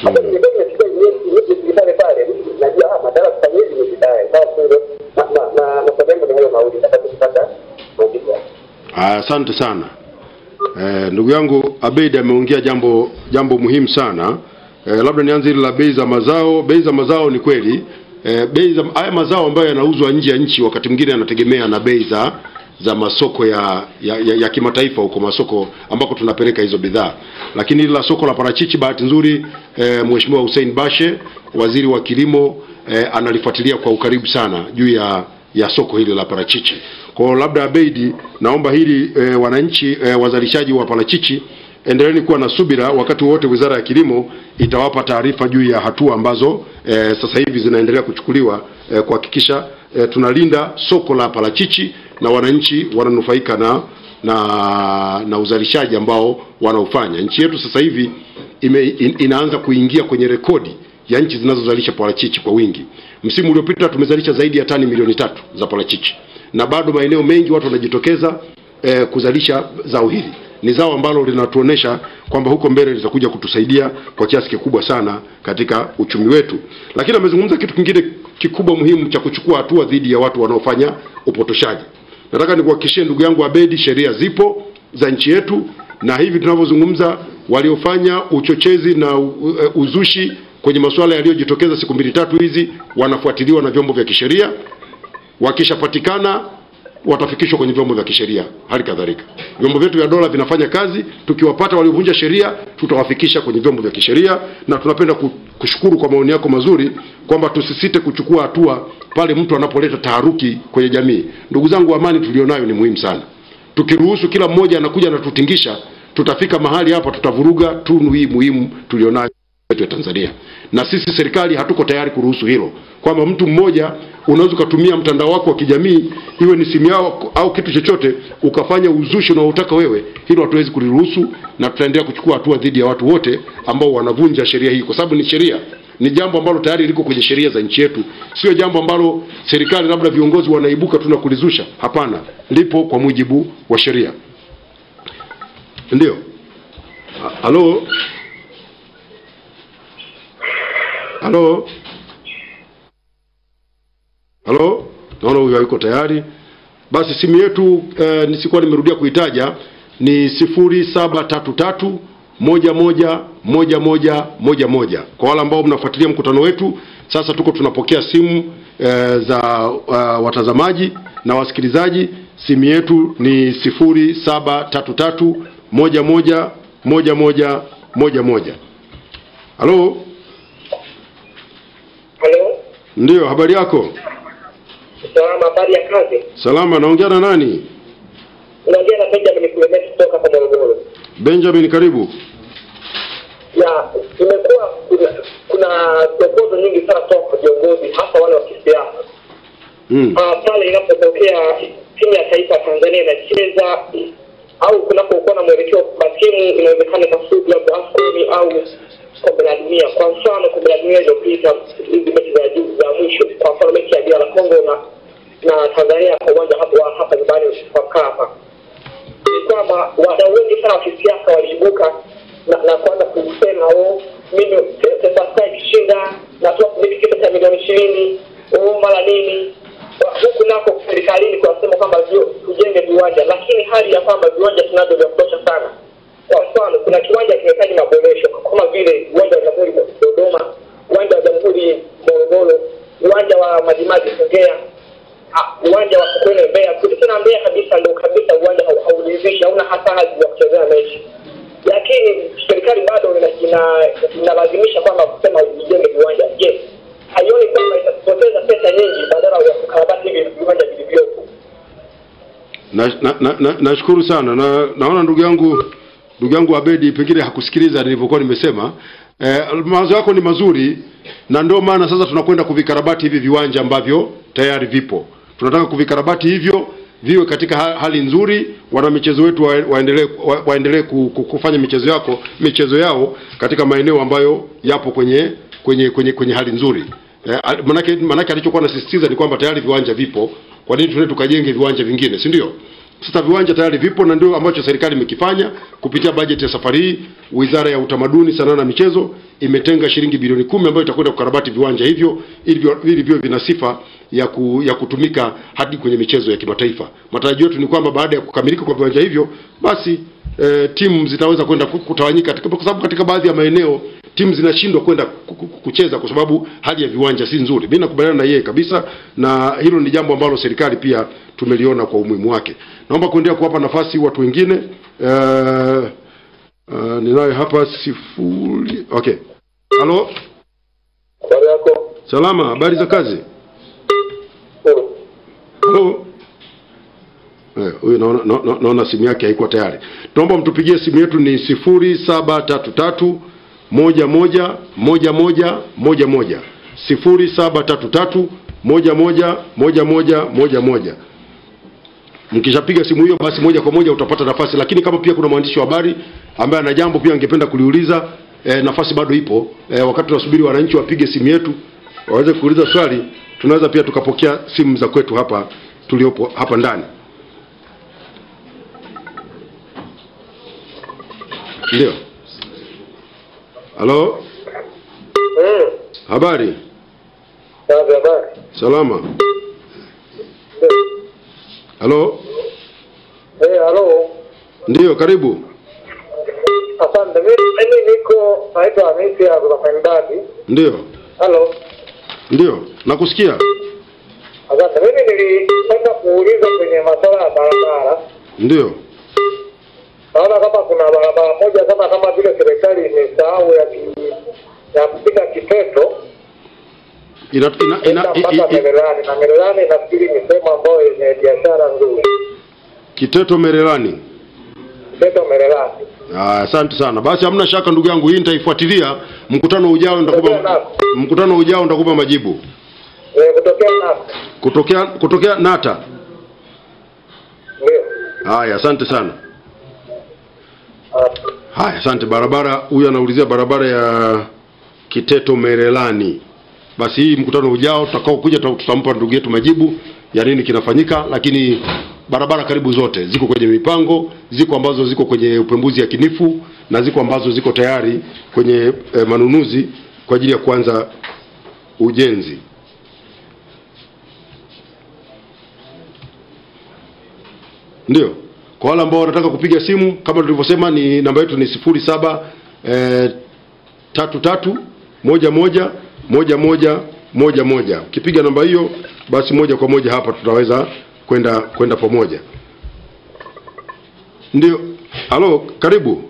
Hapo ndio ndio ndio ndio ndio ndio pale pale najua madhara kufanyezi ni bidaya kwa sababu na na na sababu ni hayo maudi nataka kupata majibu. Ah, asante sana. Eh, ndugu yangu Abeid ameongea jambo jambo muhimu sana. Eh, labda nianze ile la bei za mazao. Bei za mazao ni kweli eh, bei za haya mazao ambayo yanauzwa nje ya nchi wakati mwingine yanategemea na bei za za masoko ya ya, ya, ya kimataifa huko masoko ambako tunapeleka hizo bidhaa. Lakini ile la soko la parachichi bahati nzuri e, Mheshimiwa Hussein Bashe waziri wa kilimo e, analifuatilia kwa ukaribu sana juu ya ya soko hili la parachichi. Kwa labda Abeid naomba hili e, wananchi e, wazalishaji wa parachichi endeleeni kuwa na subira wakati wote Wizara ya Kilimo itawapa taarifa juu ya hatua ambazo e, sasa hivi zinaendelea kuchukuliwa e, kuhakikisha e, tunalinda soko la parachichi na wananchi wananufaika na na na uzalishaji ambao wanaufanya. Nchi yetu sasa hivi ime, in, inaanza kuingia kwenye rekodi ya nchi zinazozalisha parachichi kwa wingi. Msimu uliopita tumezalisha zaidi ya tani milioni tatu za parachichi na bado maeneo mengi watu wanajitokeza eh, kuzalisha zao hili. Ni zao ambalo linatuonesha kwamba huko mbele litakuja kutusaidia kwa kiasi kikubwa sana katika uchumi wetu. Lakini amezungumza kitu kingine kikubwa muhimu cha kuchukua hatua dhidi ya watu wanaofanya upotoshaji. Nataka nikuhakikishie ndugu yangu Abeid sheria zipo za nchi yetu na hivi tunavyozungumza waliofanya uchochezi na uzushi kwenye masuala yaliyojitokeza siku mbili tatu hizi wanafuatiliwa na vyombo vya kisheria. Wakishapatikana watafikishwa kwenye vyombo vya kisheria. Hali kadhalika vyombo vyetu vya dola vinafanya kazi, tukiwapata waliovunja sheria tutawafikisha kwenye vyombo vya kisheria. Na tunapenda kushukuru kwa maoni yako mazuri kwamba tusisite kuchukua hatua pale mtu anapoleta taharuki kwenye jamii. Ndugu zangu, amani tulionayo ni muhimu sana. Tukiruhusu kila mmoja anakuja na tutingisha, tutafika mahali hapa tutavuruga tunu hii muhimu tulionayo ya Tanzania. Na sisi serikali hatuko tayari kuruhusu hilo, kwamba mtu mmoja unaweza kutumia mtandao wako wa kijamii iwe ni simu yao au kitu chochote ukafanya uzushi unaotaka wewe. Hilo hatuwezi kuliruhusu na tutaendelea kuchukua hatua dhidi ya watu wote ambao wanavunja sheria hii, kwa sababu ni sheria, ni jambo ambalo tayari liko kwenye sheria za nchi yetu, sio jambo ambalo serikali labda viongozi wanaibuka tuna kulizusha. Hapana, lipo kwa mujibu wa sheria. Ndio. Halo. Halo. Halo, naona huyu yuko tayari. Basi simu yetu eh, nisikuwa nimerudia kuitaja ni sifuri saba tatu tatu moja moja moja moja moja moja. Kwa wale ambao mnafuatilia mkutano wetu, sasa tuko tunapokea simu e, za uh, watazamaji na wasikilizaji. Simu yetu ni sifuri saba tatu tatu moja moja moja moja moja moja. Halo? Halo? Ndio, habari yako? Salama, habari ya kazi? Salama, naongea na nani? Naongea na Benjamin Kulemeti kutoka kwa Morogoro. Benjamin, karibu. Ya, imekuwa kuna kuna dokozo nyingi sana kutoka kwa viongozi hasa wale wa kisiasa. Mm. Ah, pale inapotokea timu ya taifa Tanzania inacheza au kunapokuwa na mwelekeo kwa timu inawezekana kusudi labda afumi au kwa dunia. Kwa mfano kwa dunia iliyopita hizi mechi za juu za mwisho, kwa mfano mechi ya Bila Kongo na na Tanzania kwa uwanja hapo hapa nyumbani usipakapa. Kama wadau wengi sana wa kisiasa waliibuka na, na kwanza kusema wao mimi sasa kishinda na toa kulipa milioni ishirini au mara nini huku nako serikalini kwa kusema kwamba tujenge viwanja, lakini hali ya kwamba viwanja tunavyo vya kutosha sana. Kwa mfano kuna kiwanja kinahitaji maboresho kama vile uwanja wa Jamhuri Dodoma, uwanja wa Jamhuri Morogoro, uwanja wa Majimaji Songea, uwanja wa Sokoine Mbeya. Kuna Mbeya kabisa ndio kabisa uwanja hauridhishi, hauna hasara ya kuchezea mechi, lakini serikali bado inalazimisha kwamba kusema ujenge viwanja. Je, haioni kwamba itapoteza pesa nyingi badala ya kukarabati hivi viwanja vilivyopo? Na nashukuru sana na naona ndugu yangu ndugu yangu Abedi pengine hakusikiliza nilivyokuwa nimesema. Eh, mawazo yako ni mazuri na ndio maana sasa tunakwenda kuvikarabati hivi viwanja ambavyo tayari vipo. Tunataka kuvikarabati hivyo viwe katika hali nzuri, wana michezo wetu waendelee wa waendelee kufanya michezo yako michezo yao katika maeneo ambayo yapo kwenye kwenye kwenye kwenye hali nzuri. Eh, manake manake alichokuwa anasisitiza ni kwamba tayari viwanja vipo, kwa nini tunataka tukajenge viwanja vingine, si ndio? Sasa viwanja tayari vipo na ndio ambacho serikali imekifanya kupitia bajeti ya safari. Wizara ya Utamaduni, Sanaa na Michezo imetenga shilingi bilioni kumi ambayo itakwenda kukarabati viwanja hivyo ili viwe vina sifa ya, ku, ya kutumika hadi kwenye michezo ya kimataifa. Matarajio yetu ni kwamba baada ya kukamilika kwa viwanja hivyo basi e, timu zitaweza kwenda kutawanyika, kwa sababu katika baadhi ya maeneo timu zinashindwa kwenda kucheza kwa sababu hali ya viwanja si nzuri. Mimi nakubaliana na yeye kabisa na hilo ni jambo ambalo serikali pia tumeliona kwa umuhimu wake. Naomba kuendelea kuwapa nafasi watu wengine. Uh, uh, ninayo hapa sifuri. Okay. Halo? Habari yako? Salama, habari za kazi? Halo. Eh, huyu naona naona, naona simu yake haikuwa tayari. Naomba mtupigie simu yetu ni sifuri saba tatu tatu moja moja moja moja moja moja sifuri saba tatu tatu moja moja moja moja moja moja. Mkishapiga simu hiyo basi moja kwa moja utapata nafasi, lakini kama pia kuna mwandishi wa habari ambaye ana jambo pia angependa kuliuliza, e, nafasi bado ipo. E, wakati tunasubiri wananchi wapige simu yetu waweze kuuliza swali, tunaweza pia tukapokea simu za kwetu hapa tuliopo hapa ndani. Ndio. Halo? Mm. Habari? Habari, habari. Salama. Mm. Halo? Eh, halo. Ndio, karibu. Asante. Mimi niko naitwa Hamisi ya Kuzafendadi. Ndio. Halo? Ndio, nakusikia. Asante. Mimi nilipenda kuuliza kwenye masuala ya barabara. Ndio. Naona kama kuna barabara moja kama kama vile serikali imesahau ya ya kupita Kiteto. Ina ina ina Merelani, na Merelani nafikiri ni sema ambayo yenye biashara nzuri. Kiteto Merelani. Kiteto Merelani. Ah, asante sana. Basi hamna shaka ndugu yangu, hii nitaifuatilia. Mkutano ujao nitakupa mkutano ujao nitakupa majibu. Eh, kutokea Nata. Kutokea kutokea Nata. Ndio. Haya, asante sana. Haya, asante. Barabara, huyu anaulizia barabara ya Kiteto Merelani. Basi hii mkutano ujao tutakao kuja tutampa ndugu yetu majibu ya nini kinafanyika, lakini barabara karibu zote ziko kwenye mipango, ziko ambazo ziko kwenye upembuzi ya kinifu na ziko ambazo ziko tayari kwenye e, manunuzi kwa ajili ya kuanza ujenzi. Ndio. Kwa wale ambao wanataka kupiga simu kama tulivyosema, ni namba yetu ni sifuri saba tatu tatu moja moja moja moja moja moja. Ukipiga namba hiyo basi moja kwa moja hapa tutaweza kwenda kwenda pamoja. Ndio. Halo, karibu.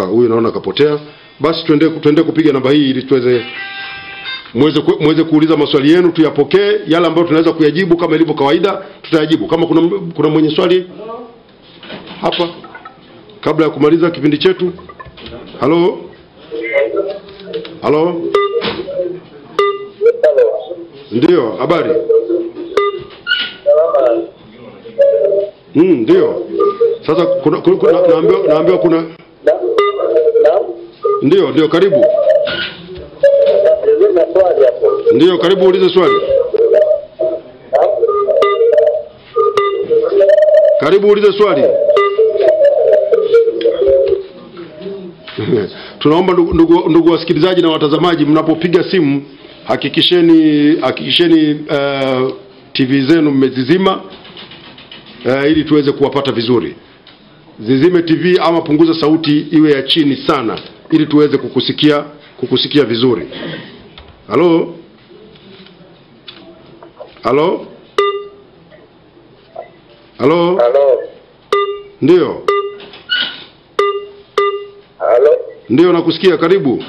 Ah, huyu naona kapotea. Basi tuende tuende kupiga namba hii ili tuweze muweze muweze kuuliza maswali yenu, tuyapokee. Yale ambayo tunaweza kuyajibu kama ilivyo kawaida tutayajibu. Kama kuna kuna mwenye swali hapa kabla ya kumaliza kipindi chetu. Halo. Halo. Ndio, habari? Mm, ndio. Sasa kuna, kuna naambiwa naambiwa kuna Ndio, ndio karibu. Ndio, karibu ulize swali. Karibu ulize swali. Tunaomba ndugu, ndugu, ndugu wasikilizaji na watazamaji, mnapopiga simu hakikisheni hakikisheni uh, T V zenu mmezizima uh, ili tuweze kuwapata vizuri. Zizime T V ama punguza sauti iwe ya chini sana ili tuweze kukusikia kukusikia vizuri. Halo? Halo? Halo? Halo? Ndio. Halo? Ndio, nakusikia, karibu.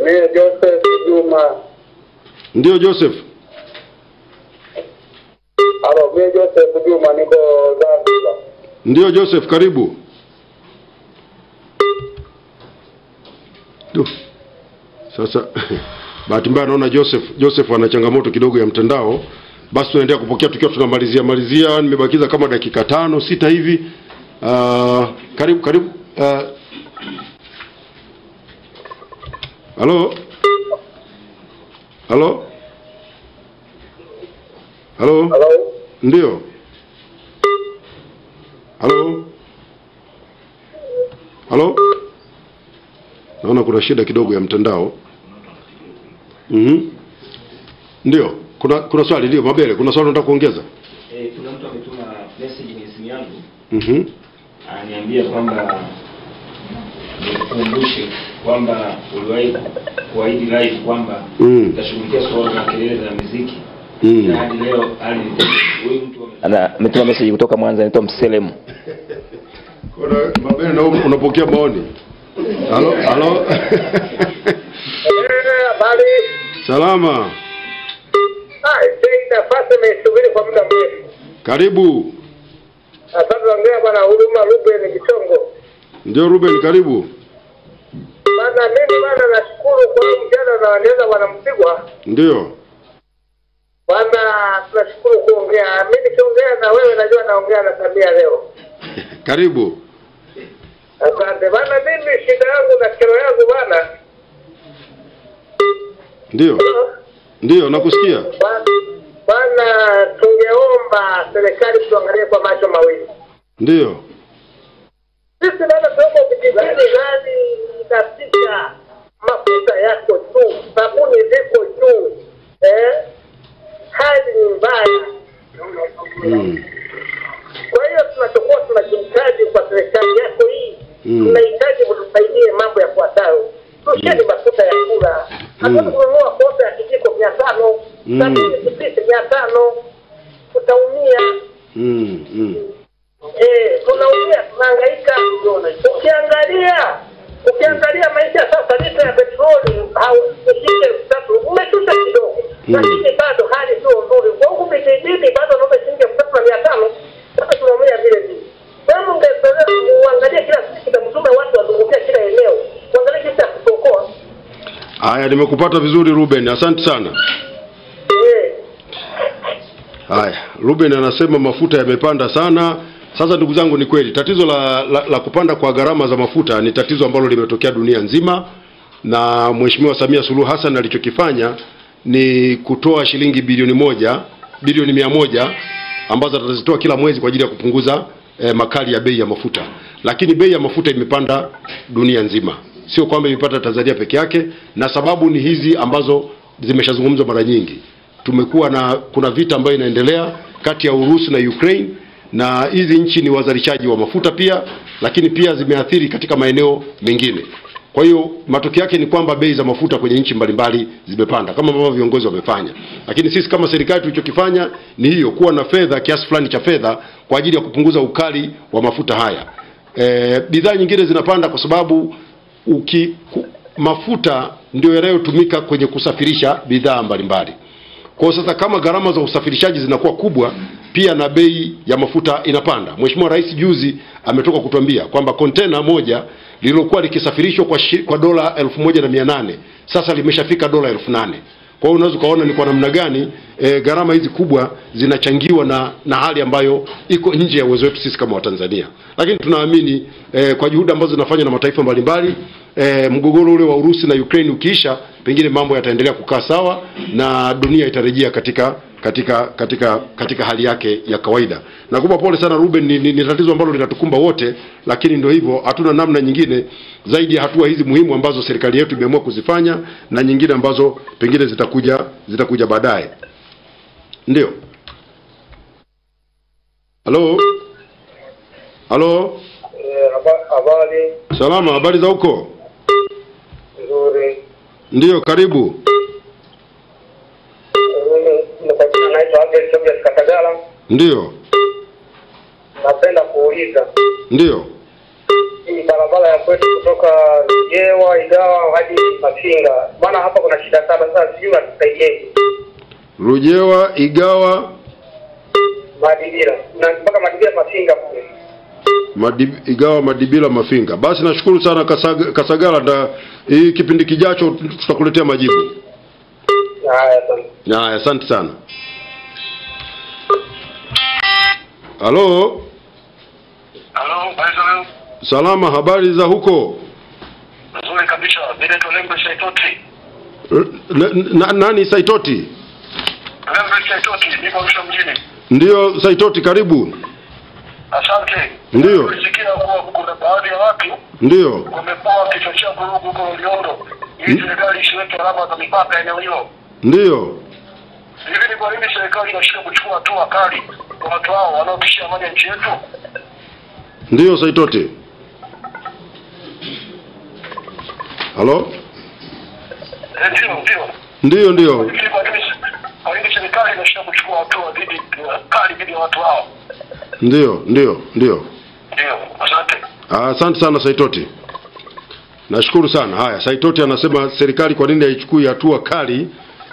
Ndio, Joseph Juma. Ndio, Joseph. Halo, mimi Joseph Juma niko Zanzibar. Ndio, Joseph, karibu. Ndio. Sasa bahati mbaya naona Joseph Joseph ana changamoto kidogo ya mtandao. Basi tunaendelea kupokea tukiwa tunamalizia malizia. Nimebakiza kama dakika tano sita hivi. Uh, karibu karibu. Uh, Halo? Halo? Halo? Halo? Ndio. Halo? Halo? Naona kuna shida kidogo ya mtandao. Mhm. Mm, ndio. Kuna kuna swali, ndio Mabele, kuna swali nataka kuongeza. Eh, kuna mtu ametuma message kwenye simu yangu. Mhm. Mm, aniambia kwamba nikumbushe kwamba uliwahi kuahidi live kwamba utashughulikia mm. swala la kelele za muziki. Mm. Na hadi leo hali huyu mtu ana ametuma message kutoka Mwanza, anaitwa Mselemu. Kuna Mabele na unapokea maoni. Halo, halo. Habari. Salama. Ah, sina nafasi nimesubiri kwa muda mrefu. Karibu. Asante sana bwana Huduma Ruben Kichongo. Ndio Ruben, karibu. Bana mimi bana nashukuru kwa mjadala na wanaweza wanampigwa. Ndio. Bana tunashukuru kuongea. Mimi nikiongea na wewe najua naongea na Samia leo. Karibu. Asante bana, mimi shida yangu na kero yangu bana. Ndio. Ndio, nakusikia. Bana tungeomba serikali tuangalie kwa macho mawili. Ndio. Sisi ndio tuko kujidai gani tatika mafuta yako tu, sabuni ziko juu. Eh? Hali ni mbaya. Mm. Kwa hiyo tunachokuwa tunajitaji kwa serikali yako hii, mm. tunahitaji kutusaidie mambo ya kuatao. Tusheni mm. mafuta ya kula. Hata mm. kununua kote ya kijiko mia tano, mm. sabuni kipisi mia tano, tutaumia. Mm. Mm. Eh, tunaumia, tunahangaika. Ukiangalia, ukiangalia maisha sasa lita ya petroli hausishike kutatu, umeshusha kidogo, lakini bado hali sio nzuri. Kwa huku B J D bado naomba shilingi kutatu na mia tano, sasa tunaumia vile vile. Wewe ungeweza kuangalia kila siku na mtume watu wazungukia kila eneo, kuangalia jinsi ya kutokoa. Haya, nimekupata vizuri Ruben, asante sana. Eh. Haya, Ruben anasema mafuta yamepanda sana. Sasa ndugu zangu, ni kweli tatizo la, la, la kupanda kwa gharama za mafuta ni tatizo ambalo limetokea dunia nzima, na Mheshimiwa Samia Suluhu Hassan alichokifanya ni kutoa shilingi bilioni moja bilioni mia moja ambazo atazitoa kila mwezi kwa ajili ya kupunguza eh, makali ya bei ya mafuta. Lakini bei ya mafuta imepanda dunia nzima, sio kwamba imepata Tanzania peke yake, na sababu ni hizi ambazo zimeshazungumzwa mara nyingi. Tumekuwa na kuna vita ambayo inaendelea kati ya Urusi na Ukraine, na hizi nchi ni wazalishaji wa mafuta pia, lakini pia zimeathiri katika maeneo mengine. Kwa hiyo matokeo yake ni kwamba bei za mafuta kwenye nchi mbalimbali zimepanda kama ambavyo viongozi wamefanya. Lakini sisi kama serikali tulichokifanya ni hiyo, kuwa na fedha kiasi fulani cha fedha kwa ajili ya kupunguza ukali wa mafuta haya. E, bidhaa nyingine zinapanda kwa sababu uki, ku, mafuta ndio yanayotumika kwenye kusafirisha bidhaa mbalimbali. Kwa sasa kama gharama za usafirishaji zinakuwa kubwa, pia na bei ya mafuta inapanda. Mheshimiwa Rais juzi ametoka kutuambia kwamba kontena moja lililokuwa likisafirishwa kwa, kwa dola elfu moja na mia nane sasa limeshafika dola elfu nane. Kwa hiyo unaweza kuona ni kwa namna gani e, gharama hizi kubwa zinachangiwa na, na hali ambayo iko nje ya uwezo wetu sisi kama Watanzania. Lakini tunaamini e, kwa juhudi ambazo zinafanywa na mataifa mbalimbali, e, mgogoro ule wa Urusi na Ukraine ukiisha, pengine mambo yataendelea kukaa sawa na dunia itarejea katika katika katika katika hali yake ya kawaida. Na kumpa pole sana Ruben, ni, ni, ni tatizo ambalo linatukumba wote, lakini ndio hivyo, hatuna namna nyingine zaidi ya hatua hizi muhimu ambazo serikali yetu imeamua kuzifanya na nyingine ambazo pengine zitakuja zitakuja baadaye. Ndio. Halo? Halo? Eh, habari. Salama, habari za huko? Nzuri. Ndio, karibu. Ndio. Napenda kuuliza. Ndio. Hii barabara ya kwetu kutoka Jewa Igawa hadi Masinga, maana hapa kuna shida sana sana, sijui atusaidieje. Rujewa Igawa Madibira. Na mpaka Madibira Masinga kule. Madib Igawa Madibira Mafinga. Basi nashukuru sana Kasaga, Kasagala, na hii kipindi kijacho tutakuletea majibu. Haya sana. Haya asante sana. Halo? Halo, bwana. Salama, habari za huko? Nzuri kabisa. Benito Lembe Saitoti. Na, nani Saitoti? Lembe Saitoti, niko mjini. Ndio Saitoti, karibu. Asante. Ndio. Nilisikia kuwa kuna baadhi ya watu ndio wamepoa kichochea vurugu kwa Liondo. Hizi serikali isiweke alama za mipaka eneo hilo. Ndio. Hivi ni kwa nini serikali inashindwa kuchukua hatua kali kwa watu hao wanaotishia amani ya nchi yetu? Ndio Saitoti. Halo? Ndio, ndio. Ndio, ndio. Kwa nini serikali inashindwa kuchukua hatua dhidi kali dhidi ya watu hao? Ndio, ndio, ndio. Ndio, asante. Asante sana Saitoti. Nashukuru sana. Haya, Saitoti anasema serikali kwa nini haichukui hatua kali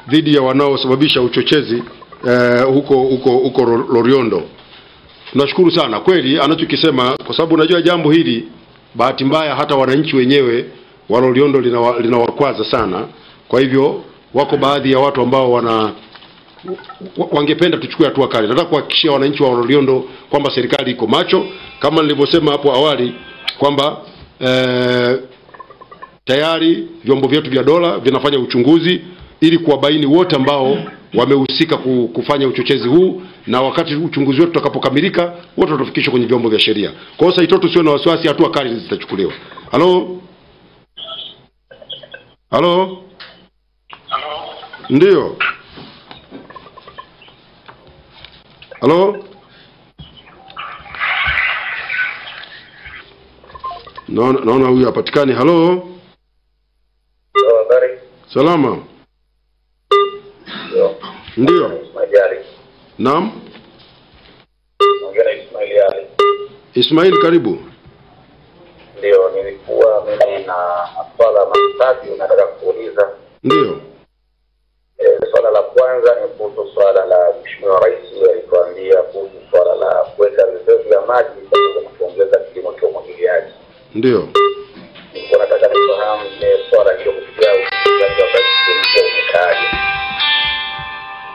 dhidi ya wanaosababisha uchochezi eh, huko huko huko Loliondo. Tunashukuru sana kweli anachokisema, kwa sababu unajua jambo hili bahati mbaya hata wananchi wenyewe wa Loliondo linawakwaza lina sana. Kwa hivyo wako baadhi ya watu ambao wana wangependa tuchukue hatua kali. Nataka kuhakikishia wananchi wa Loliondo kwamba serikali iko macho kama nilivyosema hapo awali kwamba eh, tayari vyombo vyetu vya dola vinafanya uchunguzi ili kuwabaini wote ambao wamehusika kufanya uchochezi huu, na wakati uchunguzi wetu utakapokamilika wote watafikishwa kwenye vyombo vya sheria. Kwa hiyo Saitoti, sio na wasiwasi, hatua kali zitachukuliwa. Halo? Halo? Halo? Ndio. Halo? Naona naona huyu hapatikani. Halo? Salama. Ndio. Majari. Naam. Majari Ismail Ali. Ismail, karibu. Ndio, nilikuwa mimi na swala matatu nataka kuuliza. Ndio. Eh, swala la kwanza ni kuhusu swala la Mheshimiwa Rais alituambia kuhusu swala la kuweka reserve ya maji kwa kuongeza kilimo cha umwagiliaji. Ndio. Nilikuwa nataka nifahamu ni swala hilo kufikia utekelezaji wa Rais umekaje.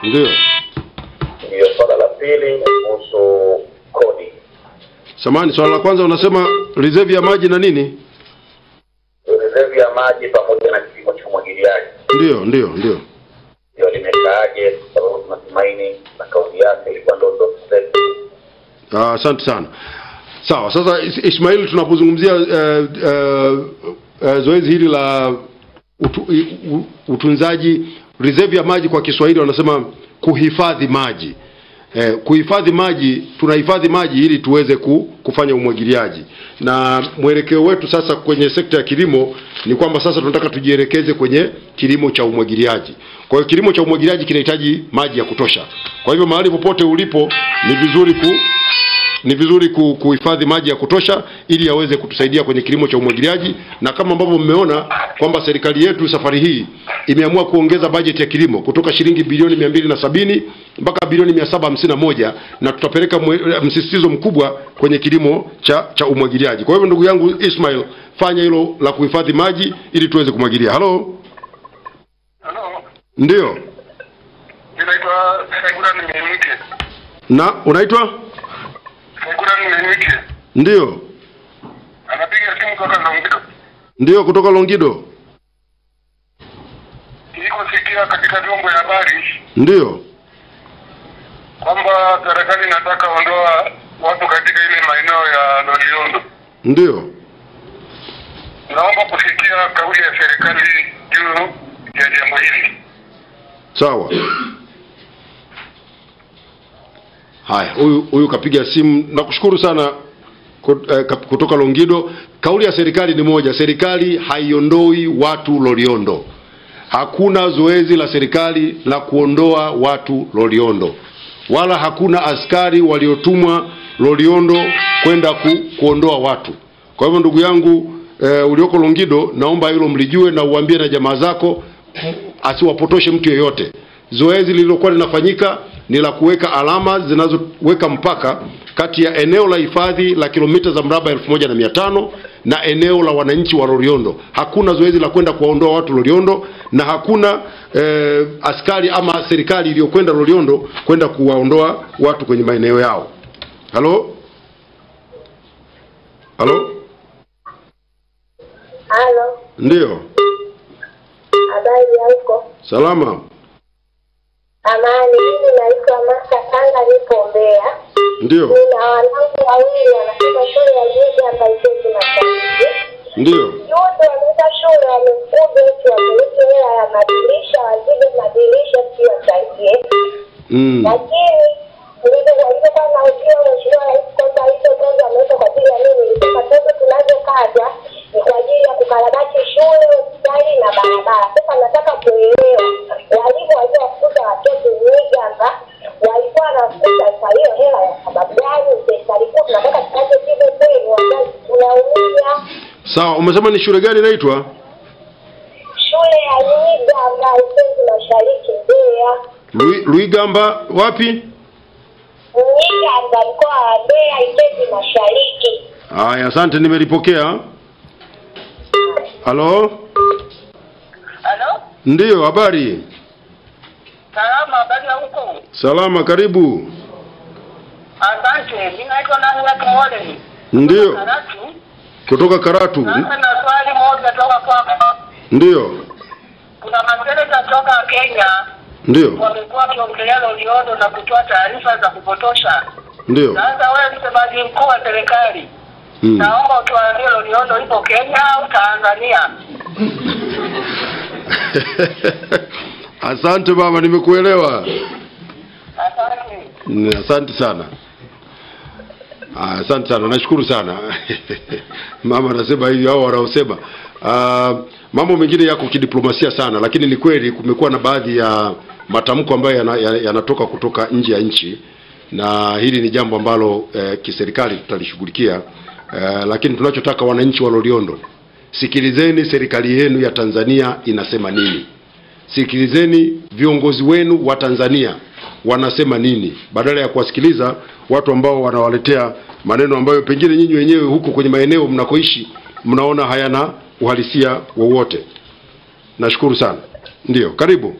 Ndio. Ndio, swala la pili ni kuhusu kodi. Samahani, swala la kwanza unasema reserve ya maji na nini? Reserve ya maji pamoja na kilimo cha umwagiliaji. Ndio, ndio, ndio. Ndio limekaaje sababu tunatumaini na kauli yake ilikuwa ndio ndio sasa. Ah, asante sana. Sawa, sasa Ismail, tunapozungumzia uh, uh, uh, zoezi hili la utu, uh, utunzaji reserve ya maji, kwa Kiswahili wanasema kuhifadhi maji. Eh, kuhifadhi maji, tunahifadhi maji ili tuweze ku, kufanya umwagiliaji. Na mwelekeo wetu sasa kwenye sekta ya kilimo ni kwamba sasa tunataka tujielekeze kwenye kilimo cha umwagiliaji. Kwa hiyo kilimo cha umwagiliaji kinahitaji maji ya kutosha. Kwa hivyo mahali popote ulipo ni vizuri ku ni vizuri ku, kuhifadhi maji ya kutosha ili yaweze kutusaidia kwenye kilimo cha umwagiliaji. Na kama ambavyo mmeona kwamba serikali yetu safari hii imeamua kuongeza bajeti ya kilimo kutoka shilingi bilioni mia mbili na sabini mpaka bilioni mia saba hamsini na moja, na tutapeleka msisitizo mkubwa kwenye kilimo cha, cha umwagiliaji. Kwa hivyo ndugu yangu Ismail, fanya hilo la kuhifadhi maji ili tuweze kumwagilia. Halo? Halo? Ndio. Ninaitwa Saigurani Mimike. Na unaitwa? Ndio. Anapiga simu kutoka Longido. Ndio, kutoka Longido. Niko sikia katika vyombo vya habari. Ndio. Kwamba serikali inataka ondoa watu katika ile maeneo ya Loliondo. Ndio. Naomba kusikia kauli ya serikali juu ya jambo hili. Sawa. Haya, huyu huyu kapiga simu. Nakushukuru sana kutoka Longido. Kauli ya serikali ni moja, serikali haiondoi watu Loliondo. Hakuna zoezi la serikali la kuondoa watu Loliondo, wala hakuna askari waliotumwa Loliondo kwenda ku, kuondoa watu. Kwa hivyo ndugu yangu e, ulioko Longido, naomba hilo mlijue na uambie na jamaa zako asiwapotoshe mtu yeyote. Zoezi lililokuwa linafanyika ni la kuweka alama zinazoweka mpaka kati ya eneo la hifadhi la kilomita za mraba elfu moja na mia tano na eneo la wananchi wa Loliondo. Hakuna zoezi la kwenda kuwaondoa watu Loliondo, na hakuna eh, askari ama serikali iliyokwenda Loliondo kwenda kuwaondoa watu kwenye maeneo yao. Halo? Halo? Halo? Ndio. Habari ya huko? Salama. Amani, mimi naitwa Masa Sanga, nipo Mbeya. Ndio. Nina wanangu wawili wanasoma shule ya Jeje hapa Jeje Mashariki. Ndio. Yote wanaenda shule, wamekuja wote wamiliki hela ya madirisha, wazidi madirisha sio saidie. Mm. Lakini ndio walikuwa na ukio mshirika kwamba hizo kwanza wameweza kwa ajili ya nini? Kwa sababu tunazokaza ni kwa ajili ya kukarabati shule, hospitali na barabara. Sasa nataka kuelewa walimu walikuwa wafuta watoto wengi hapa walikuwa wanafuta kwa hiyo hela ya sababu gani? Serikali kwa tunataka tupate jibu kweli wazazi tunaumia. Sawa, umesema ni shule gani inaitwa? Shule ya Luigamba Jeje Mashariki Mbeya. Luigamba wapi? Luigamba mkoa wa Mbeya Jeje Mashariki. Haya, asante, nimelipokea. Halo? Halo? Ndio, habari? Salama, habari ya huko? Salama, karibu. Asante, mimi naitwa Nanga Kumole. Ndio. Kutoka Karatu. Sasa na swali moja kutoka kwako. Ndio. Kuna maseneta kutoka Kenya. Ndio. Wamekuwa wakiongelea Loliondo na kutoa taarifa za kupotosha. Ndio. Sasa wewe msemaji mkuu wa serikali, Hmm. naomba utuambie Loliondo ipo Kenya au Tanzania? Asante baba, nimekuelewa. Asante. Asante sana. Asante sana, nashukuru sana. Mama anasema hivi au wanaosema. Uh, mambo mengine yako kidiplomasia sana, lakini ni kweli kumekuwa na baadhi ya matamko ambayo yanatoka yana kutoka nje ya nchi, na hili ni jambo ambalo eh, kiserikali tutalishughulikia. Uh, lakini tunachotaka wananchi wa Loliondo, sikilizeni serikali yenu ya Tanzania inasema nini. Sikilizeni viongozi wenu wa Tanzania wanasema nini, badala ya kuwasikiliza watu ambao wanawaletea maneno ambayo pengine nyinyi wenyewe huko kwenye maeneo mnakoishi mnaona hayana uhalisia wowote. Nashukuru sana. Ndio, karibu.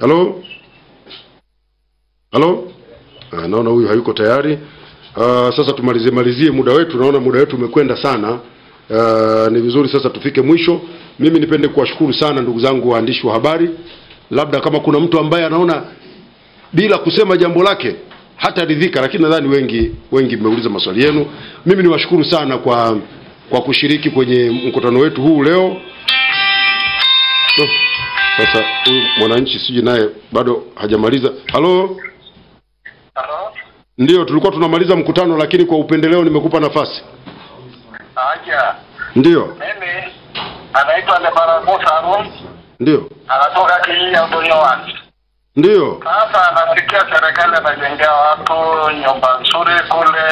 Halo? Halo? Ah, naona huyu hayuko tayari. Uh, sasa tumalizie malizie muda wetu, naona muda wetu umekwenda sana. Uh, ni vizuri sasa tufike mwisho. Mimi nipende kuwashukuru sana ndugu zangu waandishi wa habari. Labda kama kuna mtu ambaye anaona bila kusema jambo lake hata ridhika, lakini nadhani wengi wengi mmeuliza maswali yenu. Mimi niwashukuru sana kwa kwa kushiriki kwenye mkutano wetu huu leo. No. Sasa huyu mwananchi sije naye bado hajamaliza. Halo? Halo? Ndio tulikuwa tunamaliza mkutano, lakini kwa upendeleo nimekupa nafasi. Aja. Ndio. Mimi anaitwa Lebara Musa. Ndio. Anatoka Kilia Antonio wani. Ndio. Sasa anasikia serikali inajengea watu nyumba nzuri kule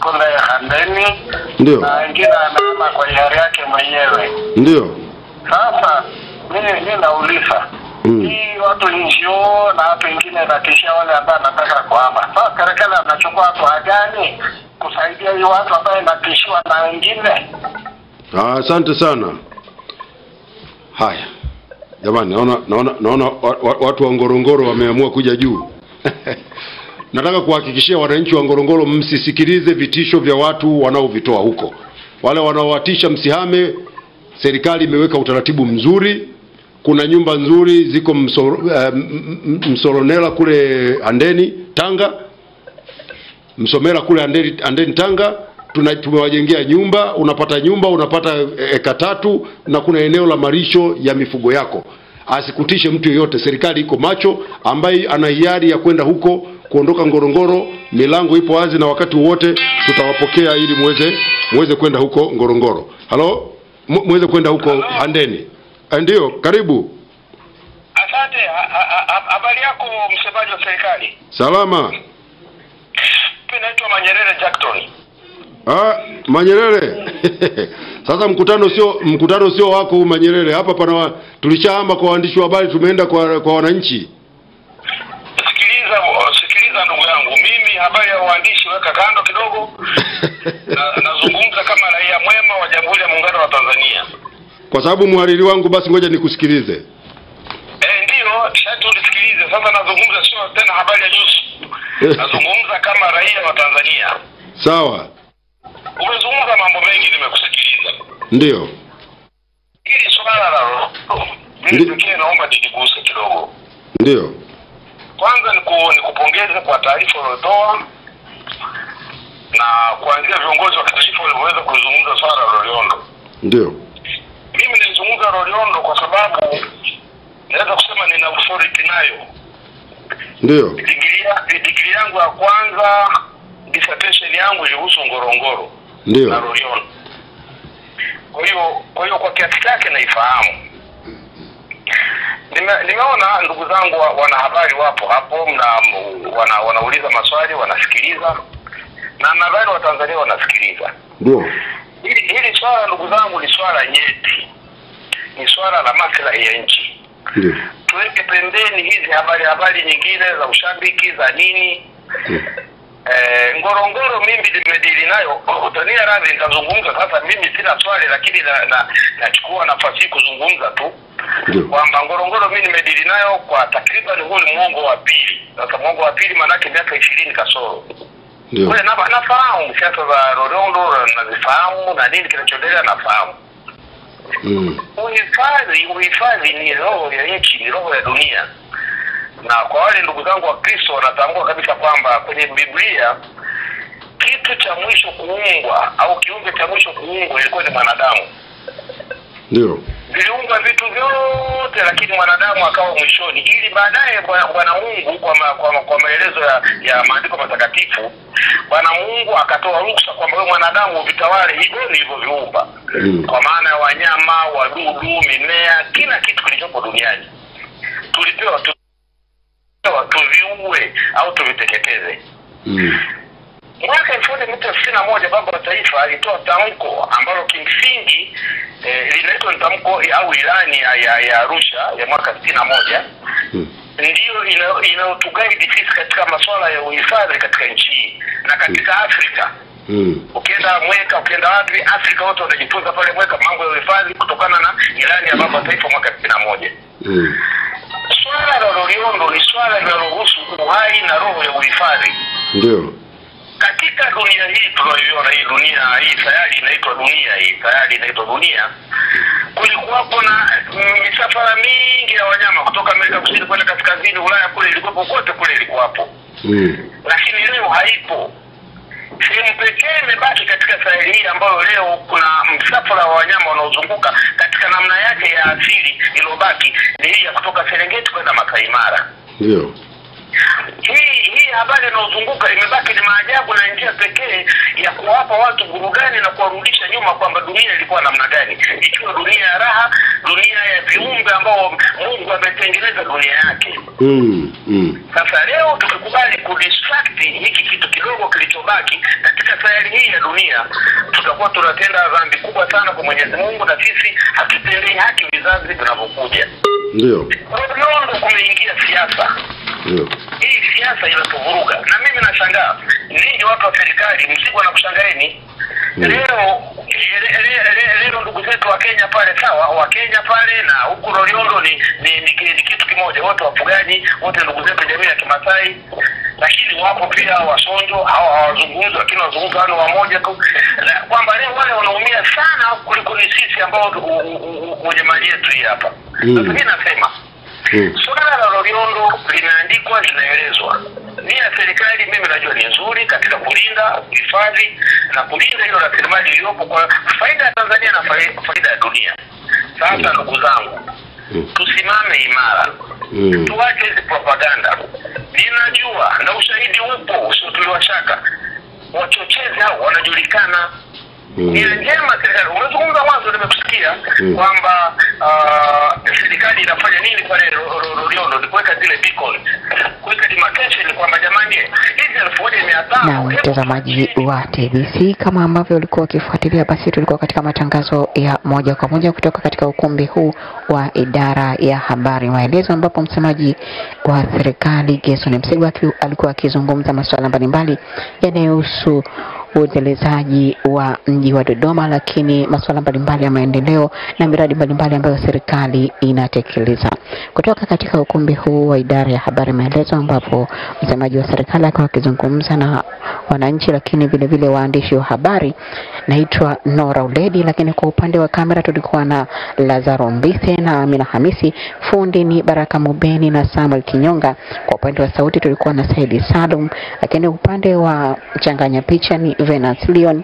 kule Handeni. Ndio. Na wengine anasema kwa hiari yake mwenyewe. Ndio. Sasa mimi mimi nauliza. Mm. Hii watu njoo na watu wengine natishia wale ambao nataka kuhama. Sasa serikali anachukua hatua gani kusaidia hiyo watu ambao natishwa na wengine? Ah, asante sana. Haya. Jamani, naona naona naona watu wa Ngorongoro wameamua kuja juu. Nataka kuhakikishia wananchi wa Ngorongoro msisikilize vitisho vya watu wanaovitoa huko. Wale wanaowatisha msihame, serikali imeweka utaratibu mzuri. Kuna nyumba nzuri ziko msoro, uh, Msoronela kule Handeni, Tanga. Msomela kule Handeni, Handeni Tanga. Tumewajengea nyumba, unapata nyumba, unapata eka tatu, na kuna eneo la marisho ya mifugo yako. Asikutishe mtu yoyote, serikali iko macho, ambaye ana hiari ya kwenda huko, kuondoka Ngorongoro, milango ipo wazi na wakati wote tutawapokea ili muweze muweze kwenda huko Ngorongoro. Halo? Muweze kwenda huko Handeni. Ndio, karibu. Asante, habari yako msemaji wa serikali? Salama. Mimi naitwa Manyerere Jackton. Ah, Manyerere. Sasa mkutano sio mkutano sio wako Manyerere. Hapa pana tulishahama kwa waandishi wa habari, tumeenda kwa kwa wananchi. Sikiliza, sikiliza ndugu yangu. Mimi habari ya waandishi weka kando kidogo. Na nazungumza kama raia mwema wa Jamhuri ya Muungano wa Tanzania. Kwa sababu muhariri wangu, basi ngoja nikusikilize. Eh, ndio, sasa tusikilize. Sasa nazungumza sio tena habari ya Yusuf. Nazungumza kama raia wa Tanzania. Sawa. Umezungumza mambo mengi, nimekusikiliza. Ndio. Hili swala la roho. Mimi pekee naomba nijiguse kidogo. Ndio. Kwanza nikupongeza kwa taarifa uliyotoa na kuanzia viongozi wa kitaifa walioweza kuzungumza swala la Loliondo. Ndio. Mimi nilizungumza Loliondo kwa sababu naweza kusema nina authority nayo. Ndio. Digrii yangu ya kwanza, dissertation yangu ilihusu Ngorongoro. Ndio. Na Loliondo. Kwa hiyo kwa hiyo kwa kiasi chake naifahamu. Nime, nimeona ndugu zangu wanahabari wapo hapo na wana, wanauliza maswali, wanasikiliza. Na nadhani Watanzania wanasikiliza. Ndio. Hili, hili swala ndugu zangu ni swala nyeti. Ni swala la maslahi ya nchi. Ndio. Tuweke pembeni hizi habari habari nyingine za ushabiki za nini. Ndio. Eh, Ngorongoro mimi nimedili nayo. Utania radhi nitazungumza sasa, mimi sina swali, lakini na nachukua na nafasi kuzungumza tu kwamba Ngorongoro mimi nimedili nayo kwa takriban huu ni mwongo wa pili. Sasa mwongo wa pili maana yake miaka ishirini kasoro. Ndio. Kwa na nafahamu siasa za Loliondo nazifahamu na nini kinachoendelea nafahamu. Mm. Uhifadhi, uhifadhi ni roho ya nchi, ni roho ya dunia. Na kwa wale ndugu zangu wa Kristo wanatambua kabisa kwamba kwenye Biblia kitu cha mwisho kuungwa au kiumbe cha mwisho kuungwa ilikuwa ni mwanadamu. Ndio. Viliungwa vitu vyote lakini mwanadamu akawa mwishoni ili baadaye Bwana Mungu kwa ma, kwa, ma, kwa maelezo ya, ya maandiko matakatifu Bwana Mungu akatoa ruksa kwamba wewe mwanadamu vitawale hivyo hivyo viumba. Mm. Kwa maana ya wanyama, wadudu, mimea, kila kitu kilichopo duniani. Tulipewa tu tuviue au tuviteketeze. Mm. Mwaka elfu moja mia tisa sitini na moja Baba wa Taifa alitoa tamko ambalo kimsingi eh, linaitwa tamko au ilani ya, ya, ya Arusha ya mwaka sitini na moja. Mm. Ndio inayotuguide sisi katika masuala ya uhifadhi katika nchi na katika mm. Afrika. Mm. Ukienda Mweka, ukienda wapi Afrika wote wanajifunza pale Mweka mambo ya uhifadhi kutokana na ilani ya Baba wa Taifa mwaka sitini na moja. Mm. Swala la Loliondo ni swala linalohusu uhai na roho ya uhifadhi. Ndio. Katika dunia hii tunayoiona hii dunia hii sayari inaitwa dunia hii sayari inaitwa dunia. Kulikuwapo na misafara mingi ya wanyama kutoka Amerika Kusini kwenda kaskazini Ulaya kule ilikuwa kote kule ilikuwapo. Mm. Lakini leo haipo. Simu pekee imebaki katika safari hii ambayo leo kuna msafara wa wanyama unaozunguka katika namna yake ya asili iliyobaki ni hii ya kutoka Serengeti kwenda Masai Mara. Ndio. Hii hii habari inayozunguka imebaki ni maajabu na njia pekee ya kuwapa watu burudani na kuwarudisha nyuma kwamba dunia ilikuwa namna gani. Ikiwa dunia ya raha, dunia ya viumbe ambao Mungu ametengeneza dunia yake. Mm, mm. Sasa leo tukikubali kudistract hiki kitu kidogo kilichobaki katika sayari hii ya dunia, tutakuwa tunatenda dhambi kubwa sana kwa Mwenyezi Mungu na sisi hatutendei haki vizazi vinavyokuja. Ndio. Kwa hiyo kumeingia siasa. Ndio. Hii siasa inapovuruga na mimi nashangaa ninyi watu wa serikali msiku na kushangaeni. Mm. Leo leo ndugu zetu wa Kenya pale sawa wa Kenya pale na huku Loliondo ni ni, ni ni kitu kimoja, wote wafugaji wote ndugu zetu jamii ya Kimasai, lakini wapo pia Wasonjo hawa hawazungumzi, lakini wazungumza wao wamoja tu kwamba leo wale wanaumia sana kuliko ni sisi ambao kwenye mali yetu hii hapa. Mm. Sasa mimi nasema Hmm. Suala la Loliondo linaandikwa, linaelezwa. Nia ya serikali mimi najua ni nzuri katika kulinda hifadhi na kulinda hiyo rasilimali iliyopo kwa faida ya Tanzania na faida ya dunia. Sasa ndugu hmm. zangu, hmm. tusimame imara. Hmm. Tuache hizo propaganda. Ninajua na ushahidi upo usio tuliwashaka. Wachochezi hao wanajulikana. Mm. Ni njema serikali. Unazungumza mwanzo nimekusikia mm. kwamba uh, serikali inafanya nini pale Loliondo ni kuweka zile beacon, kuweka demarcation kwamba jamani hizi elfu moja mia tano. Na mtazamaji wa T B C, kama ambavyo ulikuwa ukifuatilia, basi tulikuwa katika matangazo ya moja kwa moja kutoka katika ukumbi huu wa idara ya habari Maelezo, ambapo msemaji wa serikali Gerson Msigwa alikuwa akizungumza masuala mbalimbali yanayohusu uendelezaji wa mji wa Dodoma, lakini masuala mbalimbali ya maendeleo na miradi mbalimbali ambayo serikali inatekeleza. Kutoka katika ukumbi huu wa idara ya habari Maelezo, ambapo msemaji wa serikali alikuwa akizungumza na wananchi, lakini vile vile waandishi wa habari. Naitwa Nora Uledi, lakini kwa upande wa kamera tulikuwa na Lazaro Mbise na Amina Hamisi, fundi ni Baraka Mubeni na Samuel Kinyonga, kwa upande wa sauti tulikuwa na Saidi Salum, lakini upande wa mchanganya picha ni Venus Leon,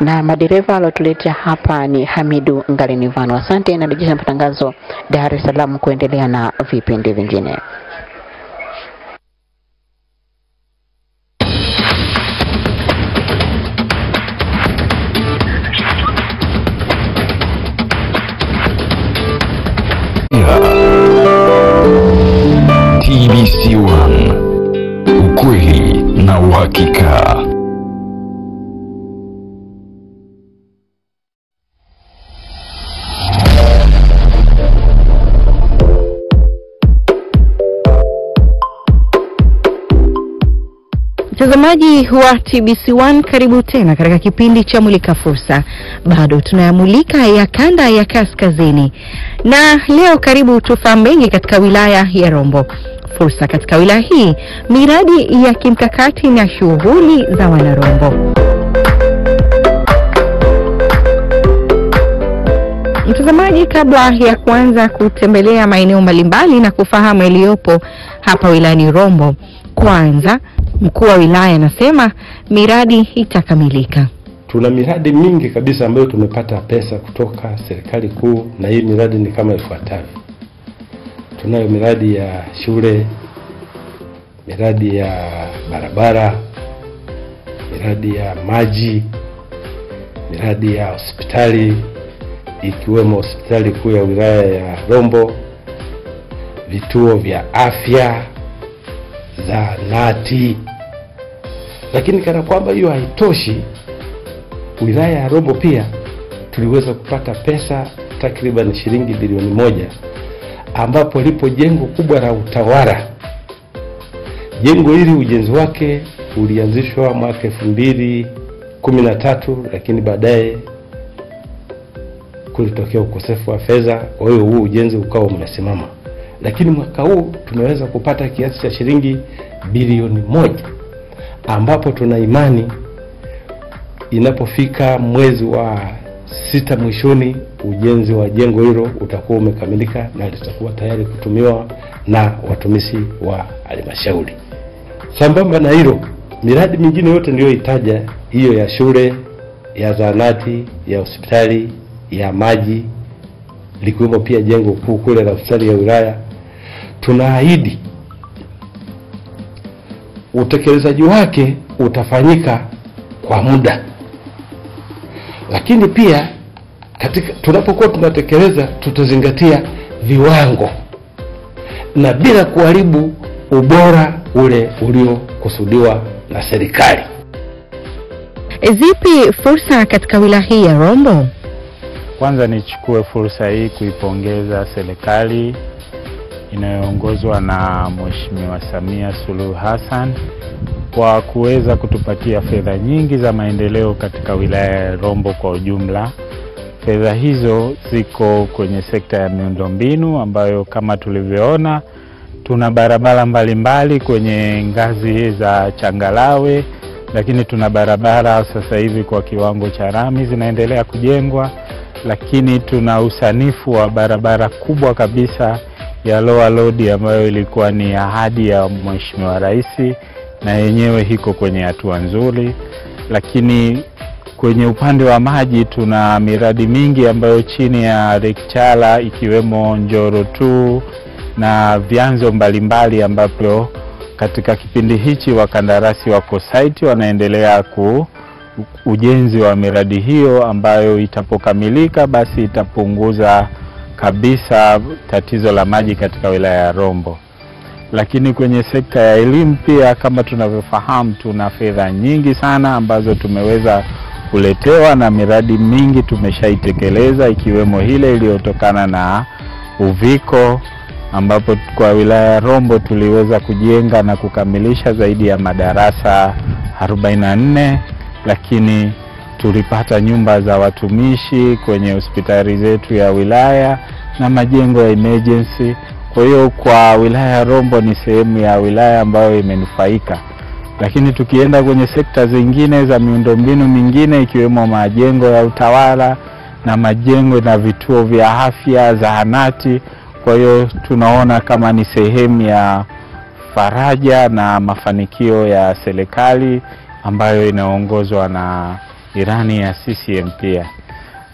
na madereva alotuletea hapa ni Hamidu Ngalinivano. Asante na rejesha matangazo Dar es Salaam kuendelea na vipindi vingine. T B C one, ukweli na uhakika. Mtazamaji wa T B C one, karibu tena katika kipindi cha Mulika Fursa. Bado tunayamulika ya kanda ya kaskazini, na leo karibu tufahamu mengi katika wilaya ya Rombo. Fursa katika wilaya hii, miradi ya kimkakati na shughuli za Wanarombo. Mtazamaji, kabla ya kuanza kutembelea maeneo mbalimbali na kufahamu yaliyopo hapa wilayani Rombo, kwanza mkuu wa wilaya anasema miradi itakamilika. Tuna miradi mingi kabisa ambayo tumepata pesa kutoka serikali kuu, na hii miradi ni kama ifuatavyo. Tunayo miradi ya shule, miradi ya barabara, miradi ya maji, miradi ya hospitali ikiwemo hospitali kuu ya wilaya ya Rombo, vituo vya afya, zahanati. Lakini kana kwamba hiyo haitoshi, wilaya ya Rombo pia tuliweza kupata pesa takriban shilingi bilioni moja, ambapo lipo jengo kubwa la utawala. Jengo hili ujenzi wake ulianzishwa mwaka elfu mbili kumi na tatu, lakini baadaye kulitokea ukosefu wa fedha, kwa hiyo huu ujenzi ukawa umesimama. Lakini mwaka huu tumeweza kupata kiasi cha shilingi bilioni moja, ambapo tuna imani inapofika mwezi wa sita mwishoni ujenzi wa jengo hilo utakuwa umekamilika na litakuwa tayari kutumiwa na watumishi wa halmashauri. Sambamba na hilo, Miradi mingine yote niliyoitaja, hiyo ya shule, ya zahanati, ya hospitali, ya maji, likiwemo pia jengo kuu kule la hospitali ya wilaya, tunaahidi utekelezaji wake utafanyika kwa muda. Lakini pia katika tunapokuwa tunatekeleza tutazingatia viwango na bila kuharibu ubora ule uliokusudiwa na serikali. Zipi fursa katika wilaya hii ya Rombo? Kwanza nichukue fursa hii kuipongeza serikali inayoongozwa na Mheshimiwa Samia Suluhu Hassan kwa kuweza kutupatia fedha nyingi za maendeleo katika wilaya ya Rombo kwa ujumla. Fedha hizo ziko kwenye sekta ya miundombinu ambayo kama tulivyoona tuna barabara mbalimbali kwenye ngazi za changalawe, lakini tuna barabara sasa hivi kwa kiwango cha rami zinaendelea kujengwa, lakini tuna usanifu wa barabara kubwa kabisa ya Lower Road ambayo ilikuwa ni ahadi ya Mheshimiwa Rais na yenyewe hiko kwenye hatua nzuri. Lakini kwenye upande wa maji tuna miradi mingi ambayo chini ya Rekchala ikiwemo Njoro mbili na vyanzo mbalimbali ambapo katika kipindi hichi wakandarasi wako site wanaendelea ku ujenzi wa miradi hiyo ambayo itapokamilika basi itapunguza kabisa tatizo la maji katika wilaya ya Rombo. Lakini kwenye sekta ya elimu pia kama tunavyofahamu tuna fedha nyingi sana ambazo tumeweza kuletewa na miradi mingi tumeshaitekeleza ikiwemo ile iliyotokana na Uviko ambapo kwa wilaya ya Rombo tuliweza kujenga na kukamilisha zaidi ya madarasa arobaini na nne, lakini tulipata nyumba za watumishi kwenye hospitali zetu ya wilaya na majengo ya emergency. Kwa hiyo kwa wilaya ya Rombo ni sehemu ya wilaya ambayo imenufaika. Lakini tukienda kwenye sekta zingine za miundombinu mingine ikiwemo majengo ya utawala na majengo na vituo vya afya, zahanati, kwa hiyo tunaona kama ni sehemu ya faraja na mafanikio ya serikali ambayo inaongozwa na Irani ya C C M pia.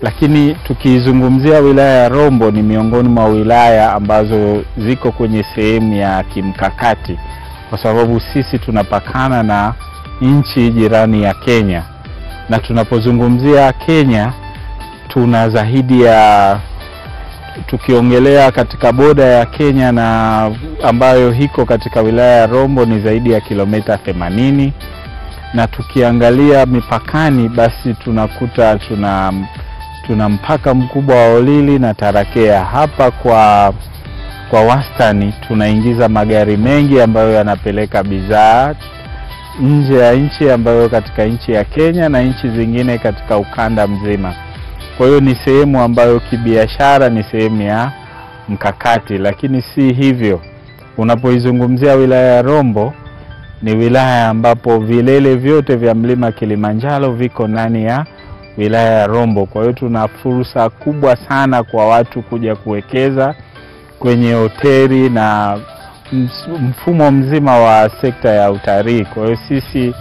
Lakini tukizungumzia wilaya ya Rombo ni miongoni mwa wilaya ambazo ziko kwenye sehemu ya kimkakati kwa sababu sisi tunapakana na nchi jirani ya Kenya, na tunapozungumzia Kenya tuna zaidi ya, tukiongelea katika boda ya Kenya na ambayo hiko katika wilaya ya Rombo ni zaidi ya kilomita themanini, na tukiangalia mipakani basi tunakuta tuna tuna mpaka mkubwa wa Olili na Tarakea. Hapa kwa kwa wastani tunaingiza magari mengi ambayo yanapeleka bidhaa nje ya nchi ambayo katika nchi ya Kenya na nchi zingine katika ukanda mzima. Kwa hiyo ni sehemu ambayo kibiashara ni sehemu ya mkakati. Lakini si hivyo, unapoizungumzia wilaya ya Rombo ni wilaya ambapo vilele vyote vya mlima Kilimanjaro viko ndani ya wilaya ya Rombo. Kwa hiyo tuna fursa kubwa sana kwa watu kuja kuwekeza kwenye hoteli na mfumo mzima wa sekta ya utalii. Kwa hiyo sisi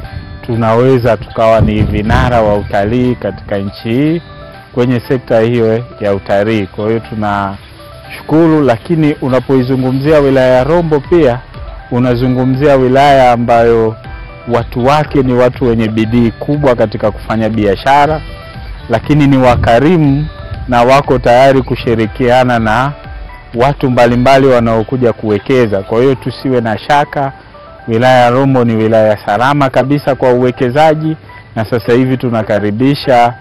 tunaweza tukawa ni vinara wa utalii katika nchi hii kwenye sekta hiyo ya utalii. Kwa hiyo tunashukuru. Lakini unapoizungumzia wilaya ya Rombo pia unazungumzia wilaya ambayo watu wake ni watu wenye bidii kubwa katika kufanya biashara, lakini ni wakarimu na wako tayari kushirikiana na watu mbalimbali wanaokuja kuwekeza. Kwa hiyo tusiwe na shaka, wilaya ya Rombo ni wilaya salama kabisa kwa uwekezaji, na sasa hivi tunakaribisha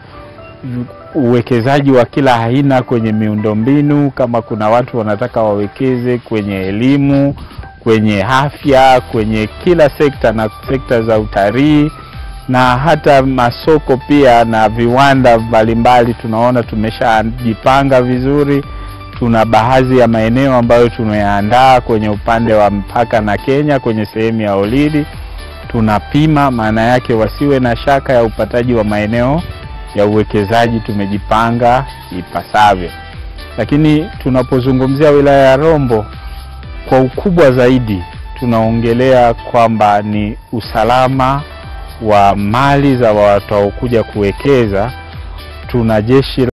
uwekezaji wa kila aina kwenye miundombinu. Kama kuna watu wanataka wawekeze kwenye elimu, kwenye afya, kwenye kila sekta na sekta za utalii na hata masoko pia na viwanda mbalimbali, tunaona tumeshajipanga vizuri. Tuna baadhi ya maeneo ambayo tumeandaa kwenye upande wa mpaka na Kenya kwenye sehemu ya Olili tunapima, maana yake wasiwe na shaka ya upataji wa maeneo ya uwekezaji, tumejipanga ipasavyo. Lakini tunapozungumzia wilaya ya Rombo kwa ukubwa zaidi tunaongelea kwamba ni usalama wa mali za watu kuja kuwekeza, tuna jeshi